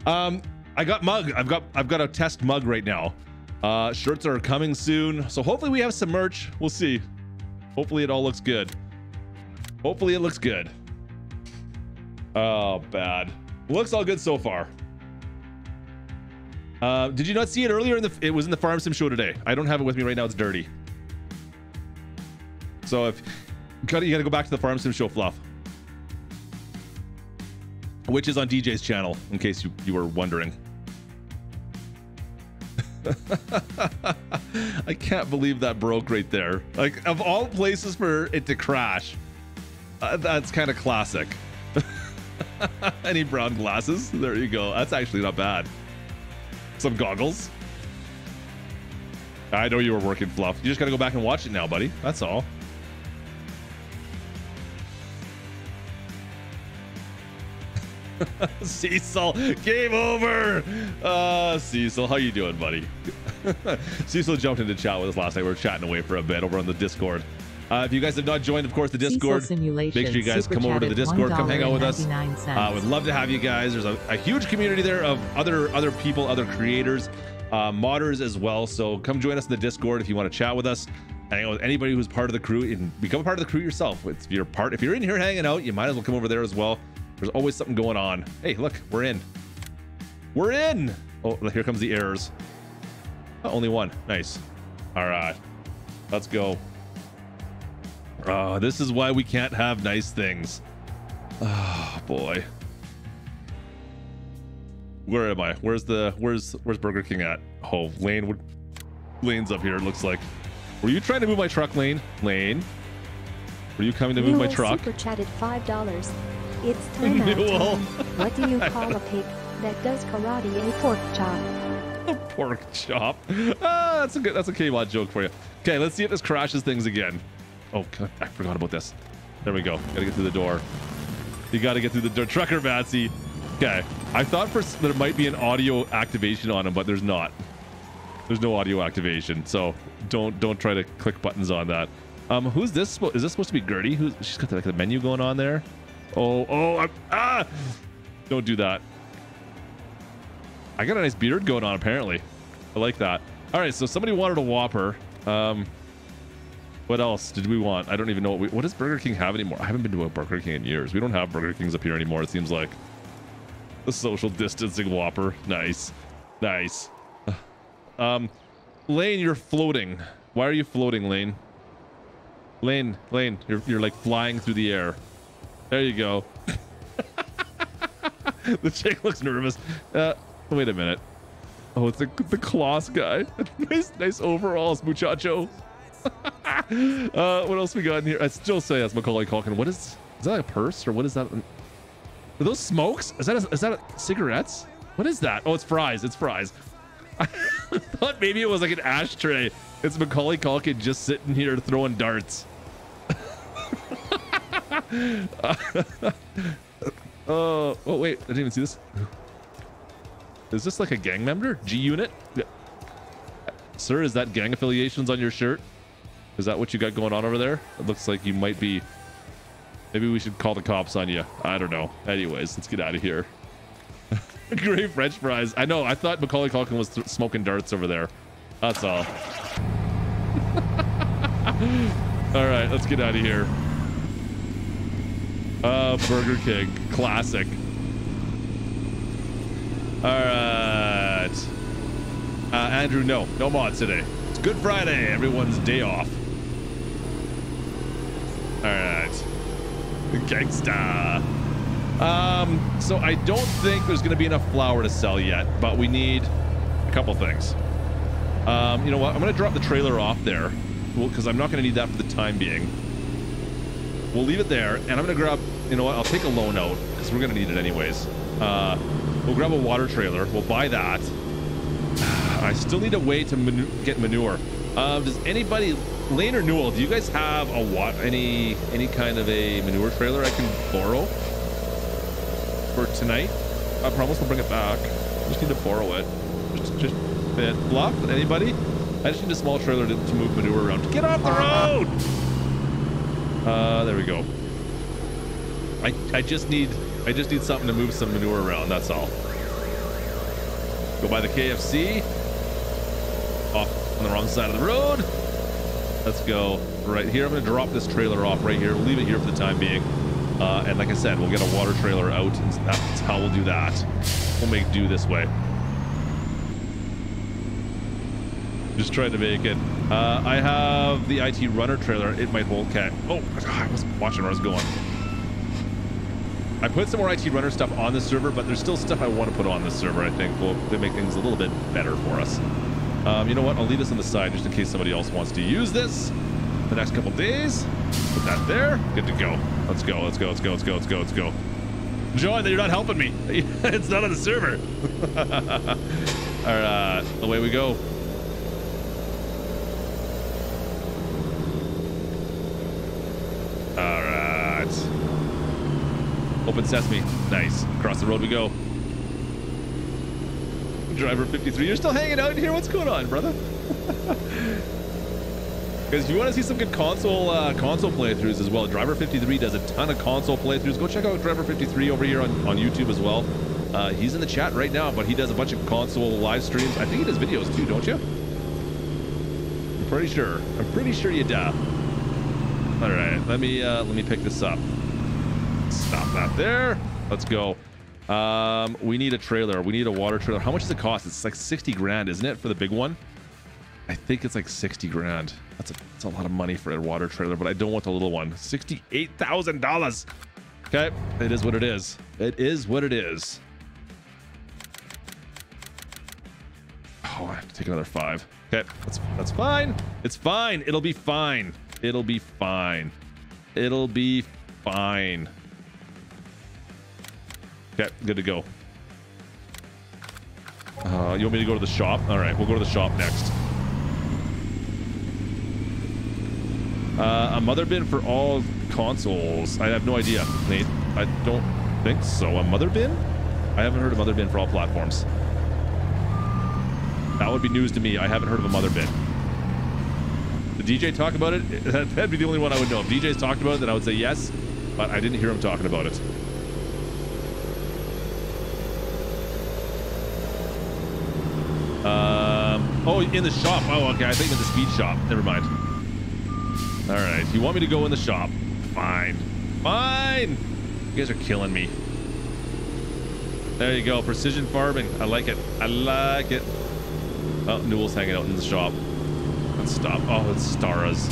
Um, I got mug. I've got, I've got a test mug right now. Uh, shirts are coming soon. So hopefully we have some merch. We'll see. Hopefully it all looks good. Hopefully it looks good. Oh, bad. Looks all good so far. Uh, did you not see it earlier? In the it was in the Farm Sim show today. I don't have it with me right now. It's dirty. So if you gotta, you gotta go back to the Farm Sim show fluff, which is on D J's channel, in case you you were wondering. I can't believe that broke right there. Like of all places for it to crash. Uh, that's kind of classic. Any brown glasses? There you go. That's actually not bad. Some goggles. I know you were working, Fluff. You just got to go back and watch it now, buddy. That's all. Cecil, game over. Uh, Cecil, how you doing, buddy? Cecil jumped into chat with us last night. We were chatting away for a bit over on the Discord. Uh, if you guys have not joined, of course, the Discord, make sure you guys come over to the Discord, come hang out with us. I uh, would love to have you guys. There's a, a huge community there of other other people, other creators, uh, modders as well. So come join us in the Discord if you want to chat with us. I know anybody who's part of the crew, and become a part of the crew yourself. It's your part. If you're in here hanging out, you might as well come over there as well. There's always something going on. Hey, look, we're in. We're in. Oh, here comes the errors. Oh, only one. Nice. All right, let's go. Oh, this is why we can't have nice things. Oh boy. Where am I? Where's the where's where's Burger King at? Oh, Lane would Lane's up here, it looks like. Were you trying to move my truck, Lane? Lane? Were you coming to move Newell my truck? Super chatted five dollars. It's time out time. What do you call a pig that does karate? A pork chop. A pork chop. Ah, that's a good that's a K-Bot joke for you. Okay, let's see if this crashes things again. Oh, God, I forgot about this. There we go. Gotta get through the door. You gotta get through the door. Trucker Massey. Okay. I thought for there might be an audio activation on him, but there's not. There's no audio activation, so don't don't try to click buttons on that. Um, who's this? Is this supposed to be Gertie? Who's, she's got like the menu going on there. Oh, oh, I'm, ah! Don't do that. I got a nice beard going on, apparently. I like that. All right, so somebody wanted a Whopper. Um... What else did we want? I don't even know what we... What does Burger King have anymore? I haven't been to a Burger King in years. We don't have Burger Kings up here anymore, it seems like. The social distancing Whopper. Nice. Nice. Um, Lane, you're floating. Why are you floating, Lane? Lane, Lane, you're, you're like flying through the air. There you go. The chick looks nervous. Uh, wait a minute. Oh, it's the, the Kloss guy. nice, nice overalls, muchacho. Uh, what else we got in here? I still say that's Macaulay Culkin. What is? Is that a purse or what is that? Are those smokes? Is that? A, is that a, cigarettes? What is that? Oh, it's fries. It's fries. I thought maybe it was like an ashtray. It's Macaulay Culkin just sitting here throwing darts. Oh, oh wait! I didn't even see this. Is this like a gang member? G Unit? Yeah. Sir, is that gang affiliations on your shirt? Is that what you got going on over there? It looks like you might be... Maybe we should call the cops on you. I don't know. Anyways, let's get out of here. Great French fries. I know. I thought Macaulay Culkin was th smoking darts over there. That's all. All right, let's get out of here. Uh, Burger King. Classic. All right. Uh, Andrew, no. No mods today. It's Good Friday. Everyone's day off. Alright. Gangsta. Um, so I don't think there's going to be enough flour to sell yet, but we need a couple things. Um, you know what? I'm going to drop the trailer off there because I'm not going to need that for the time being. We'll leave it there, and I'm going to grab... You know what? I'll take a loan out because we're going to need it anyways. Uh, we'll grab a water trailer. We'll buy that. I still need a way to manu get manure. Uh, does anybody... Lane or Newell, do you guys have a what any any kind of a manure trailer I can borrow for tonight? I promise we'll bring it back. I just need to borrow it. Just, just fit bluff. Anybody? I just need a small trailer to, to move manure around. Get off the road! Uh, there we go. I I just need I just need something to move some manure around. That's all. Go by the K F C. Off on the wrong side of the road. Let's go right here. I'm going to drop this trailer off right here. We'll leave it here for the time being. Uh, and like I said, we'll get a water trailer out. And that's how we'll do that. We'll make do this way. Just trying to make it. Uh, I have the I T runner trailer. It might hold. Okay. Oh, I was watching where I was going. I put some more I T runner stuff on this server, but there's still stuff I want to put on this server, I think. Well, they make things a little bit better for us. Um, you know what? I'll leave this on the side just in case somebody else wants to use this the next couple days. Put that there. Good to go. Let's go. Let's go. Let's go. Let's go. Let's go. Let's go. John, you're not helping me. It's not on the server. All right. Away we go. All right. Open sesame. Nice. Across the road we go. Driver fifty-three, you're still hanging out in here? What's going on, brother? Because if you want to see some good console uh, console playthroughs as well, Driver fifty-three does a ton of console playthroughs. Go check out Driver fifty-three over here on, on YouTube as well. Uh, he's in the chat right now, but he does a bunch of console live streams. I think he does videos too, don't you? I'm pretty sure. I'm pretty sure you do. All right, let me uh, let me pick this up. Stop that there. Let's go. Um, we need a trailer. We need a water trailer. How much does it cost? It's like sixty grand, isn't it, for the big one? I think it's like sixty grand. That's a, that's a lot of money for a water trailer, but I don't want the little one. sixty-eight thousand dollars. Okay, it is what it is. It is what it is. Oh, I have to take another five. Okay, that's that's fine. It's fine. It'll be fine. It'll be fine. It'll be fine. Okay, good to go. Uh, you want me to go to the shop? All right, we'll go to the shop next. Uh, a mother bin for all consoles. I have no idea, Nate. I don't think so. A mother bin? I haven't heard of mother bin for all platforms. That would be news to me. I haven't heard of a mother bin. Did D J talk about it? That'd be the only one I would know. If D J's talked about it, then I would say yes, but I didn't hear him talking about it. Um, oh, in the shop. Oh, okay. I think in the speed shop. Never mind. All right, you want me to go in the shop? Fine, fine. You guys are killing me. There you go, precision farming. I like it. I like it. Oh, Newell's hanging out in the shop. Let's stop. Oh, it's Stara's.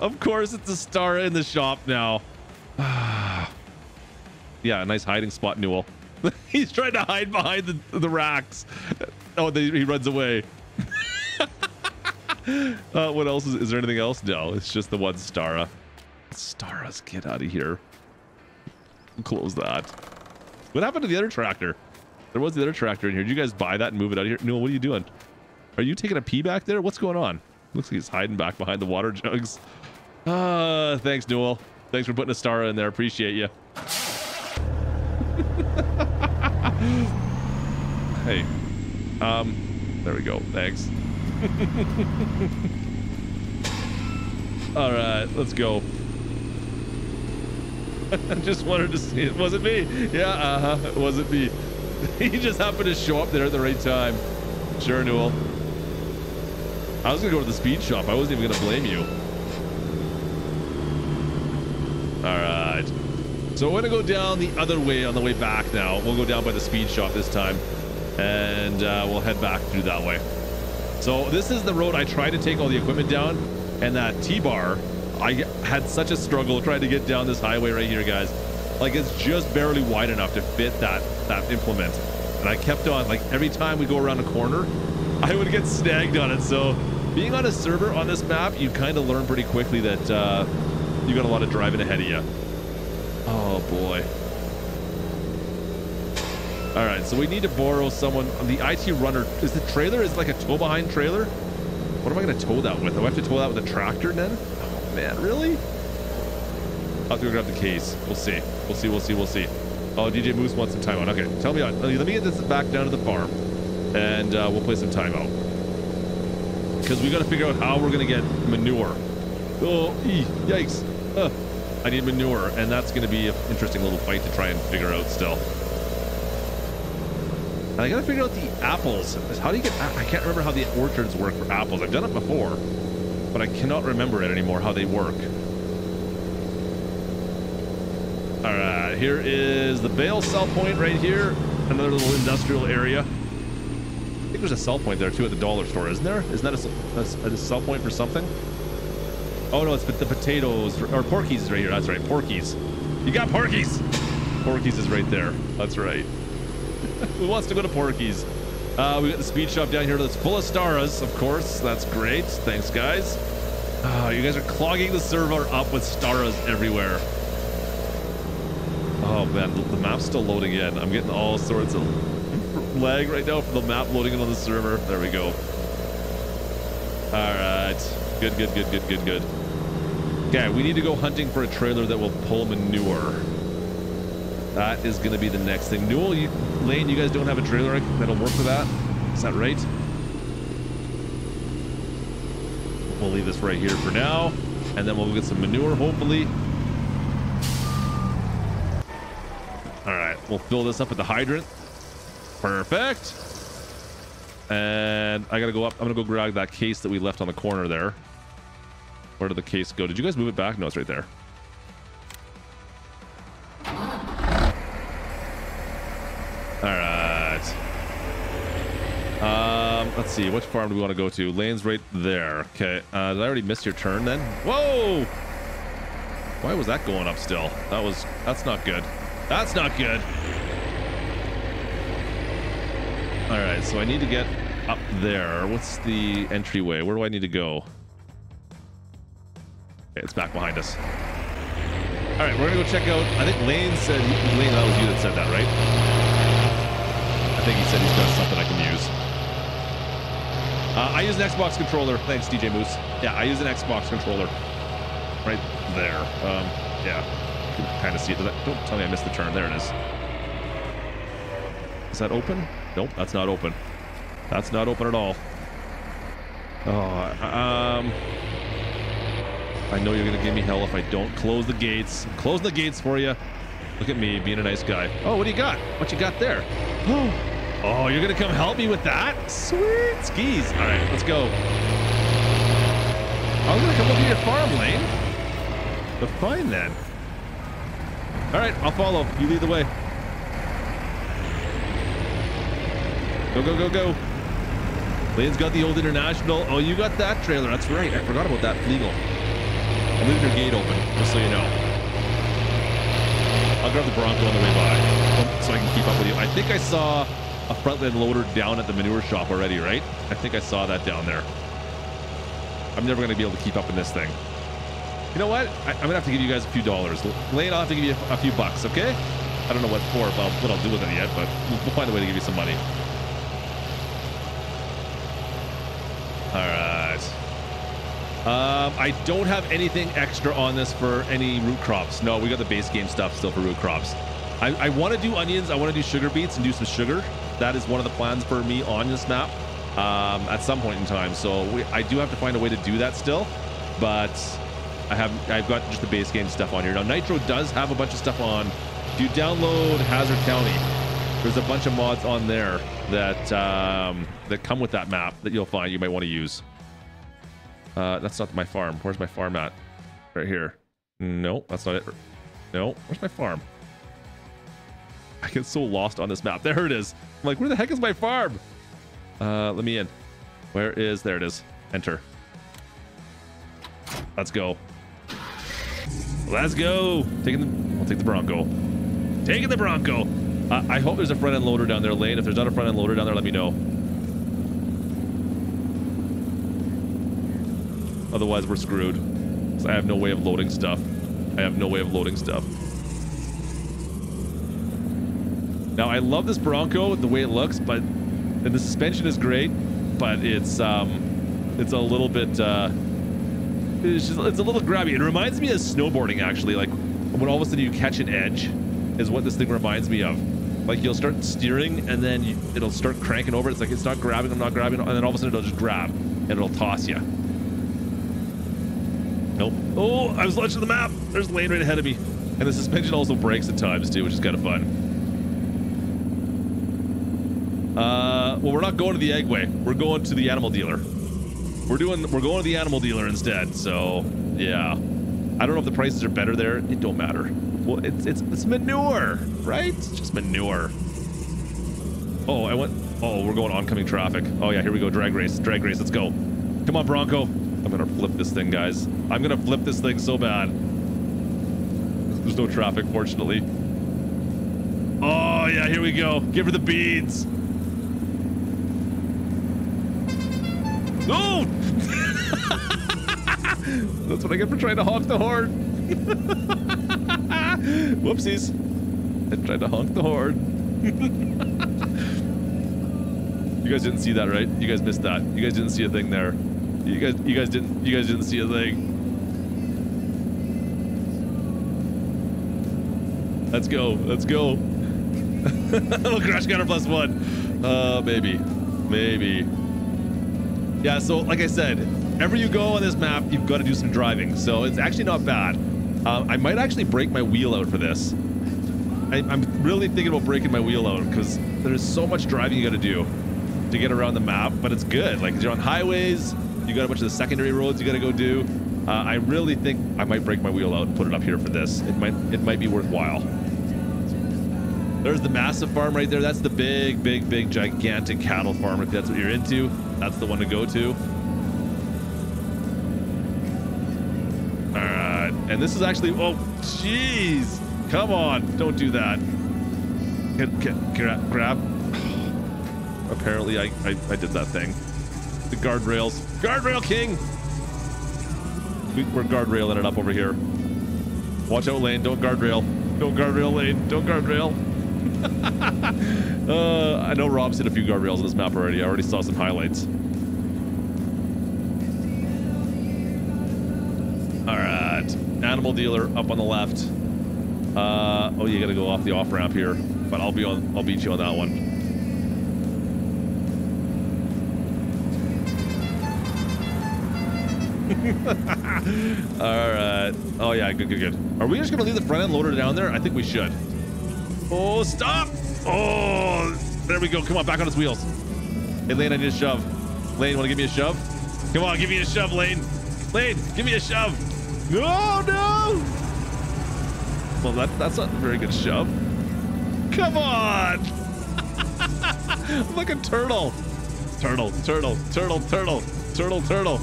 Of course, it's a Stara in the shop now. Yeah, nice hiding spot, Newell. He's trying to hide behind the, the racks. Oh, they, he runs away. Uh, what else is, is there anything else? No, it's just the one Stara. Stara's, get out of here. Close that. What happened to the other tractor? There was the other tractor in here. Did you guys buy that and move it out of here? No, what are you doing? Are you taking a pee back there? What's going on? Looks like he's hiding back behind the water jugs. Uh, thanks, Newell. Thanks for putting a Stara in there. Appreciate you. Hey. Um, there we go. Thanks. All right, let's go. I just wanted to see it. Was it me? Yeah, uh-huh. It wasn't me. He just happened to show up there at the right time. Sure, Newell. I was gonna go to the speed shop. I wasn't even gonna blame you. All right, so we're gonna go down the other way on the way back now. We'll go down by the speed shop this time, and uh, we'll head back through that way. So this is the road I tried to take all the equipment down, and that T-bar, I had such a struggle trying to get down this highway right here, guys. Like, it's just barely wide enough to fit that that implement, and I kept on, like, every time we go around a corner, I would get snagged on it. So being on a server on this map, you kind of learn pretty quickly that uh, you got a lot of driving ahead of you. Oh boy. All right, so we need to borrow someone. The I T runner is the trailer. Is like a tow behind trailer. What am I going to tow that with? Do I have to tow that with a tractor then? Oh man, really? I'll have to go grab the case. We'll see. We'll see. We'll see. We'll see. Oh, D J Moose wants some time out. Okay, tell me on. Let me get this back down to the farm, and uh, we'll play some time out, because we got to figure out how we're going to get manure. Oh, ee, yikes! Uh, I need manure, and that's going to be an interesting little fight to try and figure out still. And I gotta figure out the apples. How do you get, I can't remember how the orchards work for apples. I've done it before, but I cannot remember it anymore, how they work. All right, here is the bale sell point right here. Another little industrial area. I think there's a sell point there too at the dollar store, isn't there? Isn't that a, a, a sell point for something? Oh no, it's the potatoes, or Porky's is right here. That's right, Porky's. You got Porky's. Porky's is right there, that's right. Who wants to go to Porky's? Uh, we got the speed shop down here that's full of Staras, of course. That's great. Thanks, guys. Oh, you guys are clogging the server up with Staras everywhere. Oh, man, the map's still loading in. I'm getting all sorts of lag right now from the map loading in on the server. There we go. All right. Good, good, good, good, good, good. Okay, we need to go hunting for a trailer that will pull manure. That is going to be the next thing. Newell, you, Lane, you guys don't have a trailer that'll work for that? Is that right? We'll leave this right here for now, and then we'll get some manure, hopefully. All right, we'll fill this up at the hydrant. Perfect. And I gotta go up. I'm gonna go grab that case that we left on the corner there. Where did the case go? Did you guys move it back? No, it's right there. Alright. Um, let's see. Which farm do we want to go to? Lane's right there. Okay. Uh, did I already miss your turn then? Whoa! Why was that going up still? That was... That's not good. That's not good! Alright, so I need to get up there. What's the entryway? Where do I need to go? Okay, it's back behind us. Alright, we're gonna go check out... I think Lane said... Lane, that was you that said that, right? I think he said he's got something I can use. Uh, I use an Xbox controller. Thanks, D J Moose. Yeah, I use an Xbox controller. Right there. Um, yeah. You can kind of see it. Don't tell me I missed the turn. There it is. Is that open? Nope, that's not open. That's not open at all. Oh, um... I know you're going to give me hell if I don't close the gates. I'm closing the gates for you. Look at me being a nice guy. Oh, what do you got? What you got there? Oh, oh you're going to come help me with that? Sweet skis. All right, let's go. I'm going to come look at your farm, Lane. But fine, then. All right, I'll follow. You lead the way. Go, go, go, go. Lane's got the old International. Oh, you got that trailer. That's right. I forgot about that. Legal. I'm leaving your gate open, just so you know. I'll grab the Bronco on the way by, so I can keep up with you. I think I saw a front-end loader down at the manure shop already, right? I think I saw that down there. I'm never going to be able to keep up in this thing. You know what? I, I'm going to have to give you guys a few dollars. Lane, I'll have to give you a, a few bucks, okay? I don't know what for, but what I'll do with it yet, but we'll, we'll find a way to give you some money. All right. Um, I don't have anything extra on this for any root crops. No, we got the base game stuff still for root crops. I, I want to do onions. I want to do sugar beets and do some sugar. That is one of the plans for me on this map um, at some point in time. So we, I do have to find a way to do that still, but I have, I've got just the base game stuff on here. Now, Nitro does have a bunch of stuff on. If you download Hazard County, there's a bunch of mods on there that, um, that come with that map that you'll find you might want to use. Uh, that's not my farm. Where's my farm at? Right here. No, that's not it. No, where's my farm? I get so lost on this map. There it is. I'm like, where the heck is my farm? Uh, let me in. Where is... There it is. Enter. Let's go. Let's go. Taking the... I'll take the Bronco. Taking the Bronco. Uh, I hope there's a front-end loader down there, Lane. If there's not a front-end loader down there, let me know. Otherwise, we're screwed. So I have no way of loading stuff. I have no way of loading stuff. Now, I love this Bronco, the way it looks, but... And the suspension is great, but it's, um... It's a little bit, uh... It's, just, it's a little grabby. It reminds me of snowboarding, actually. Like, when all of a sudden you catch an edge is what this thing reminds me of. Like, you'll start steering, and then you, it'll start cranking over. It's like, it's not grabbing, I'm not grabbing, and then all of a sudden it'll just grab, and it'll toss you. Nope. Oh, I was launching the map. There's Lane right ahead of me. And the suspension also breaks at times, too, which is kind of fun. Uh, well, we're not going to the eggway. We're going to the animal dealer. We're doing... We're going to the animal dealer instead, so... Yeah. I don't know if the prices are better there. It don't matter. Well, it's, it's, it's manure, right? It's just manure. Oh, I went... Oh, we're going oncoming traffic. Oh, yeah, here we go. Drag race. Drag race. Let's go. Come on, Bronco. I'm gonna flip this thing, guys. I'm gonna flip this thing so bad. There's no traffic, fortunately. Oh, yeah, here we go. Give her the beads. No! That's what I get for trying to honk the horn. Whoopsies. I tried to honk the horn. You guys didn't see that, right? You guys missed that. You guys didn't see a thing there. You guys, you guys didn't, you guys didn't see a thing. Let's go, let's go. Little crash counter plus one. Uh, maybe, maybe. Yeah, so like I said, wherever you go on this map, you've got to do some driving. So it's actually not bad. Uh, I might actually break my wheel out for this. I, I'm really thinking about breaking my wheel out because there's so much driving you got to do. to get around the map, but it's good. Like, you're on highways, you got a bunch of the secondary roads you got to go do. Uh, I really think I might break my wheel out and put it up here for this. It might, it might be worthwhile. There's the massive farm right there. That's the big, big, big, gigantic cattle farm. If that's what you're into, that's the one to go to. All right, and this is actually, oh, jeez. Come on, don't do that. Get, get, grab, grab. Apparently I, I, I did that thing. The guardrails, guardrail king. We, we're guardrailing it up over here. Watch out, lane, don't guardrail. Don't guardrail, lane, don't guardrail. uh, I know Rob's hit a few guardrails on this map already. I already saw some highlights. All right, animal dealer up on the left. Uh, oh, you gotta go off the off ramp here, but I'll be on. I'll beat you on that one. All right. Oh yeah, good, good, good. Are we just gonna leave the front end loader down there? I think we should. Oh, stop! Oh, there we go. Come on, back on his wheels. Hey, Lane, I need a shove. Lane, wanna give me a shove? Come on, give me a shove, Lane. Lane, give me a shove. No, no! Well, that, that's not a very good shove. Come on! I'm like a turtle. Turtle, turtle, turtle, turtle, turtle, turtle.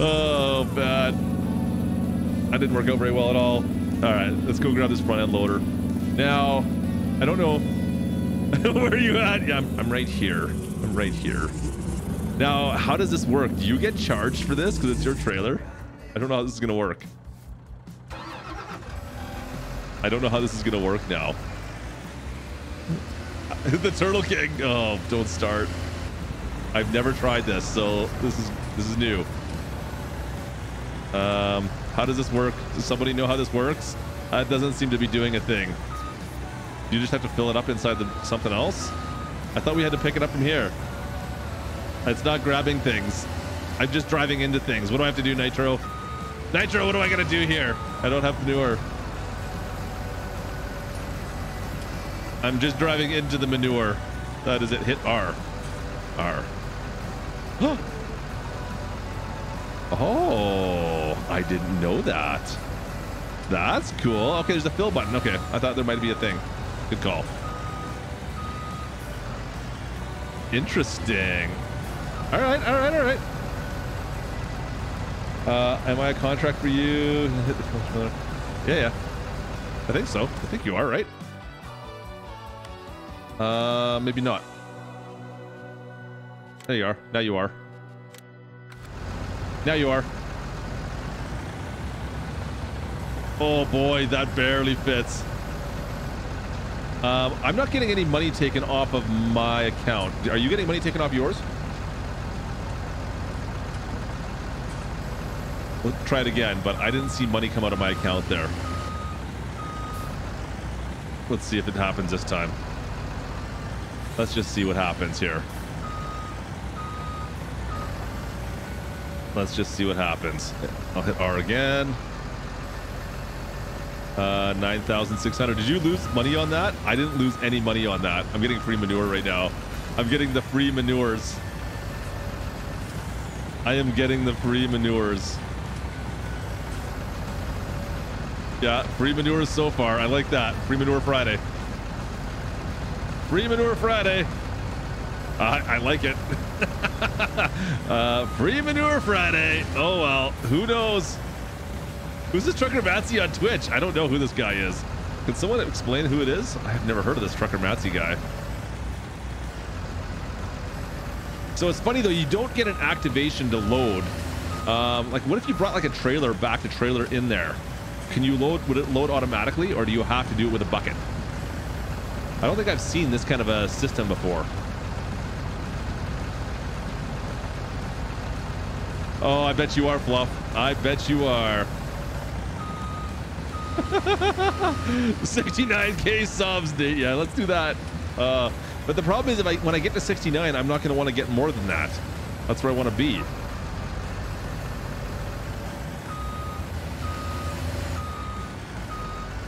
Oh, bad. That didn't work out very well at all. All right, let's go grab this front end loader. Now, I don't know. Where are you at? Yeah, I'm, I'm right here. I'm right here. Now, how does this work? Do you get charged for this? Because it's your trailer. I don't know how this is going to work. I don't know how this is going to work now. The Turtle King. Oh, don't start. I've never tried this, so this is this is new. Um, how does this work? Does somebody know how this works? Uh, it doesn't seem to be doing a thing. You just have to fill it up inside the something else? I thought we had to pick it up from here. It's not grabbing things. I'm just driving into things. What do I have to do, Nitro? Nitro, what do I got to do here? I don't have manure. I'm just driving into the manure. That is it. Hit R. R. Huh. Oh, I didn't know that. That's cool. Okay, there's a fill button. Okay, I thought there might be a thing. Good call. Interesting. All right, all right, all right. Uh, am I a contract for you? Yeah, yeah. I think so. I think you are, right? Uh, maybe not. There you are. Now you are. Now you are. Oh boy, that barely fits. Um, I'm not getting any money taken off of my account. Are you getting money taken off yours? We'll try it again, but I didn't see money come out of my account there. Let's see if it happens this time. Let's just see what happens here. Let's just see what happens. I'll hit R again. Uh, nine thousand six hundred. Did you lose money on that? I didn't lose any money on that. I'm getting free manure right now. I'm getting the free manures. I am getting the free manures. Yeah, free manures so far. I like that. Free manure Friday. Free manure Friday. Uh, I, I like it. uh, free manure Friday. Oh, well, who knows? Who's this Trucker Massey on Twitch? I don't know who this guy is. Can someone explain who it is? I've never heard of this Trucker Massey guy. So it's funny though, you don't get an activation to load. Um, like what if you brought like a trailer back to trailer in there? Can you load, would it load automatically or do you have to do it with a bucket? I don't think I've seen this kind of a system before. Oh, I bet you are, Fluff. I bet you are. sixty-nine K subs, dude. Yeah, let's do that. Uh, but the problem is, if I when I get to sixty-nine, I'm not going to want to get more than that. That's where I want to be.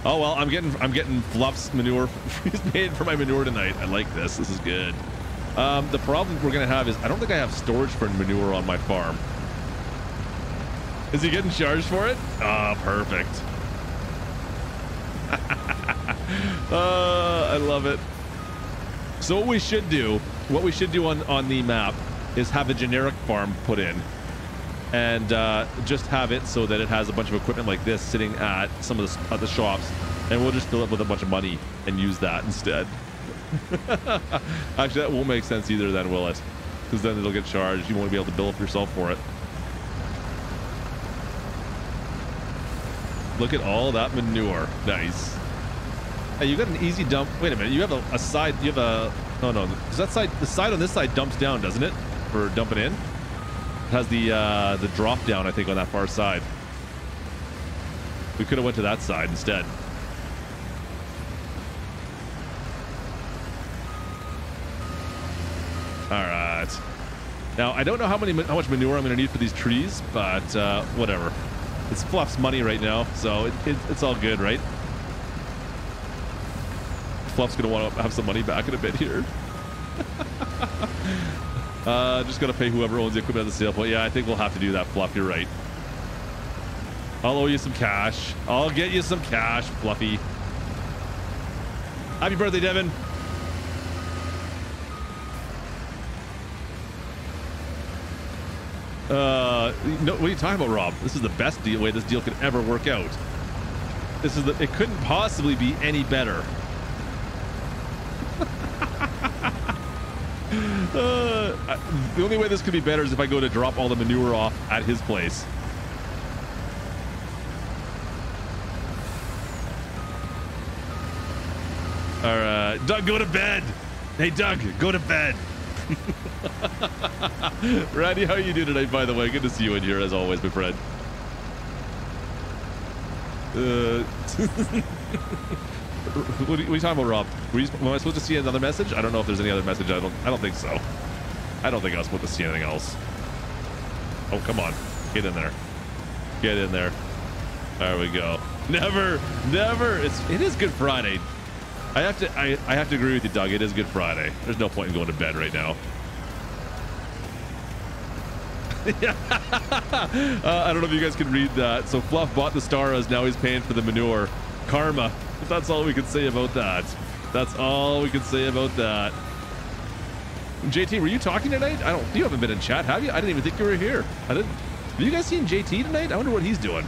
Oh well, I'm getting I'm getting Fluff's manure. He's paid for my manure tonight. I like this. This is good. Um, the problem we're going to have is I don't think I have storage for manure on my farm. Is he getting charged for it? Ah, oh, perfect. uh, I love it. So what we should do, what we should do on, on the map is have a generic farm put in and uh, just have it so that it has a bunch of equipment like this sitting at some of the, at the shops, and we'll just fill it with a bunch of money and use that instead. Actually, that won't make sense either then, will it? Because then it'll get charged. You won't be able to bill up yourself for it. Look at all that manure. Nice. Hey, you got an easy dump. Wait a minute. You have a, a side. You have a. No, no. Because that side, the side on this side dumps down, doesn't it? For dumping in. It has the uh, the drop down, I think, on that far side. We could have went to that side instead. All right. Now I don't know how many how much manure I'm going to need for these trees, but uh, whatever. It's Fluff's money right now, so it, it, it's all good, right? Fluff's going to want to have some money back in a bit here. uh, just got to pay whoever owns the equipment at the sale point. Yeah, I think we'll have to do that, Fluff. You're right. I'll owe you some cash. I'll get you some cash, Fluffy. Happy birthday, Devin. Uh, no, what are you talking about, Rob? This is the best deal, way this deal could ever work out. This is the, it couldn't possibly be any better. uh, I, the only way this could be better is if I go to drop all the manure off at his place. All right, Doug, go to bed. Hey, Doug, go to bed. Randy, how are you doing tonight, by the way? Good to see you in here, as always, my friend. Uh, what, are you, what are you talking about, Rob? Were you, am I supposed to see another message? I don't know if there's any other message. I don't I don't think so. I don't think I was supposed to see anything else. Oh, come on. Get in there. Get in there. There we go. Never, never. It's, it is Good Friday. I have to I, I have to agree with you, Doug. It is Good Friday. There's no point in going to bed right now. Yeah. uh, I don't know if you guys can read that. So Fluff bought the Staras. Now he's paying for the manure. Karma. That's all we can say about that. That's all we can say about that. J T, were you talking tonight? I don't. You haven't been in chat, have you? I didn't even think you were here. I didn't. Have you guys seen J T tonight? I wonder what he's doing.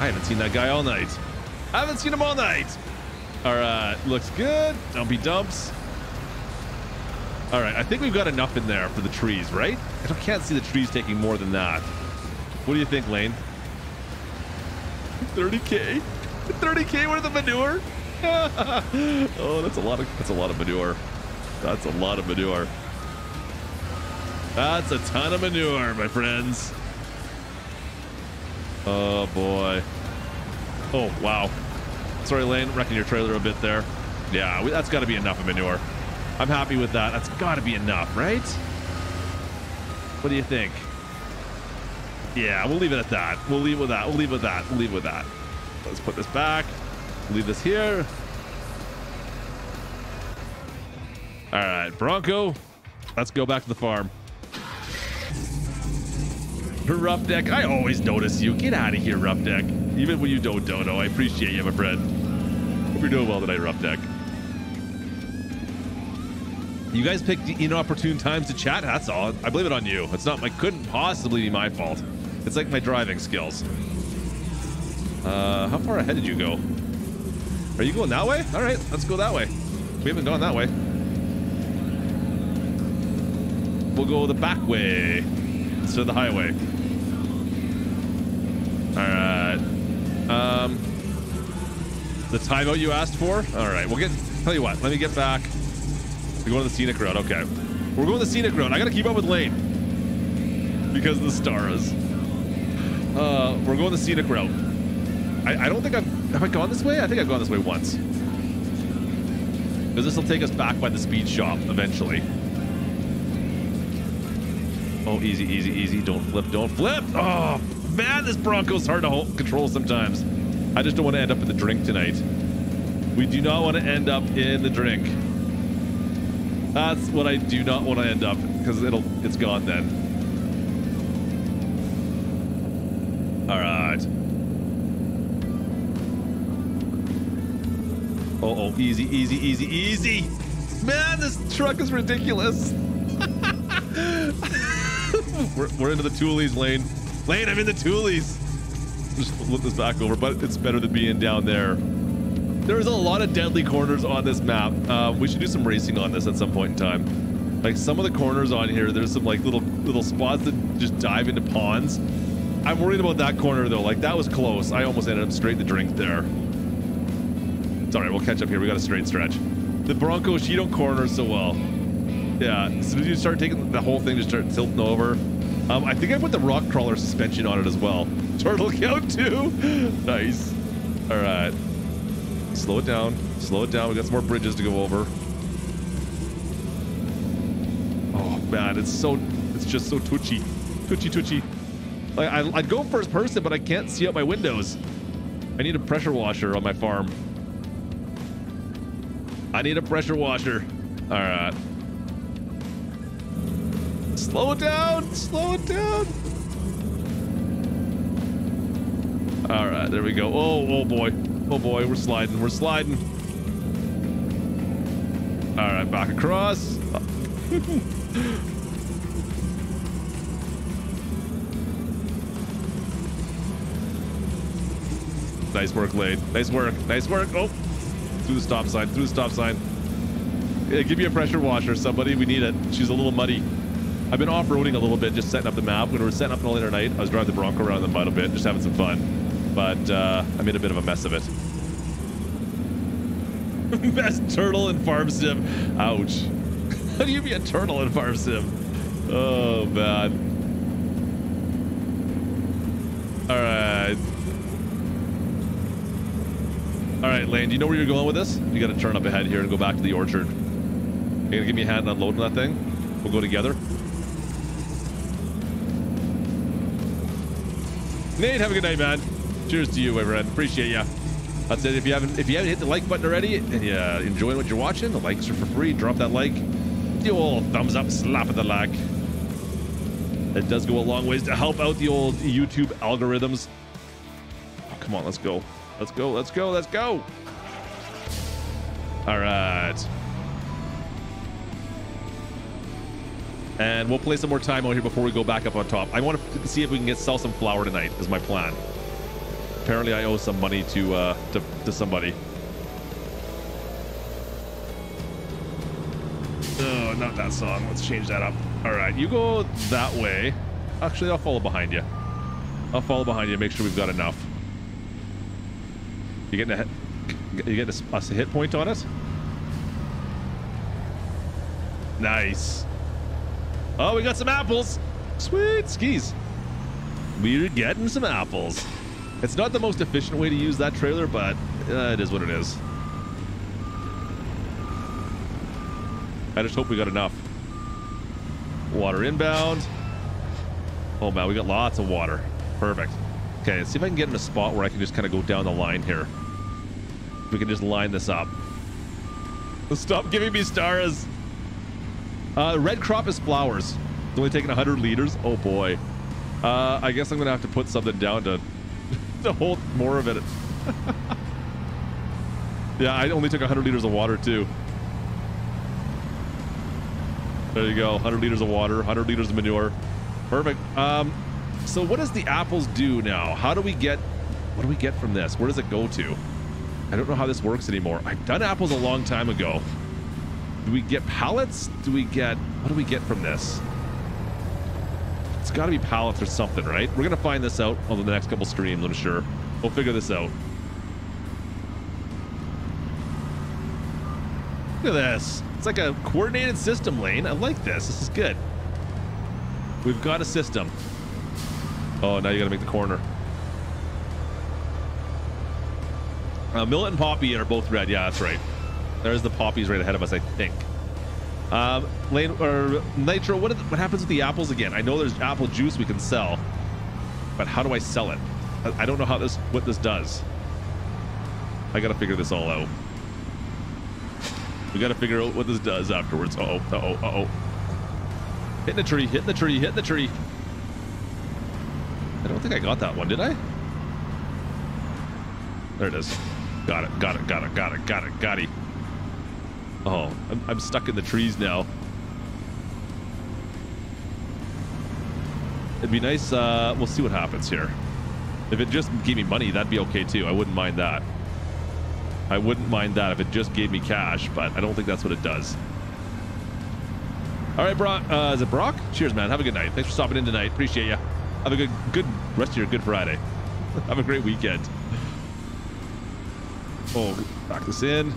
I haven't seen that guy all night. I haven't seen him all night. All right, looks good. Dumpy dumps. All right, I think we've got enough in there for the trees, right? I can't see the trees taking more than that. What do you think, Lane? thirty K? thirty K worth of manure? Oh, that's a lot of that's a lot of manure. That's a lot of manure. That's a ton of manure, my friends. Oh boy. Oh wow. Sorry, Lane, wrecking your trailer a bit there. Yeah, we, that's got to be enough of manure. I'm happy with that. That's got to be enough, right? What do you think? Yeah, we'll leave it at that. We'll leave with that. We'll leave with that. We'll leave with that. Let's put this back. Leave this here. All right, Bronco. Let's go back to the farm. Rough Deck, I always notice you. Get out of here, Rough Deck. Even when you don't dono, I appreciate you, my friend. Hope you're doing well tonight, Rough Deck. You guys picked inopportune times to chat. That's all. I blame it on you. It's not. It couldn't possibly be my fault. It's like my driving skills. Uh, how far ahead did you go? Are you going that way? All right, let's go that way. We haven't gone that way. We'll go the back way instead of the highway. All right. Um, the timeout you asked for? All right. We'll get, tell you what, let me get back. We're going to the scenic road. Okay. We're going to the scenic road. I got to keep up with Lane because of the Staras. Uh, we're going the scenic road. I, I don't think I've, have I gone this way? I think I've gone this way once. Because this will take us back by the speed shop eventually. Oh, easy, easy, easy. Don't flip. Don't flip. Oh, man, this Bronco's hard to hold, control sometimes. I just don't want to end up in the drink tonight. We do not want to end up in the drink. That's what I do not want to end up, because it'll it's gone then. All right. Uh-oh, easy, easy, easy, easy. Man, this truck is ridiculous. we're, we're into the toolies, Lane. Lane, I'm in the toolies. Just flip this back over, but it's better than being down there. There's a lot of deadly corners on this map. Uh, we should do some racing on this at some point in time. Like some of the corners on here, there's some like little little spots that just dive into ponds. I'm worried about that corner though. Like that was close. I almost ended up straight in the drink there. It's all right, we'll catch up here. We got a straight stretch. The Bronco, she don't corner so well. Yeah, as soon as you start taking the whole thing, just start tilting over. Um, I think I put the rock crawler suspension on it as well. Turtle cow too. Nice. All right. Slow it down. Slow it down. We got some more bridges to go over. Oh man, it's so it's just so twitchy, twitchy, twitchy. Like I, I'd go first person, but I can't see out my windows. I need a pressure washer on my farm. I need a pressure washer. All right. Slow it down. Slow it down. All right, there we go. Oh, oh boy. Oh boy, we're sliding, we're sliding. All right, back across. Nice work, Lane. Nice work, nice work. Oh, through the stop sign, through the stop sign. Yeah, give me a pressure washer, somebody. We need it. She's a little muddy. I've been off-roading a little bit, just setting up the map. When we were setting up an all night, I was driving the Bronco around the mud a bit, just having some fun. But uh, I made a bit of a mess of it. Best turtle in Farm Sim. Ouch. How do you be a turtle in Farm Sim? Oh, bad. All right. All right, Lane, do you know where you're going with this? You got to turn up ahead here and go back to the orchard. You're going to give me a hand unloading that thing? We'll go together. Nate, have a good night, man. Cheers to you, my friend. Appreciate ya. That's it. If you haven't, if you haven't hit the like button already, and you're uh, enjoying what you're watching, the likes are for free. Drop that like. The old thumbs up, slap of the like. It does go a long ways to help out the old YouTube algorithms. Oh, come on, let's go, let's go, let's go, let's go. All right. And we'll play some more time out here before we go back up on top. I want to see if we can get sell some flour tonight. Is my plan. Apparently I owe some money to, uh, to, to somebody. Oh, not that song. Let's change that up. All right, you go that way. Actually, I'll follow behind you. I'll follow behind you. Make sure we've got enough. You getting a, you getting a, a hit point on it? Nice. Oh, we got some apples. Sweet skis. We're getting some apples. It's not the most efficient way to use that trailer, but uh, it is what it is. I just hope we got enough. Water inbound. Oh man, we got lots of water. Perfect. Okay, let's see if I can get in a spot where I can just kind of go down the line here. We can just line this up. Stop giving me stars. Uh, red crop is flowers. It's only taking one hundred liters. Oh boy. Uh, I guess I'm gonna have to put something down to to hold more of it. Yeah, I only took one hundred liters of water too. There you go, one hundred liters of water, one hundred liters of manure. Perfect. Um, so what does the apples do now? How do we get, what do we get from this? Where does it go to? I don't know how this works anymore. I've done apples a long time ago. Do we get pallets? Do we get, what do we get from this? It's got to be pallets or something, right? We're going to find this out over the next couple streams, I'm sure. We'll figure this out. Look at this. It's like a coordinated system, Lane. I like this. This is good. We've got a system. Oh, now you got to make the corner. Uh, Millet and Poppy are both red. Yeah, that's right. There's the poppies right ahead of us, I think. Um, Lane or Nitro, what, the, what happens with the apples again? I know there's apple juice we can sell, but how do I sell it? I, I don't know how this what this does. I gotta figure this all out. We got to figure out what this does afterwards. Uh-oh, uh-oh, uh-oh. Hitting the tree, hitting the tree, hitting the tree. I don't think I got that one, did I? There it is. Got it, got it, got it, got it, got it, got it. Oh, I'm, I'm stuck in the trees now. It'd be nice. Uh, we'll see what happens here. If it just gave me money, that'd be okay too. I wouldn't mind that. I wouldn't mind that if it just gave me cash, but I don't think that's what it does. All right, Brock. Uh, is it Brock? Cheers, man. Have a good night. Thanks for stopping in tonight. Appreciate you. Have a good, good rest of your Good Friday. Have a great weekend. Oh, back this in.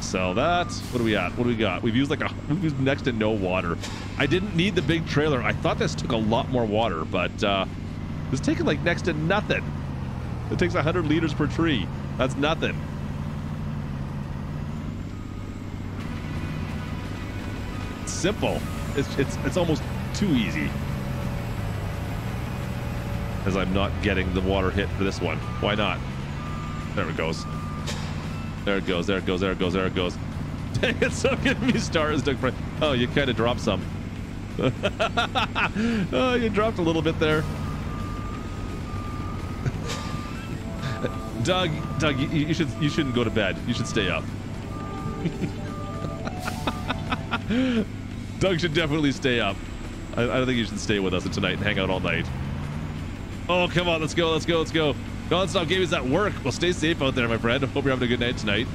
Sell that. What do we at? What do we got? We've used like a, we've used next to no water. I didn't need the big trailer. I thought this took a lot more water, but uh, it's taking like next to nothing. It takes one hundred liters per tree. That's nothing. It's simple. It's, it's, it's almost too easy. As I'm not getting the water hit for this one. Why not? There it goes. There it goes, there it goes, there it goes, there it goes. Dang, it's so good to be stars. Oh, you kind of dropped some. Oh, you dropped a little bit there. Doug, Doug, you, you should you shouldn't go to bed. You should stay up. Doug should definitely stay up. I, I don't think you should stay with us tonight and hang out all night. Oh, come on, let's go, let's go, let's go. Non-stop gaming is at work. Well, stay safe out there, my friend. Hope you're having a good night tonight.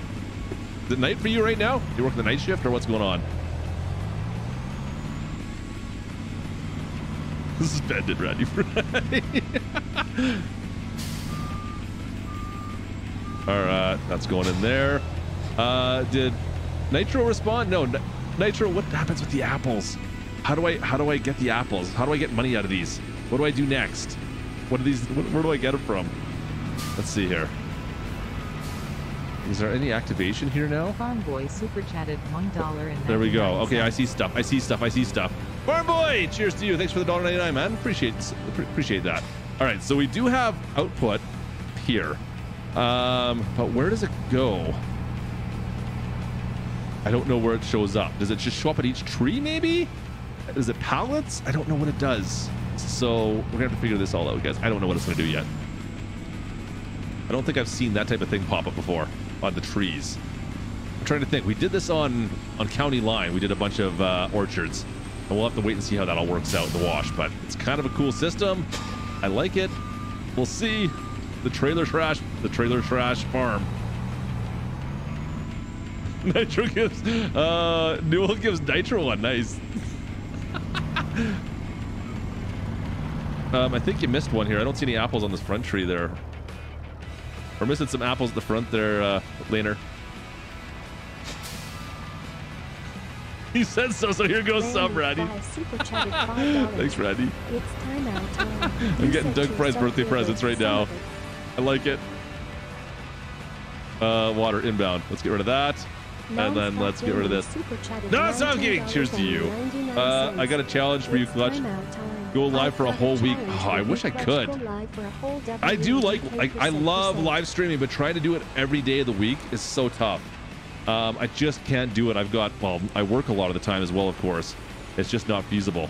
Is it night for you right now? You work the night shift, or what's going on? Suspended, Randy Fry. All right, that's going in there. Uh, did Nitro respond? No, N Nitro. What happens with the apples? How do I how do I get the apples? How do I get money out of these? What do I do next? What are these? Wh where do I get them from? Let's see here. Is there any activation here now? Farm Boy super chatted one dollar. There we go. Okay, I see stuff. I see stuff. I see stuff. Farm Boy, cheers to you. Thanks for the one dollar ninety-nine, man. Appreciate appreciate that. All right, so we do have output here, um, but where does it go? I don't know where it shows up. Does it just show up at each tree? Maybe. Is it pallets? I don't know what it does. So we're gonna have to figure this all out, guys. I don't know what it's gonna do yet. I don't think I've seen that type of thing pop up before on the trees. I'm trying to think. We did this on on county line. We did a bunch of uh, orchards, and we'll have to wait and see how that all works out in the wash. But it's kind of a cool system. I like it. We'll see. The trailer trash. The trailer trash farm. Nitro gives. Uh, Newell gives Nitro one. Nice. Um, I think you missed one here. I don't see any apples on this front tree there. We're missing some apples at the front there, uh, Gleaner. He said so, so here goes some, Randy. Thanks, Randy. It's time out time. I'm getting Doug Price birthday presents right now. I like it. Uh, water inbound. Let's get rid of that. And then let's get rid of this. No, stop giving. Cheers to you. Uh, I got a challenge for you, Clutch. Go live for a whole week. Oh, I wish I could. I do like, like, I love live streaming, but trying to do it every day of the week is so tough. Um, I just can't do it. I've got, well, I work a lot of the time as well, of course. It's just not feasible.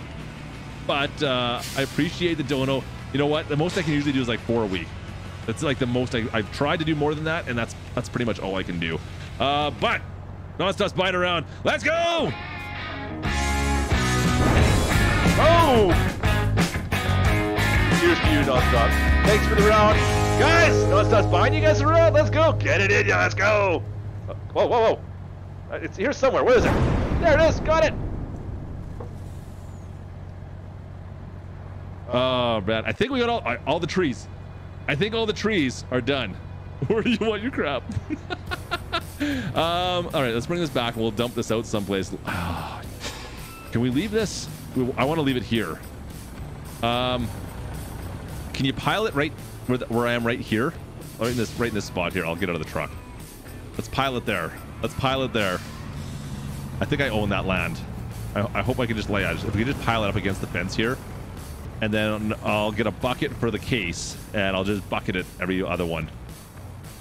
But uh, I appreciate the dono. You know what? The most I can usually do is like four a week. That's like the most I, I've tried to do more than that, and that's that's pretty much all I can do. Uh, but non-stop bite around. Let's go! Oh! Cheers to you, Nostos. Thanks for the round. Guys, Nostos behind you guys are out. Let's go. Get it in, yeah, let's go. Whoa, whoa, whoa. It's here somewhere. Where is it? There it is. Got it. Oh, man. I think we got all, all the trees. I think all the trees are done. Where do you want your crap? um, all right, let's bring this back. We'll dump this out someplace. Oh, can we leave this? I want to leave it here. Um... Can you pile it right where, the, where I am right here? Right in this, right in this spot here. I'll get out of the truck. Let's pile it there. Let's pile it there. I think I own that land. I, I hope I can just lay out. If we can just pile it up against the fence here, and then I'll get a bucket for the case, and I'll just bucket it every other one.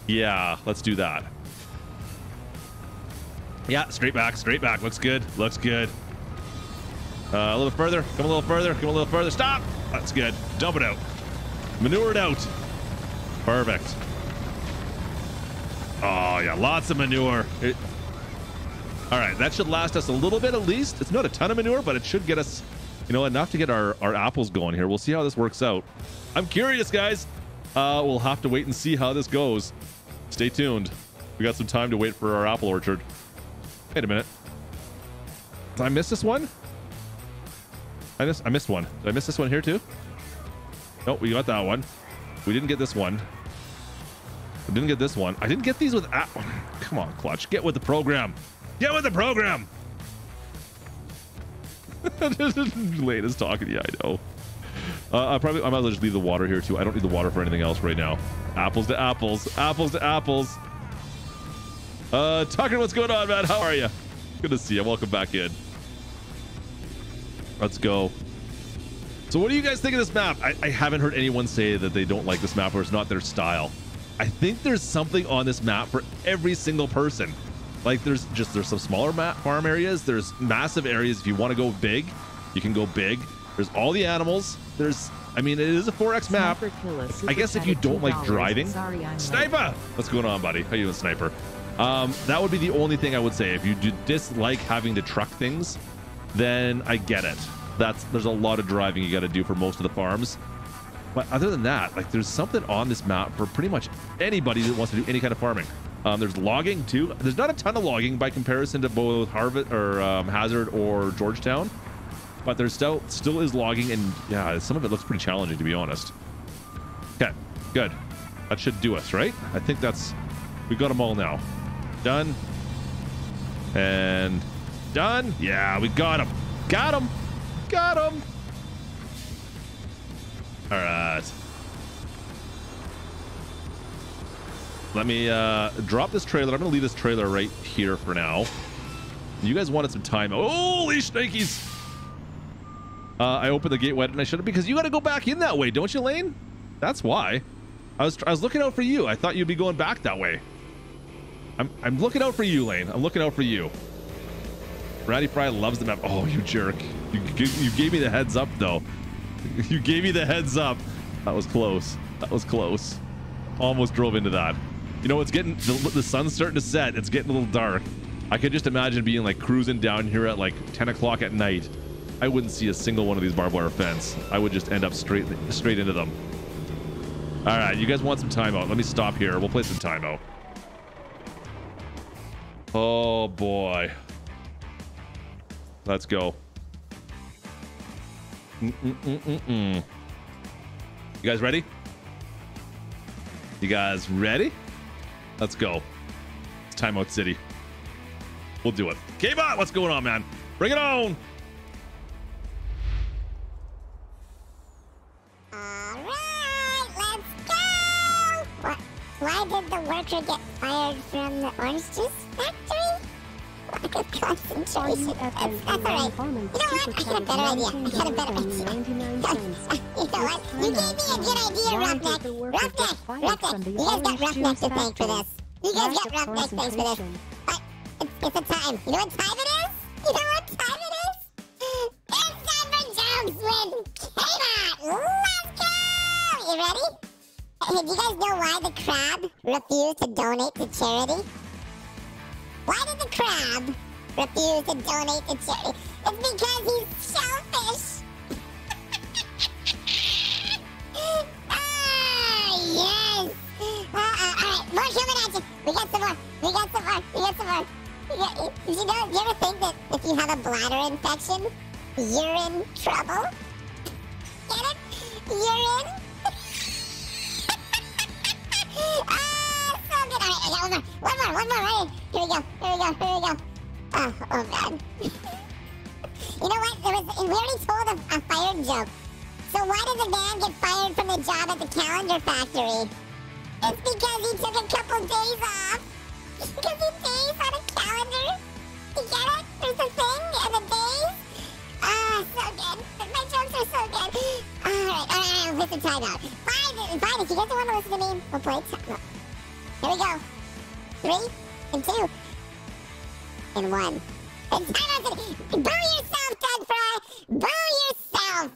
Yeah, let's do that. Yeah, straight back, straight back. Looks good, looks good. Uh, a little further, come a little further, come a little further. Stop! That's good. Dump it out. Manure it out. Perfect. Oh, yeah, lots of manure. It, all right, that should last us a little bit at least. It's not a ton of manure, but it should get us, you know, enough to get our, our apples going here. We'll see how this works out. I'm curious, guys. Uh, we'll have to wait and see how this goes. Stay tuned. We got some time to wait for our apple orchard. Wait a minute. Did I miss this one? I missed, I missed one. Did I miss this one here too? Nope, we got that one. We didn't get this one. We didn't get this one. I didn't get these with apple. Come on, Clutch. Get with the program. Get with the program. Lane is talking to you, I know. Uh, I probably I might as well just leave the water here too. I don't need the water for anything else right now. Apples to apples, apples to apples. Uh, Tucker, what's going on, man? How are you? Good to see you. Welcome back in. Let's go. So, what do you guys think of this map? I, I haven't heard anyone say that they don't like this map or it's not their style. I think there's something on this map for every single person. Like, there's just there's some smaller map farm areas. There's massive areas. If you want to go big, you can go big. There's all the animals. There's, I mean, it is a four X map. I guess if you don't like driving. Sorry, Sniper! What's going on, buddy? How you doing, Sniper? Um, that would be the only thing I would say. If you do dislike having to truck things, then I get it. That's there's a lot of driving you got to do for most of the farms. But other than that, like there's something on this map for pretty much anybody that wants to do any kind of farming. Um, there's logging too. There's not a ton of logging by comparison to both Harvard or um, Hazard or Georgetown. But there's still still is logging, and yeah, some of it looks pretty challenging to be honest. Okay, good. That should do us, right? I think that's we got them all now. Done and done. Yeah, we got them. Got them. Got them. All right. Let me uh, drop this trailer. I'm gonna leave this trailer right here for now. You guys wanted some time. Holy shnikes! Uh, I opened the gate wide and I shouldn't because you got to go back in that way, don't you, Lane? That's why. I was I was looking out for you. I thought you'd be going back that way. I'm I'm looking out for you, Lane. I'm looking out for you. Ratty Fry loves the map. Oh, you jerk! You you gave me the heads up though. You gave me the heads up. That was close. That was close. Almost drove into that. You know, it's getting the, the sun's starting to set. It's getting a little dark. I could just imagine being like cruising down here at like ten o'clock at night. I wouldn't see a single one of these barbed wire fence. I would just end up straight straight into them. All right, you guys want some timeout? Let me stop here. We'll play some timeout. Oh boy, let's go. Mm -mm -mm -mm -mm. You guys ready? You guys ready? Let's go. It's timeout city. We'll do it. K-Bot, what's going on, man? Bring it on. Why did the worker get fired from the orange juice factory? Lack of concentration. That's, that's all right. You know what? I got a better idea. I got a better idea. You know what? You gave me a good idea, Roughneck. Roughneck, Roughneck. You guys got Roughneck to thank for this. You guys got Roughneck thanks for this. But it's, it's a time. You know what time it is? You know what time it is? It's time for Jones win. K-Bot, let's go! You ready? Hey, do you guys know why the crab refused to donate to charity? Why did the crab refuse to donate to charity? It's because he's selfish. Ah, yes. Uh, uh, all right, more human action. We got some more. We got some more. We got some more. You, got, you know, you ever think that if you have a bladder infection, you're in trouble? Get it? You're in. Ah, so good. All right, one more, one more, one more. Here we go, here we go, here we go. Oh, oh man. You know what? There was, we already told a, a fired joke. So why does a man get fired from the job at the calendar factory? It's because he took a couple days off. Because he days on a calendar. You get it? There's a thing and the days. Ah, so good. My jokes are so good. All right, all right, all right. Listen, timeout. Fine, fine. If you guys don't want to listen to me, we'll play timeout. Here we go. Three and two and one. It's time out to burn yourself, Ted Fry. Burn yourself.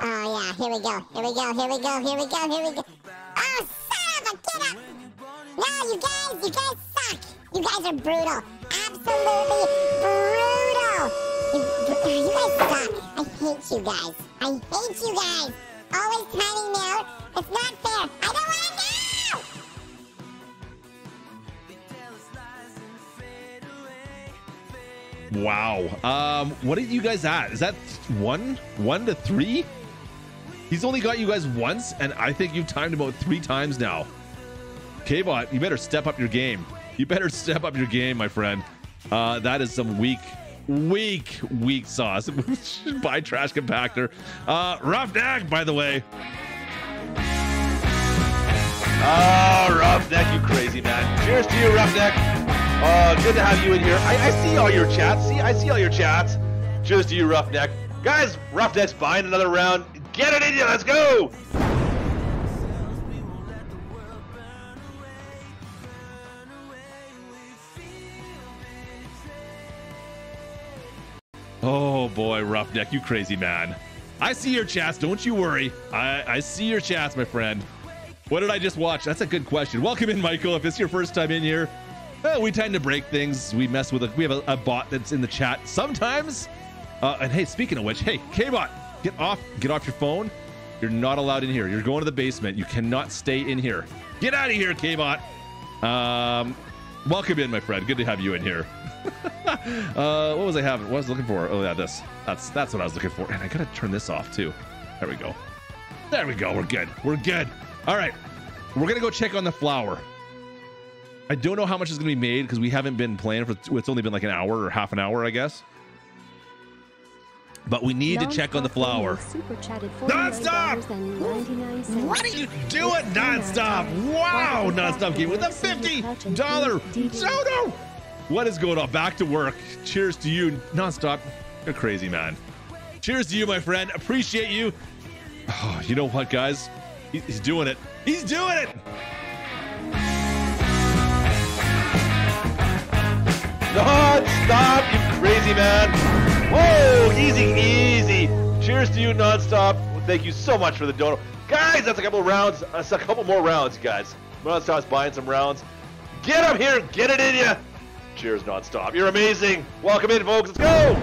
Oh yeah, here we go. Here we go. Here we go. Here we go. Here we go. Oh, son of a get up. No, you guys, you guys suck. You guys are brutal. Absolutely brutal. You, you guys suck. I hate you guys. I hate you guys. Always timing me out. It's not fair. I don't want to go. Wow. Um, what are you guys at? Is that one? One to three? He's only got you guys once, and I think you've timed about three times now. K-Bot, you better step up your game. You better step up your game, my friend. Uh, that is some weak, weak, weak sauce. Buy trash compactor. Uh, Roughneck, by the way. Oh, Roughneck, you crazy man. Cheers to you, Roughneck. Uh, good to have you in here. I, I see all your chats. See, I see all your chats. Cheers to you, Roughneck. Guys, Roughneck's buying another round. Get it in you. Let's go. Oh, boy, Roughneck, you crazy man. I see your chats. Don't you worry. I, I see your chats, my friend. What did I just watch? That's a good question. Welcome in, Michael. If it's your first time in here, well, we tend to break things. We mess with a, we have a, a bot that's in the chat sometimes. Uh, and hey, speaking of which, hey, K-Bot, get off, get off your phone. You're not allowed in here. You're going to the basement. You cannot stay in here. Get out of here, K-Bot. Um, welcome in, my friend. Good to have you in here. uh, what was I having? What was I looking for? Oh yeah, this. That's that's what I was looking for. And I gotta turn this off too. There we go. There we go. We're good. We're good. All right. We're gonna go check on the flour. I don't know how much is going to be made because we haven't been playing for, it's only been like an hour or half an hour, I guess. But we need to check on the flour. Nonstop! What are you doing, Nonstop? Wow, Nonstop game with a fifty dollar soda! What is going on? Back to work. Cheers to you, Nonstop. You're crazy, man. Cheers to you, my friend. Appreciate you. Oh, you know what, guys? He's doing it. He's doing it! Non-stop, you crazy man. Whoa, easy, easy. Cheers to you, Non-stop. Well, thank you so much for the donut. Guys, that's a couple rounds. That's a couple more rounds, you guys. Non-stop's buying some rounds. Get up here. Get it in you. Cheers, Non-stop. You're amazing. Welcome in, folks. Let's go.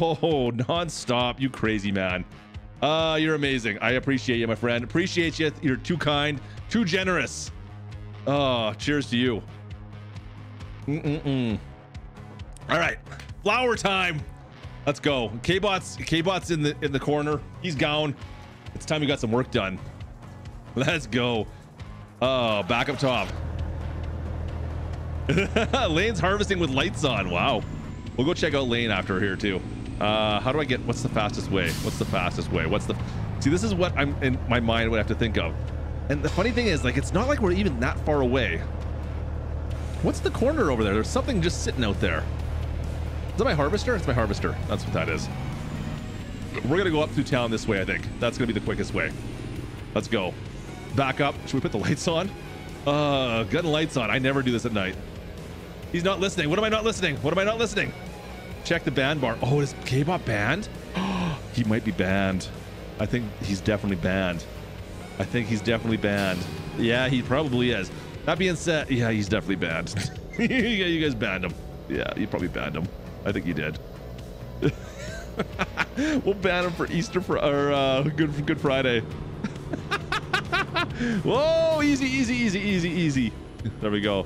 Oh, Non-stop, you crazy man. Uh, you're amazing. I appreciate you, my friend. Appreciate you. You're too kind, too generous. Oh, cheers to you. Mm-mm-mm. All right, flower time. Let's go. K-Bot's K-Bot's in the in the corner. He's gone. It's time we got some work done. Let's go. Oh, back up top. Lane's harvesting with lights on. Wow. We'll go check out Lane after here too. Uh, how do I get, what's the fastest way? What's the fastest way? What's the, see, this is what I'm in my mind would have to think of. And the funny thing is, like, it's not like we're even that far away. What's the corner over there? There's something just sitting out there. Is that my harvester? It's my harvester. That's what that is. We're going to go up through town this way, I think. That's going to be the quickest way. Let's go. Back up. Should we put the lights on? Uh, got the lights on. I never do this at night. He's not listening. What am I not listening? What am I not listening? Check the ban bar. Oh, is K-Bot banned? He might be banned. I think he's definitely banned. I think he's definitely banned. Yeah, he probably is. That being said, yeah, he's definitely banned. Yeah, you guys banned him. Yeah, you probably banned him. I think you did. We'll ban him for Easter for or uh, Good Good Friday. Whoa, easy, easy, easy, easy, easy. There we go.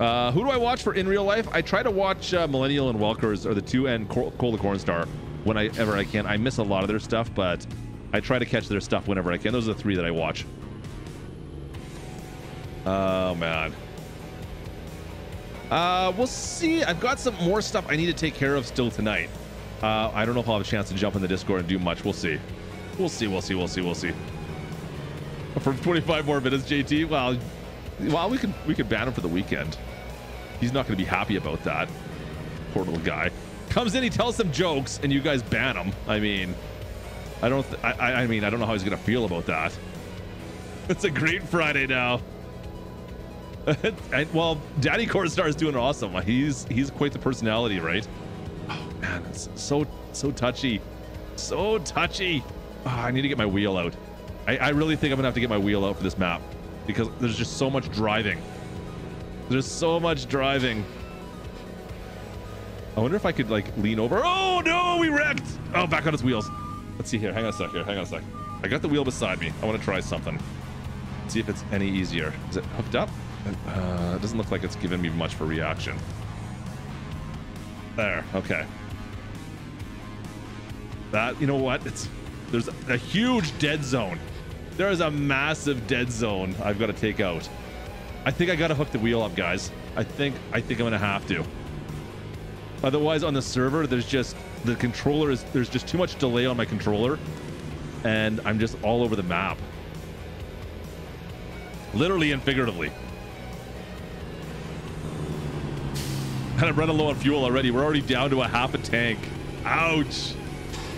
Uh, who do I watch for in real life? I try to watch uh, Millennial and Welkers or the two and Cole the Corn Star whenever I can. I miss a lot of their stuff, but I try to catch their stuff whenever I can. Those are the three that I watch. Oh, man. Uh, we'll see. I've got some more stuff I need to take care of still tonight. Uh, I don't know if I'll have a chance to jump in the Discord and do much. We'll see. We'll see. We'll see. We'll see. We'll see. For twenty-five more minutes, J T. Wow. Well, we could we could ban him for the weekend. He's not going to be happy about that. Poor little guy. Comes in, he tells some jokes, and you guys ban him. I mean, I don't. Th I, I mean, I don't know how he's gonna feel about that. It's a great Friday now. I, well, Daddy Corstar is doing awesome. He's he's quite the personality, right? Oh man, it's so so touchy, so touchy. Oh, I need to get my wheel out. I, I really think I'm gonna have to get my wheel out for this map because there's just so much driving. There's so much driving. I wonder if I could like lean over. Oh no, we wrecked. Oh, back on his wheels. Let's see here. Hang on a sec here. Hang on a sec. I got the wheel beside me. I want to try something. See if it's any easier. Is it hooked up? Uh, it doesn't look like it's giving me much for reaction. There. Okay. That, you know what? It's there's a huge dead zone. There is a massive dead zone I've got to take out. I think I got to hook the wheel up, guys. I think I think I'm going to have to. Otherwise, on the server, there's just the controller is there's just too much delay on my controller, and I'm just all over the map. Literally and figuratively. And I'm running low on fuel already. We're already down to a half a tank. Ouch.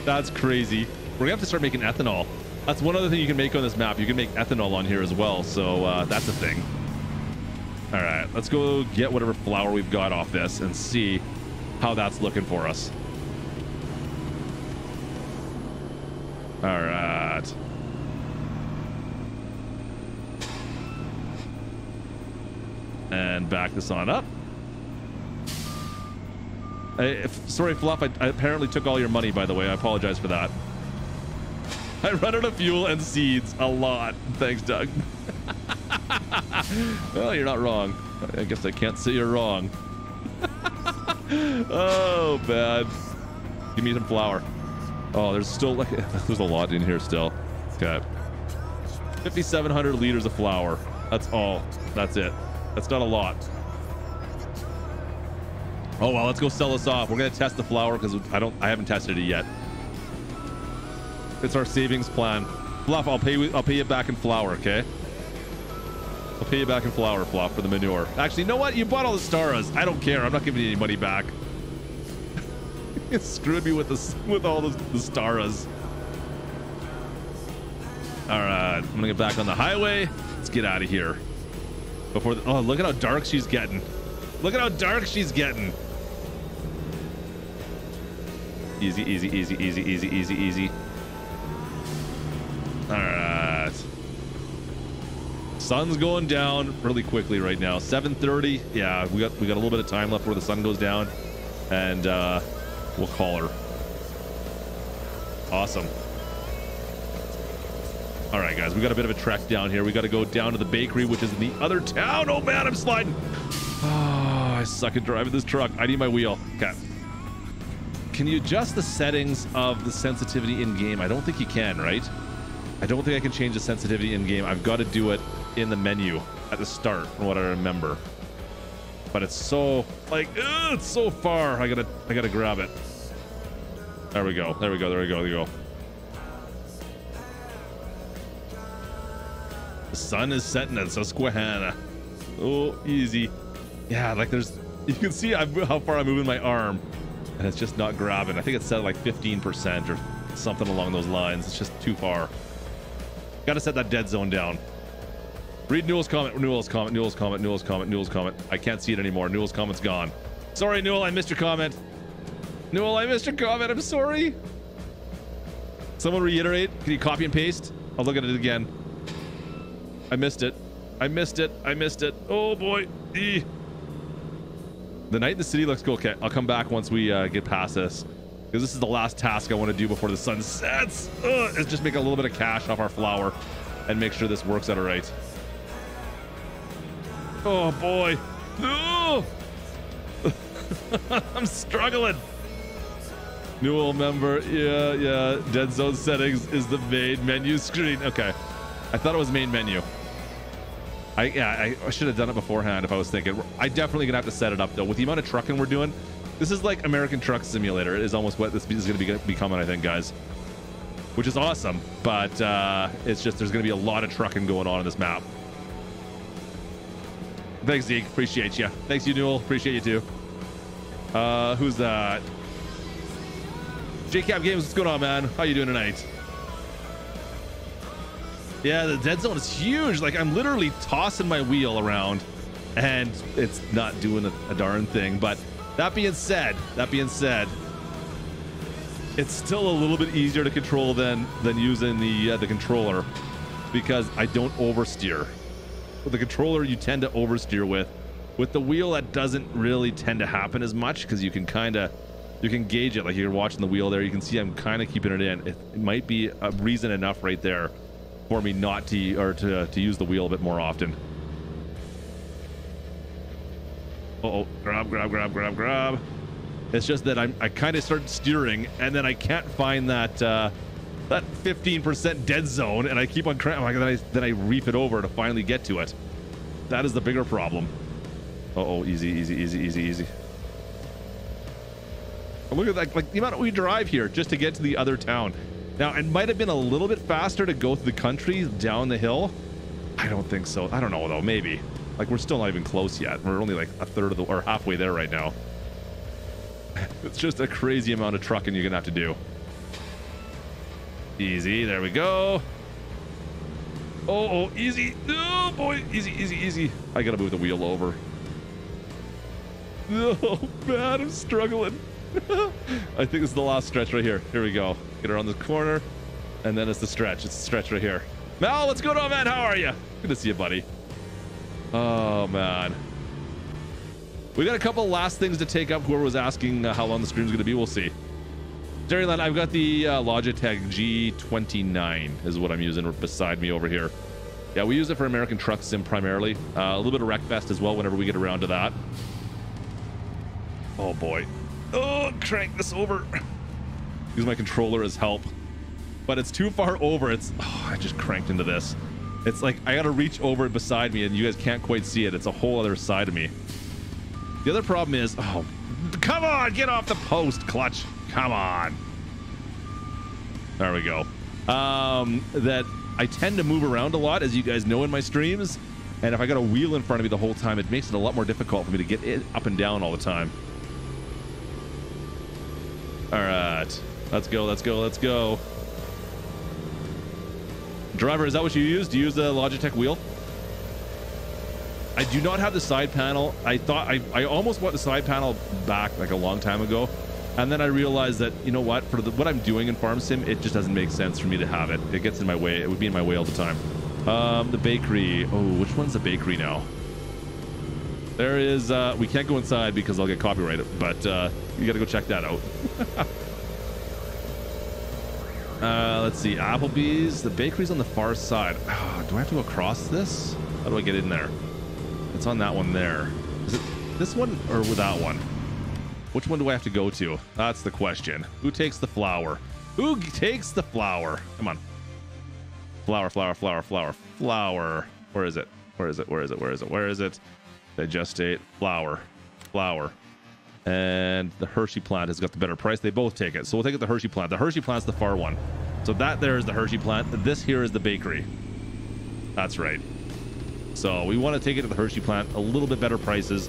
That's crazy. We're gonna have to start making ethanol. That's one other thing you can make on this map. You can make ethanol on here as well. So uh, that's a thing. All right, let's go get whatever flour we've got off this and see how that's looking for us. All right. And back this on up. I, if, sorry, Fluff, I, I apparently took all your money, by the way. I apologize for that. I run out of fuel and seeds a lot. Thanks, Doug. Well, you're not wrong. I guess I can't say you're wrong. Oh, bad. Give me some flour. Oh, there's still, like, there's a lot in here still. Okay. fifty-seven hundred liters of flour. That's all. That's it. That's not a lot. Oh well, let's go sell this off. We're gonna test the flour because I don't, I haven't tested it yet. It's our savings plan. Fluff, I'll pay you, I'll pay you back in flour, okay? I'll pay you back in flour, Fluff, for the manure. Actually, you know what? You bought all the Staras. I don't care. I'm not giving you any money back. It screwed me with this, with all the, the Staras. All right, I'm gonna get back on the highway. Let's get out of here. Before the, oh, look at how dark she's getting. Look at how dark she's getting. Easy, easy, easy, easy, easy, easy, easy. All right. Sun's going down really quickly right now. seven thirty. Yeah, we got we got a little bit of time left before the sun goes down, and uh, we'll call her. Awesome. All right, guys, we got a bit of a trek down here. We got to go down to the bakery, which is in the other town. Oh man, I'm sliding. Oh, I suck at driving this truck. I need my wheel. Okay. Can you adjust the settings of the sensitivity in game? I don't think you can, right? I don't think I can change the sensitivity in game. I've got to do it in the menu at the start, from what I remember. But it's so like ugh, it's so far. I gotta, I gotta grab it. There we go. There we go. There we go. There we go. The sun is setting at Susquehanna. Oh, easy. Yeah, like there's, you can see I've, how far I'm moving my arm, and it's just not grabbing. I think it's set at like fifteen percent or something along those lines. It's just too far. Got to set that dead zone down. Read Newell's comment. Newell's comment. Newell's comment. Newell's comment. Newell's comment. I can't see it anymore. Newell's comment's gone. Sorry, Newell, I missed your comment. Newell, I missed your comment. I'm sorry. Someone reiterate. Can you copy and paste? I'll look at it again. I missed it. I missed it. I missed it. Oh boy. Eeh. The night in the city looks cool. Okay, I'll come back once we uh, get past this, because this is the last task I want to do before the sun sets. Ugh, is just make a little bit of cash off our flour and make sure this works out all right. Oh boy. No. I'm struggling. Newell member. Yeah, yeah. Dead zone settings is the main menu screen. Okay. I thought it was main menu. I, yeah, I should have done it beforehand if I was thinking. I definitely gonna have to set it up though. With the amount of trucking we're doing, this is like American Truck Simulator. It is almost what this is gonna be becoming, I think, guys. Which is awesome, but uh, it's just there's gonna be a lot of trucking going on in this map. Thanks, Zeke. Appreciate you. Thanks, you Newell. Appreciate you too. Uh, who's that? J Cab Games. What's going on, man? How you doing tonight? Yeah, the dead zone is huge. Like, I'm literally tossing my wheel around and it's not doing a, a darn thing. But that being said, that being said, it's still a little bit easier to control than than using the uh, the controller, because I don't oversteer. With the controller, you tend to oversteer with. With the wheel, that doesn't really tend to happen as much, because you can kind of, you can gauge it. Like, you're watching the wheel there, you can see I'm kind of keeping it in. It, it might be a reason enough right there for me not to, or to, to use the wheel a bit more often. Uh-oh, grab, grab, grab, grab, grab. It's just that I'm, I kind of start steering, and then I can't find that uh, that fifteen percent dead zone, and I keep on cramming. Then I, then I reef it over to finally get to it. That is the bigger problem. Uh-oh, easy, easy, easy, easy, easy. Look at that, like the amount we drive here just to get to the other town. Now, it might have been a little bit faster to go through the country down the hill. I don't think so. I don't know, though, maybe. Like, we're still not even close yet. We're only like a third of the, or halfway there right now. It's just a crazy amount of trucking you're gonna have to do. Easy, there we go. Oh, oh, easy. Oh boy, easy, easy, easy. I gotta move the wheel over. Oh man, I'm struggling. I think it's the last stretch right here. Here we go. Get around the corner, and then it's the stretch. It's the stretch right here. Mal, what's going on, man? How are you? Good to see you, buddy. Oh man. We got a couple last things to take up. Whoever was asking uh, how long the stream's going to be, we'll see. Dairyland, I've got the uh, Logitech G twenty-nine is what I'm using beside me over here. Yeah, we use it for American Truck Sim primarily. Uh, a little bit of Wreckfest as well whenever we get around to that. Oh, boy. Oh, crank this over. Use my controller as help. But it's too far over. It's oh, I just cranked into this. It's like I got to reach over beside me, and you guys can't quite see it. It's a whole other side of me. The other problem is, oh, come on, get off the post, clutch. Come on. There we go. Um, that I tend to move around a lot, as you guys know in my streams. And if I got a wheel in front of me the whole time, it makes it a lot more difficult for me to get it up and down all the time. All right, let's go, let's go, let's go. Driver, is that what you use? Do you use the Logitech wheel? I do not have the side panel. I thought I, I almost bought the side panel back like a long time ago. And then I realized that, you know what, for the, what I'm doing in Farm Sim, it just doesn't make sense for me to have it. It gets in my way. It would be in my way all the time. Um, the bakery. Oh, which one's the bakery now? There is, uh, we can't go inside because I'll get copyrighted, but uh, you got to go check that out. uh, let's see, Applebee's. The bakery's on the far side. Oh, do I have to go across this? How do I get in there? It's on that one there. Is it this one or that one? Which one do I have to go to? That's the question. Who takes the flour? Who takes the flour? Come on. Flour, flour, flour, flour, flour. Where is it? Where is it? Where is it? Where is it? Where is it? Digestate. Flour. Flour. And the Hershey plant has got the better price. They both take it. So we'll take it the Hershey plant. The Hershey plant's the far one. So that there is the Hershey plant. This here is the bakery. That's right. So we want to take it to the Hershey plant, a little bit better prices.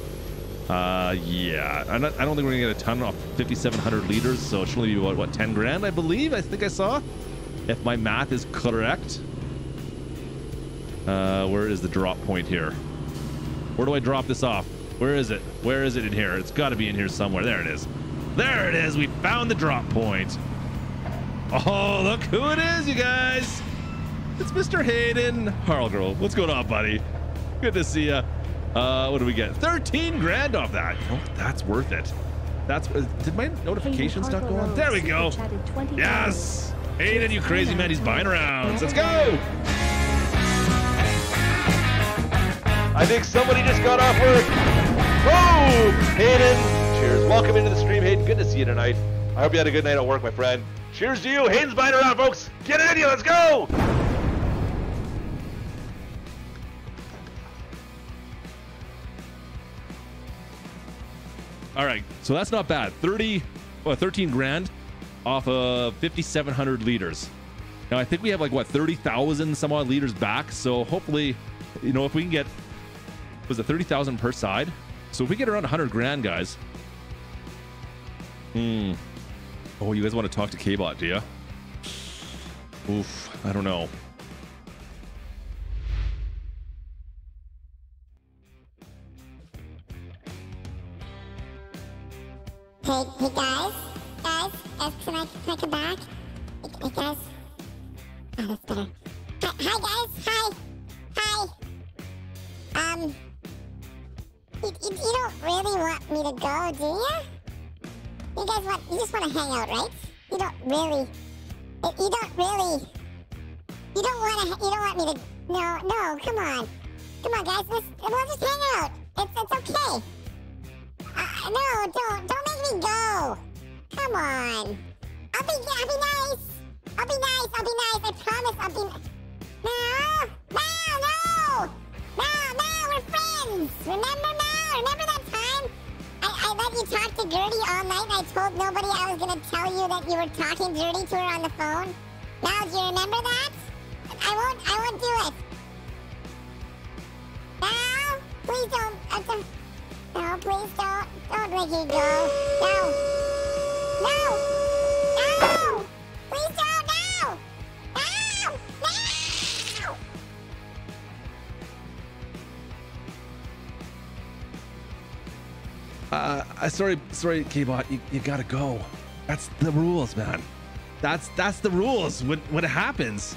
Uh, yeah, I'm not, I don't think we're gonna get a ton off fifty-seven hundred liters, so it should only be about, what, ten grand, I believe. I think I saw, if my math is correct. Uh, where is the drop point here? Where do I drop this off? Where is it? Where is it in here? It's got to be in here somewhere. There it is. There it is. We found the drop point. Oh, look who it is, you guys. It's Mister Hayden. Harl Girl, what's going on, buddy? Good to see ya. Uh, what do we get? thirteen grand off that. You know what? That's worth it. That's uh, did my notifications not go on? There we go. Yes. Aiden, you crazy man. He's buying rounds. Let's go. I think somebody just got off work. Whoa, Hayden. Cheers. Welcome into the stream, Hayden. Good to see you tonight. I hope you had a good night at work, my friend. Cheers to you. Hayden's buying around, folks. Get it in here. Let's go. All right, so that's not bad. thirteen grand off of fifty-seven hundred liters. Now I think we have like what thirty thousand some odd liters back. So hopefully, you know, if we can get, was it thirty thousand per side? So if we get around one hundred grand, guys. Hmm. Oh, you guys want to talk to K-Bot, do you? Oof, I don't know. Hey guys, guys, guys, can I, can I come back? Hey guys. Oh, that's better. Hi, hi guys, hi, hi. Um, you, you, you don't really want me to go, do you? You guys want, you just want to hang out, right? You don't really, you don't really, you don't want to, you don't want me to, no, no, come on. Come on guys, let's, we'll just hang out. It's, it's okay. Uh, no, don't, don't make me go. Come on. I'll be, I'll be nice. I'll be nice, I'll be nice. I promise I'll be nice. No, no, no. No, no, we're friends. Remember now? Remember that time? I, I let you talk to Gertie all night and I told nobody I was going to tell you that you were talking dirty to her on the phone. Now, do you remember that? I won't, I won't do it. Now, please don't. Uh, don't. No, please don't. Don't make me go. No. No. No. Please don't. Uh, I sorry, sorry, K-Bot, you, you gotta go. That's the rules, man. That's that's the rules. What what happens?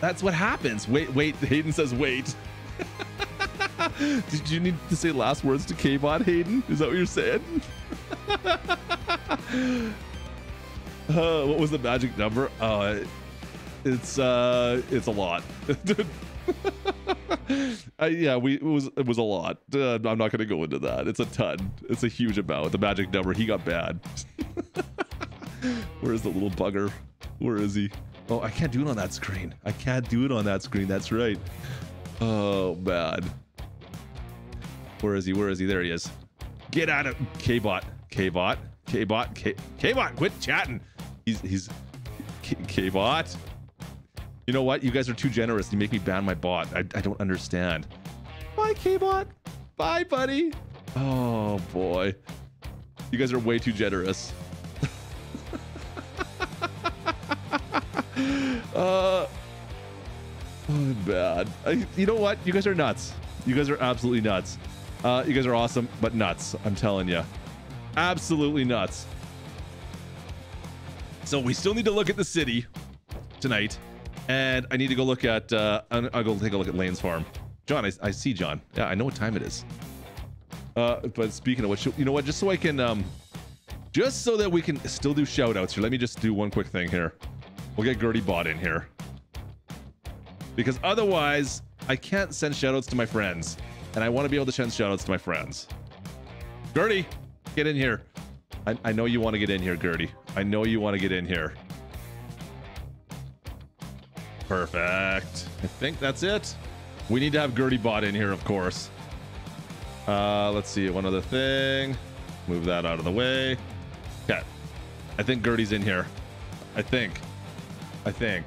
That's what happens. Wait, wait. Hayden says wait. Did you need to say last words to K-Bot, Hayden? Is that what you're saying? uh, what was the magic number? Uh, it's uh, it's a lot. Uh, yeah, we it was it was a lot. Uh, I'm not gonna go into that. It's a ton. It's a huge amount. The magic number. He got bad. Where's the little bugger? Where is he? Oh, I can't do it on that screen. I can't do it on that screen. That's right. Oh man. Where is he? Where is he? There he is. Get out of K-Bot. K-Bot. K-Bot. K-Bot. Quit chatting. He's he's K-Bot. You know what? You guys are too generous. You make me ban my bot. I, I don't understand. Bye, K-Bot. Bye, buddy. Oh, boy. You guys are way too generous. uh, oh, bad. I, you know what? You guys are nuts. You guys are absolutely nuts. Uh, you guys are awesome, but nuts. I'm telling you. Absolutely nuts. So we still need to look at the city tonight. And I need to go look at, uh, I'll go take a look at Lane's farm. John, I, I see John. Yeah, I know what time it is. Uh, but speaking of which, you know what, just so I can, um, just so that we can still do shout outs here, let me just do one quick thing here. We'll get Gertie Bot in here. Because otherwise, I can't send shout outs to my friends. And I want to be able to send shout outs to my friends. Gertie, get in here. I, I know you want to get in here, Gertie. I know you want to get in here. Perfect. I think that's it. We need to have Gertie Bot in here, of course. Uh, let's see. One other thing. Move that out of the way. Okay. I think Gertie's in here. I think. I think.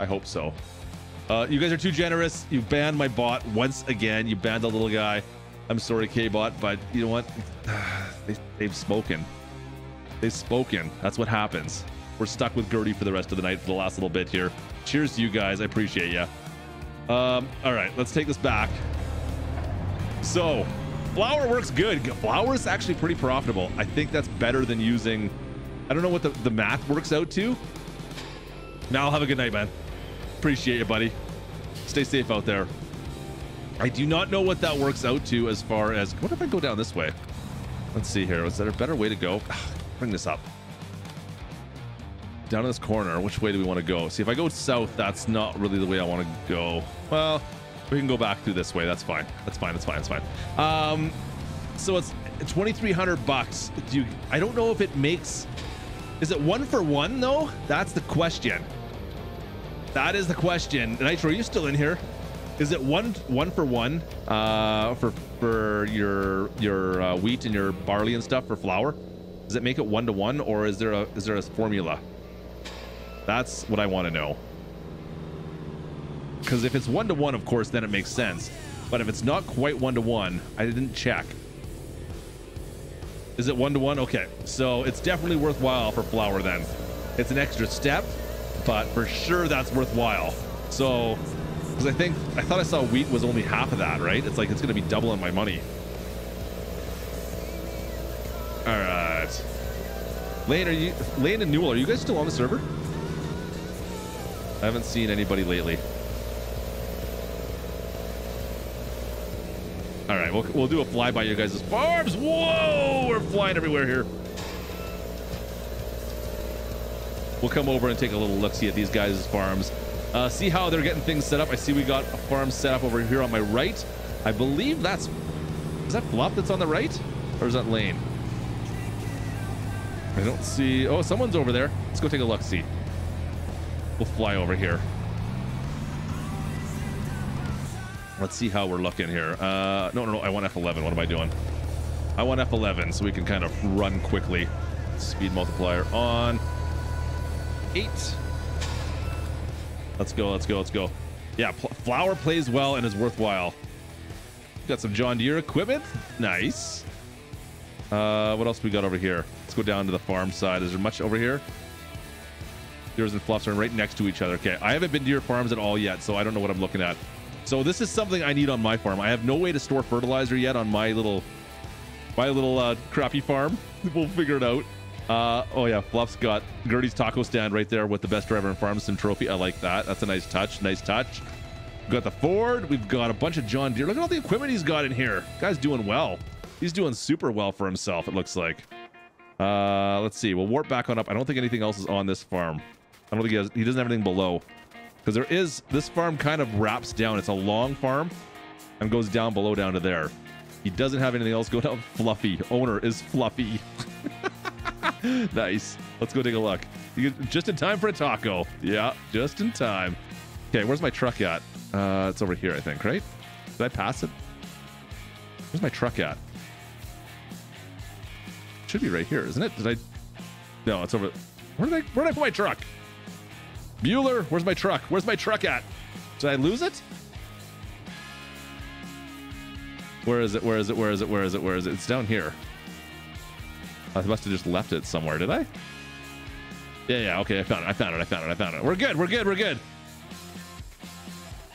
I hope so. Uh, you guys are too generous. You banned my bot once again. You banned the little guy. I'm sorry, K-Bot, but you know what? they, they've spoken. They've spoken. That's what happens. We're stuck with Gertie for the rest of the night for the last little bit here. Cheers to you guys. I appreciate you. Um, all right, let's take this back. So flour works good. Flour is actually pretty profitable. I think that's better than using... I don't know what the, the math works out to. Now, have a good night, man. Appreciate you, buddy. Stay safe out there. I do not know what that works out to as far as... What if I go down this way? Let's see here. Is there a better way to go? Bring this up. Down in this corner, which way do we want to go? See, if I go south, that's not really the way I want to go. Well, we can go back through this way. That's fine. That's fine. That's fine. That's fine. Um, so it's twenty-three hundred bucks. Do you, I don't know if it makes... Is it one for one, though? That's the question. That is the question. Nitro, are you still in here? Is it one one for one uh, for for your your uh, wheat and your barley and stuff for flour? Does it make it one to one, or is there a is there a formula? That's what I want to know. Because if it's one-to-one, of course, then it makes sense. But if it's not quite one-to-one, I didn't check. Is it one-to-one? Okay, so it's definitely worthwhile for flour then. It's an extra step, but for sure that's worthwhile. So, because I think, I thought I saw wheat was only half of that, right? It's like, it's going to be doubling my money. All right. Lane, are you, Lane and Newell, are you guys still on the server? I haven't seen anybody lately. All right, we'll, we'll do a flyby you guys' farms. Whoa, we're flying everywhere here. We'll come over and take a little look-see at these guys' farms. Uh, see how they're getting things set up. I see we got a farm set up over here on my right. I believe that's... Is that Flop that's on the right? Or is that Lane? I don't see... Oh, someone's over there. Let's go take a look-see. We'll fly over here. Let's see how we're looking here. Uh, no, no, no. I want F eleven. What am I doing? I want F eleven so we can kind of run quickly. Speed multiplier on... eight. Let's go, let's go, let's go. Yeah, pl flower plays well and is worthwhile. Got some John Deere equipment. Nice. Uh, what else we got over here? Let's go down to the farm side. Is there much over here? Deere's and Flops are right next to each other. Okay, I haven't been to your farms at all yet, so I don't know what I'm looking at. So this is something I need on my farm. I have no way to store fertilizer yet on my little, my little uh, crappy farm. We'll figure it out. Uh, oh yeah, Fluff's got Gertie's taco stand right there with the best driver in Farm Sim trophy. I like that. That's a nice touch. Nice touch. We've got the Ford. We've got a bunch of John Deere. Look at all the equipment he's got in here. Guy's doing well. He's doing super well for himself, it looks like. Uh, let's see. We'll warp back on up. I don't think anything else is on this farm. I don't think he has, he doesn't have anything below. Because there is, this farm kind of wraps down. It's a long farm and goes down below down to there. He doesn't have anything else going on. Fluffy. Owner is Fluffy. Nice. Let's go take a look. You, just in time for a taco. Yeah, just in time. Okay, where's my truck at? Uh, it's over here, I think, right? Did I pass it? Where's my truck at? It should be right here, isn't it? Did I? No, it's over. Where did I? Where did I put my truck? Bueller, where's my truck? Where's my truck at? Did I lose it? Where is it? Where is it? Where is it? Where is it? Where is it? It's down here. I must have just left it somewhere, did I? Yeah, yeah, okay, I found it, I found it, I found it, I found it. We're good, we're good, we're good.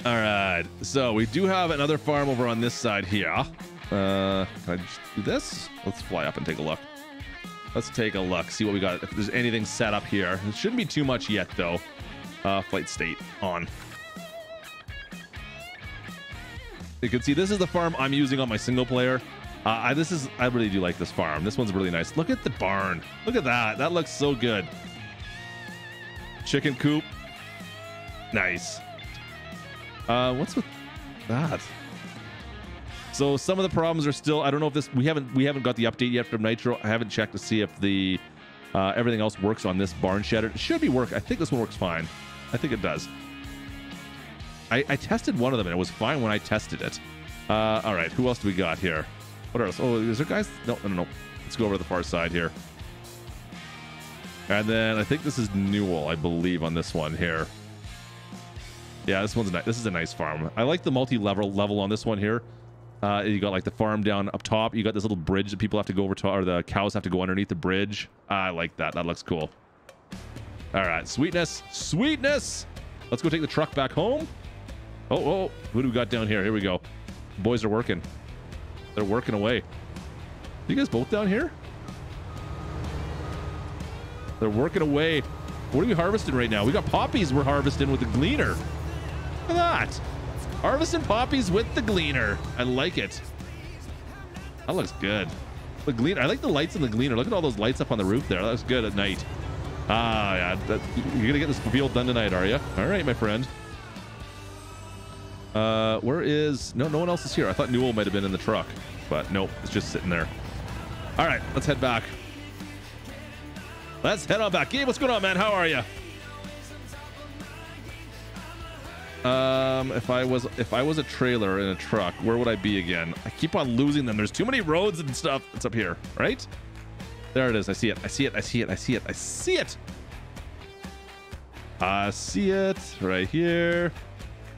All right, so we do have another farm over on this side here. Uh, can I just do this? Let's fly up and take a look. Let's take a look, see what we got, if there's anything set up here. It shouldn't be too much yet, though. Uh, flight state on. You can see this is the farm I'm using on my single player. Uh, I, this is, I really do like this farm. This one's really nice. Look at the barn. Look at that. That looks so good. Chicken coop. Nice. Uh, what's with that? So some of the problems are still, I don't know if this, we haven't, we haven't got the update yet from Nitro. I haven't checked to see if the, uh, everything else works on this barn shed. It should be work. I think this one works fine. I think it does. I, I tested one of them and it was fine when I tested it. Uh, all right. Who else do we got here? What else? Oh, is there guys? No, no, no. Let's go over to the far side here. And then I think this is Newell, I believe, on this one here. Yeah, this one's nice. This is a nice farm. I like the multi-level level on this one here. Uh, you got like the farm down up top. You got this little bridge that people have to go over to, or the cows have to go underneath the bridge. I like that. That looks cool. All right, sweetness, sweetness. Let's go take the truck back home. Oh, oh, who do we got down here? Here we go. Boys are working. They're working away. You guys both down here? They're working away. What are we harvesting right now? We got poppies we're harvesting with the Gleaner. Look at that. Harvesting poppies with the Gleaner. I like it. That looks good. The Gleaner. I like the lights in the Gleaner. Look at all those lights up on the roof there. That looks good at night. Ah, yeah. That, you're going to get this field done tonight, are you? All right, my friend. Uh, where is... No, no one else is here. I thought Newell might have been in the truck, but nope. It's just sitting there. All right, let's head back. Let's head on back. Gabe, what's going on, man? How are you? Um, if I was if I was a trailer in a truck, where would I be again? I keep on losing them. There's too many roads and stuff. It's up here, right? There it is. I see it. I see it. I see it. I see it. I see it. I see it right here.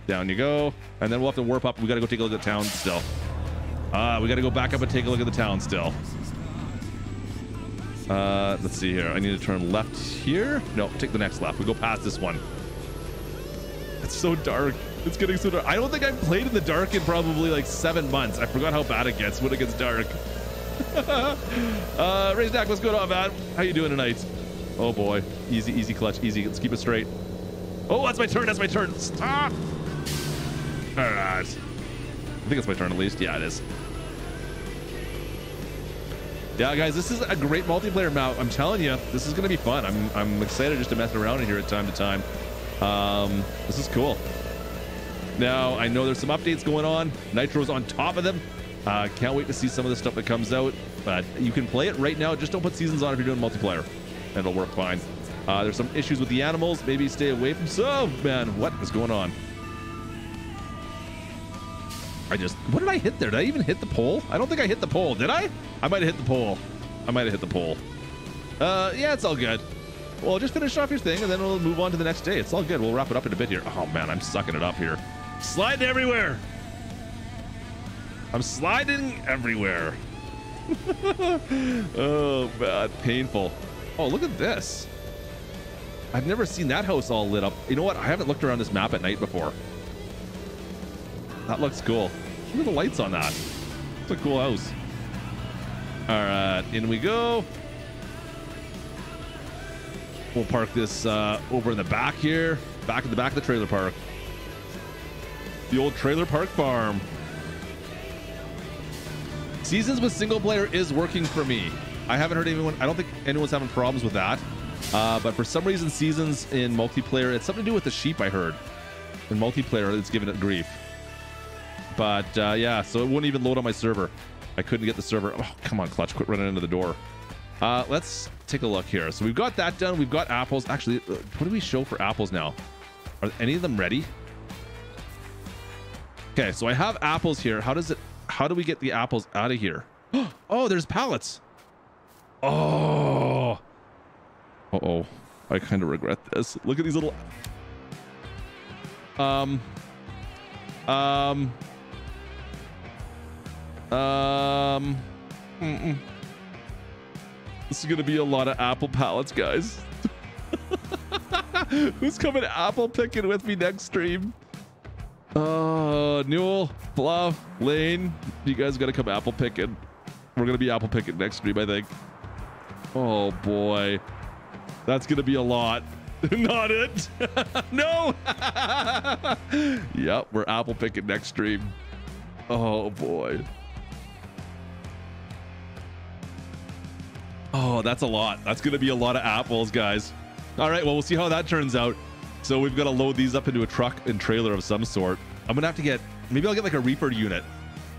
Down you go, and then we'll have to warp up. We got to go take a look at the town still. Uh, we got to go back up and take a look at the town still. Uh, let's see here. I need to turn left here. No, take the next left. We go past this one. It's so dark. It's getting so dark. I don't think I've played in the dark in probably like seven months. I forgot how bad it gets when it gets dark. uh, Raise Dak, what's going on, man? How you doing tonight? Oh boy, easy, easy clutch, easy. Let's keep it straight. Oh, that's my turn. That's my turn. Stop. All right. I think it's my turn at least. Yeah, it is. Yeah, guys, this is a great multiplayer map. I'm telling you, this is gonna be fun. I'm I'm excited just to mess around in here at time to time. Um, this is cool. Now I know there's some updates going on. Nitro's on top of them. Uh, can't wait to see some of the stuff that comes out. But you can play it right now. Just don't put seasons on if you're doing multiplayer, and it'll work fine. Uh, there's some issues with the animals. Maybe stay away from some. Man, what is going on? I just, what did I hit there? Did I even hit the pole? I don't think I hit the pole. Did I? I might have hit the pole. I might have hit the pole. Uh, yeah, it's all good. Well, just finish off your thing and then we'll move on to the next day. It's all good. We'll wrap it up in a bit here. Oh man, I'm sucking it up here. Sliding everywhere. I'm sliding everywhere. Oh man, painful. Oh, look at this. I've never seen that house all lit up. You know what? I haven't looked around this map at night before. That looks cool. Look at the lights on that. It's a cool house. All right, in we go. We'll park this uh, over in the back here. Back in the back of the trailer park. The old trailer park farm. Seasons with single player is working for me. I haven't heard anyone, I don't think anyone's having problems with that. Uh, but for some reason, seasons in multiplayer, it's something to do with the sheep I heard. In multiplayer, it's giving it grief. But uh, yeah, so it wouldn't even load on my server. I couldn't get the server. Oh, come on, Clutch, quit running into the door. Uh, let's take a look here. So we've got that done. We've got apples. Actually, what do we show for apples now? Are any of them ready? Okay, so I have apples here. How does it, how do we get the apples out of here? Oh, there's pallets. Oh, uh-oh. I kind of regret this. Look at these little, um, um, Um, mm-mm. This is going to be a lot of apple pallets, guys. Who's coming apple picking with me next stream? Uh, Newell, Bluff, Lane, you guys got to come apple picking. We're going to be apple picking next stream, I think. Oh boy. That's going to be a lot. Not it. No. Yep, we're apple picking next stream. Oh boy. Oh, that's a lot. That's going to be a lot of apples, guys. All right, well, we'll see how that turns out. So we've got to load these up into a truck and trailer of some sort. I'm going to have to get, maybe I'll get like a reefer unit.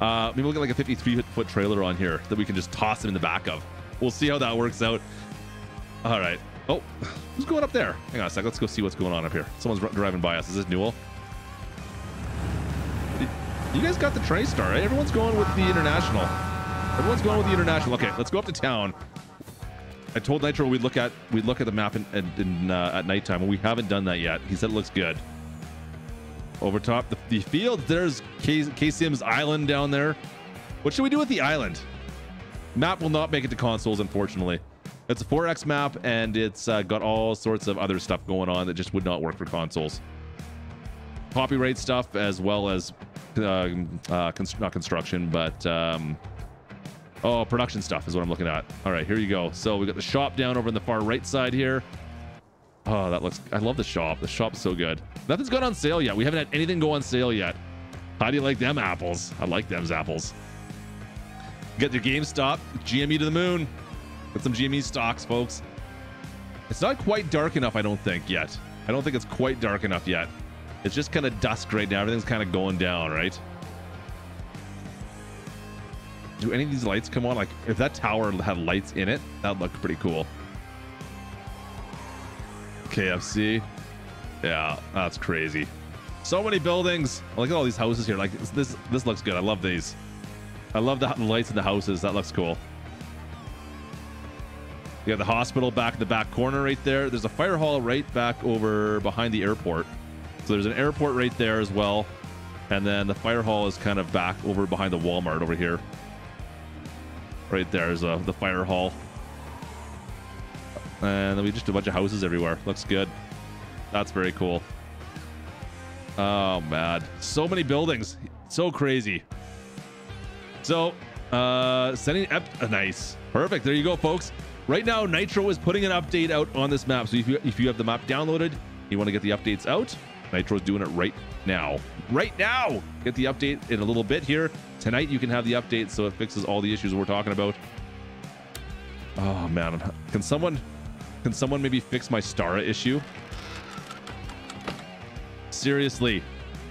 Uh, maybe we'll get like a fifty-three foot trailer on here that we can just toss them in the back of. We'll see how that works out. All right. Oh, who's going up there? Hang on a sec. Let's go see what's going on up here. Someone's driving by us. Is this Newell? You guys got the TriStar, right? Everyone's going with the International. Everyone's going with the International. Okay, let's go up to town. I told Nitro we'd look at we'd look at the map in, in, in, uh, at nighttime, and we haven't done that yet. He said it looks good. Over top the, the field, there's K-Sim's Island down there. What should we do with the island? Map will not make it to consoles, unfortunately. It's a four X map, and it's uh, got all sorts of other stuff going on that just would not work for consoles. Copyright stuff, as well as uh, uh, const not construction, but. Um, Oh, production stuff is what I'm looking at. All right, here you go. So we got the shop down over in the far right side here. Oh, that looks, I love the shop. The shop's so good. Nothing's gone on sale yet. We haven't had anything go on sale yet. How do you like them apples? I like them's apples. Get your GameStop, G M E to the moon. Get some G M E stocks, folks. It's not quite dark enough, I don't think, yet. I don't think it's quite dark enough yet. It's just kind of dusk right now. Everything's kind of going down, right? Do any of these lights come on? Like, if that tower had lights in it, that'd look pretty cool. K F C. Yeah, that's crazy. So many buildings. I look at all these houses here. Like, this this looks good. I love these. I love the lights in the houses. That looks cool. You got the hospital back in the back corner right there. There's a fire hall right back over behind the airport. So there's an airport right there as well. And then the fire hall is kind of back over behind the Walmart over here. Right there is uh, the fire hall. And then we just do a bunch of houses everywhere. Looks good. That's very cool. Oh, man. So many buildings. So crazy. So Uh, sending up uh, nice. Perfect. There you go, folks. Right now, Nitro is putting an update out on this map. So if you, if you have the map downloaded, you want to get the updates out. Nitro's doing it right now. Right now! Get the update in a little bit here. Tonight you can have the update, so it fixes all the issues we're talking about. Oh man, can someone can someone maybe fix my Stara issue? Seriously,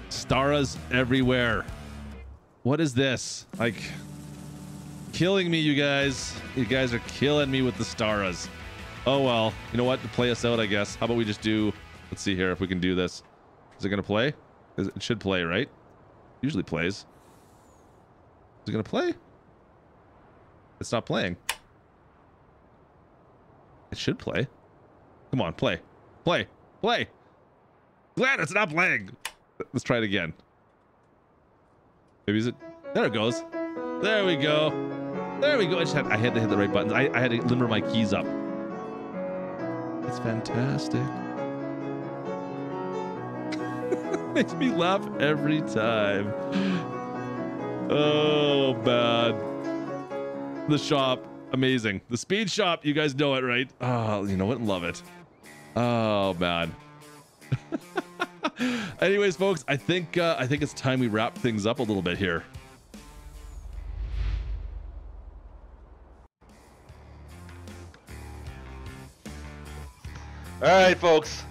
Staras everywhere. What is this? Like, killing me, you guys. You guys are killing me with the Staras. Oh well, you know what? To play us out, I guess. How about we just do, let's see here if we can do this. Is it gonna play? It should play, right? Usually plays. Is it gonna play? It's not playing. It should play. Come on, play, play, play. Glad it's not playing. Let's try it again. Maybe is it? There it goes. There we go. There we go. I just had I had to hit the right buttons. I, I had to limber my keys up. It's fantastic. Makes me laugh every time. Oh, bad. The shop, amazing. The speed shop, you guys know it, right? Oh, you know what? Love it. Oh, man. Anyways, folks, I think uh, I think it's time we wrap things up a little bit here. All right, folks.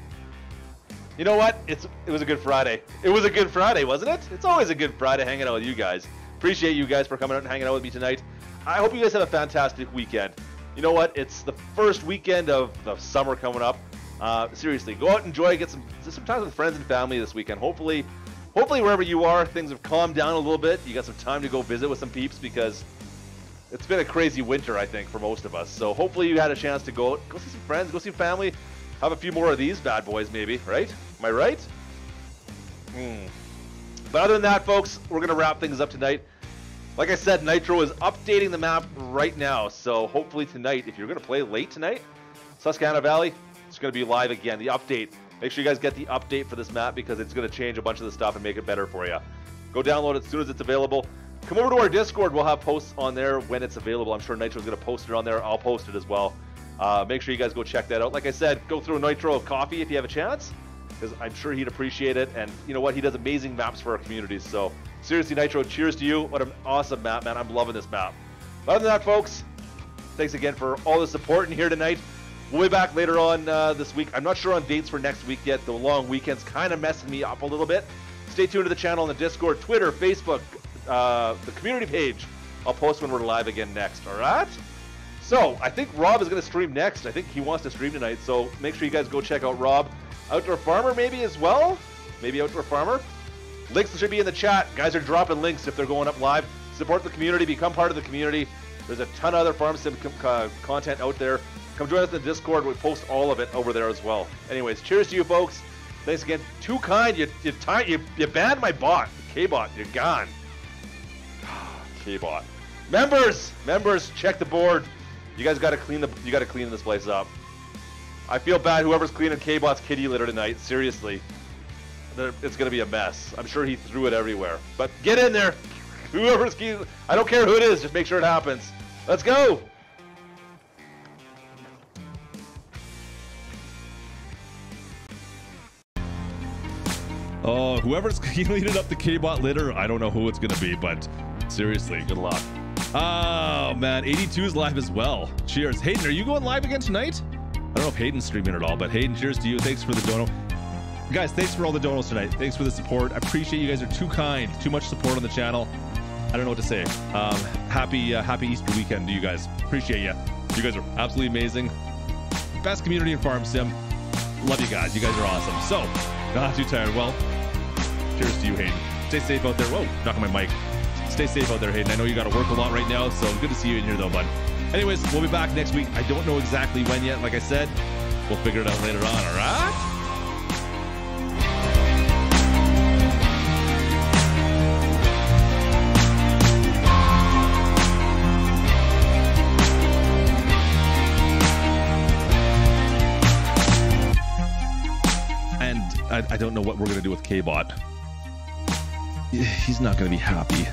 You know what? It's it was a good Friday. It was a good Friday, wasn't it? It's always a good Friday hanging out with you guys. Appreciate you guys for coming out and hanging out with me tonight. I hope you guys have a fantastic weekend. You know what? It's the first weekend of the summer coming up. Uh, seriously, go out, enjoy, get some some time with friends and family this weekend. Hopefully, hopefully wherever you are, things have calmed down a little bit. You got some time to go visit with some peeps because it's been a crazy winter, I think, for most of us. So hopefully you had a chance to go out, go see some friends, go see family. Have a few more of these bad boys, maybe, right? Am I right? Mm. But other than that, folks, we're going to wrap things up tonight. Like I said, Nitro is updating the map right now. So hopefully tonight, if you're going to play late tonight, Susquehanna Valley, it's going to be live again. The update. Make sure you guys get the update for this map because it's going to change a bunch of the stuff and make it better for you. Go download it as soon as it's available. Come over to our Discord. We'll have posts on there when it's available. I'm sure Nitro is going to post it on there. I'll post it as well. Uh, make sure you guys go check that out. Like I said, go through Nitro of Coffee if you have a chance, because I'm sure he'd appreciate it. And you know what? He does amazing maps for our communities. So seriously, Nitro, cheers to you. What an awesome map, man. I'm loving this map. But other than that, folks, thanks again for all the support in here tonight. We'll be back later on uh, this week. I'm not sure on dates for next week yet. The long weekend's kind of messing me up a little bit. Stay tuned to the channel on the Discord, Twitter, Facebook, uh, the community page. I'll post when we're live again next. All right? So, I think Rob is going to stream next. I think he wants to stream tonight, so make sure you guys go check out Rob. Outdoor Farmer maybe as well? Maybe Outdoor Farmer? Links should be in the chat. Guys are dropping links if they're going up live. Support the community. Become part of the community. There's a ton of other farm sim uh, content out there. Come join us in the Discord. We post all of it over there as well. Anyways, cheers to you folks. Thanks again. Too kind. You you, you, you banned my bot. K-Bot, you're gone. K-Bot. Members! Members, check the board. You guys gotta clean the you gotta clean this place up. I feel bad whoever's cleaning K-Bot's kitty litter tonight. Seriously, it's gonna be a mess. I'm sure he threw it everywhere. But get in there, whoever's kitty. I don't care who it is. Just make sure it happens. Let's go. Oh, whoever's cleaning up the K-Bot litter, I don't know who it's gonna be, but seriously, good luck. Oh man, eighty-two is live as well. Cheers. Hayden, are you going live again tonight? I don't know if Hayden's streaming at all, but Hayden, cheers to you. Thanks for the dono. Guys, thanks for all the donos tonight. Thanks for the support. I appreciate you guys are too kind. Too much support on the channel. I don't know what to say. Um, happy uh, happy Easter weekend to you guys. Appreciate you. You guys are absolutely amazing. Best community in Farm Sim. Love you guys. You guys are awesome. So, not too tired. Well, cheers to you, Hayden. Stay safe out there. Whoa, knocking my mic. Stay safe out there, Hayden. I know you got to work a lot right now, so good to see you in here, though, bud. Anyways, we'll be back next week. I don't know exactly when yet. Like I said, we'll figure it out later on, all right? And I, I don't know what we're going to do with K-Bot. He's not going to be happy.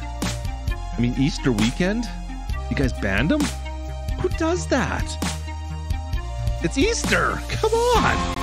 I mean, Easter weekend? You guys banned him? Who does that? It's Easter. Come on.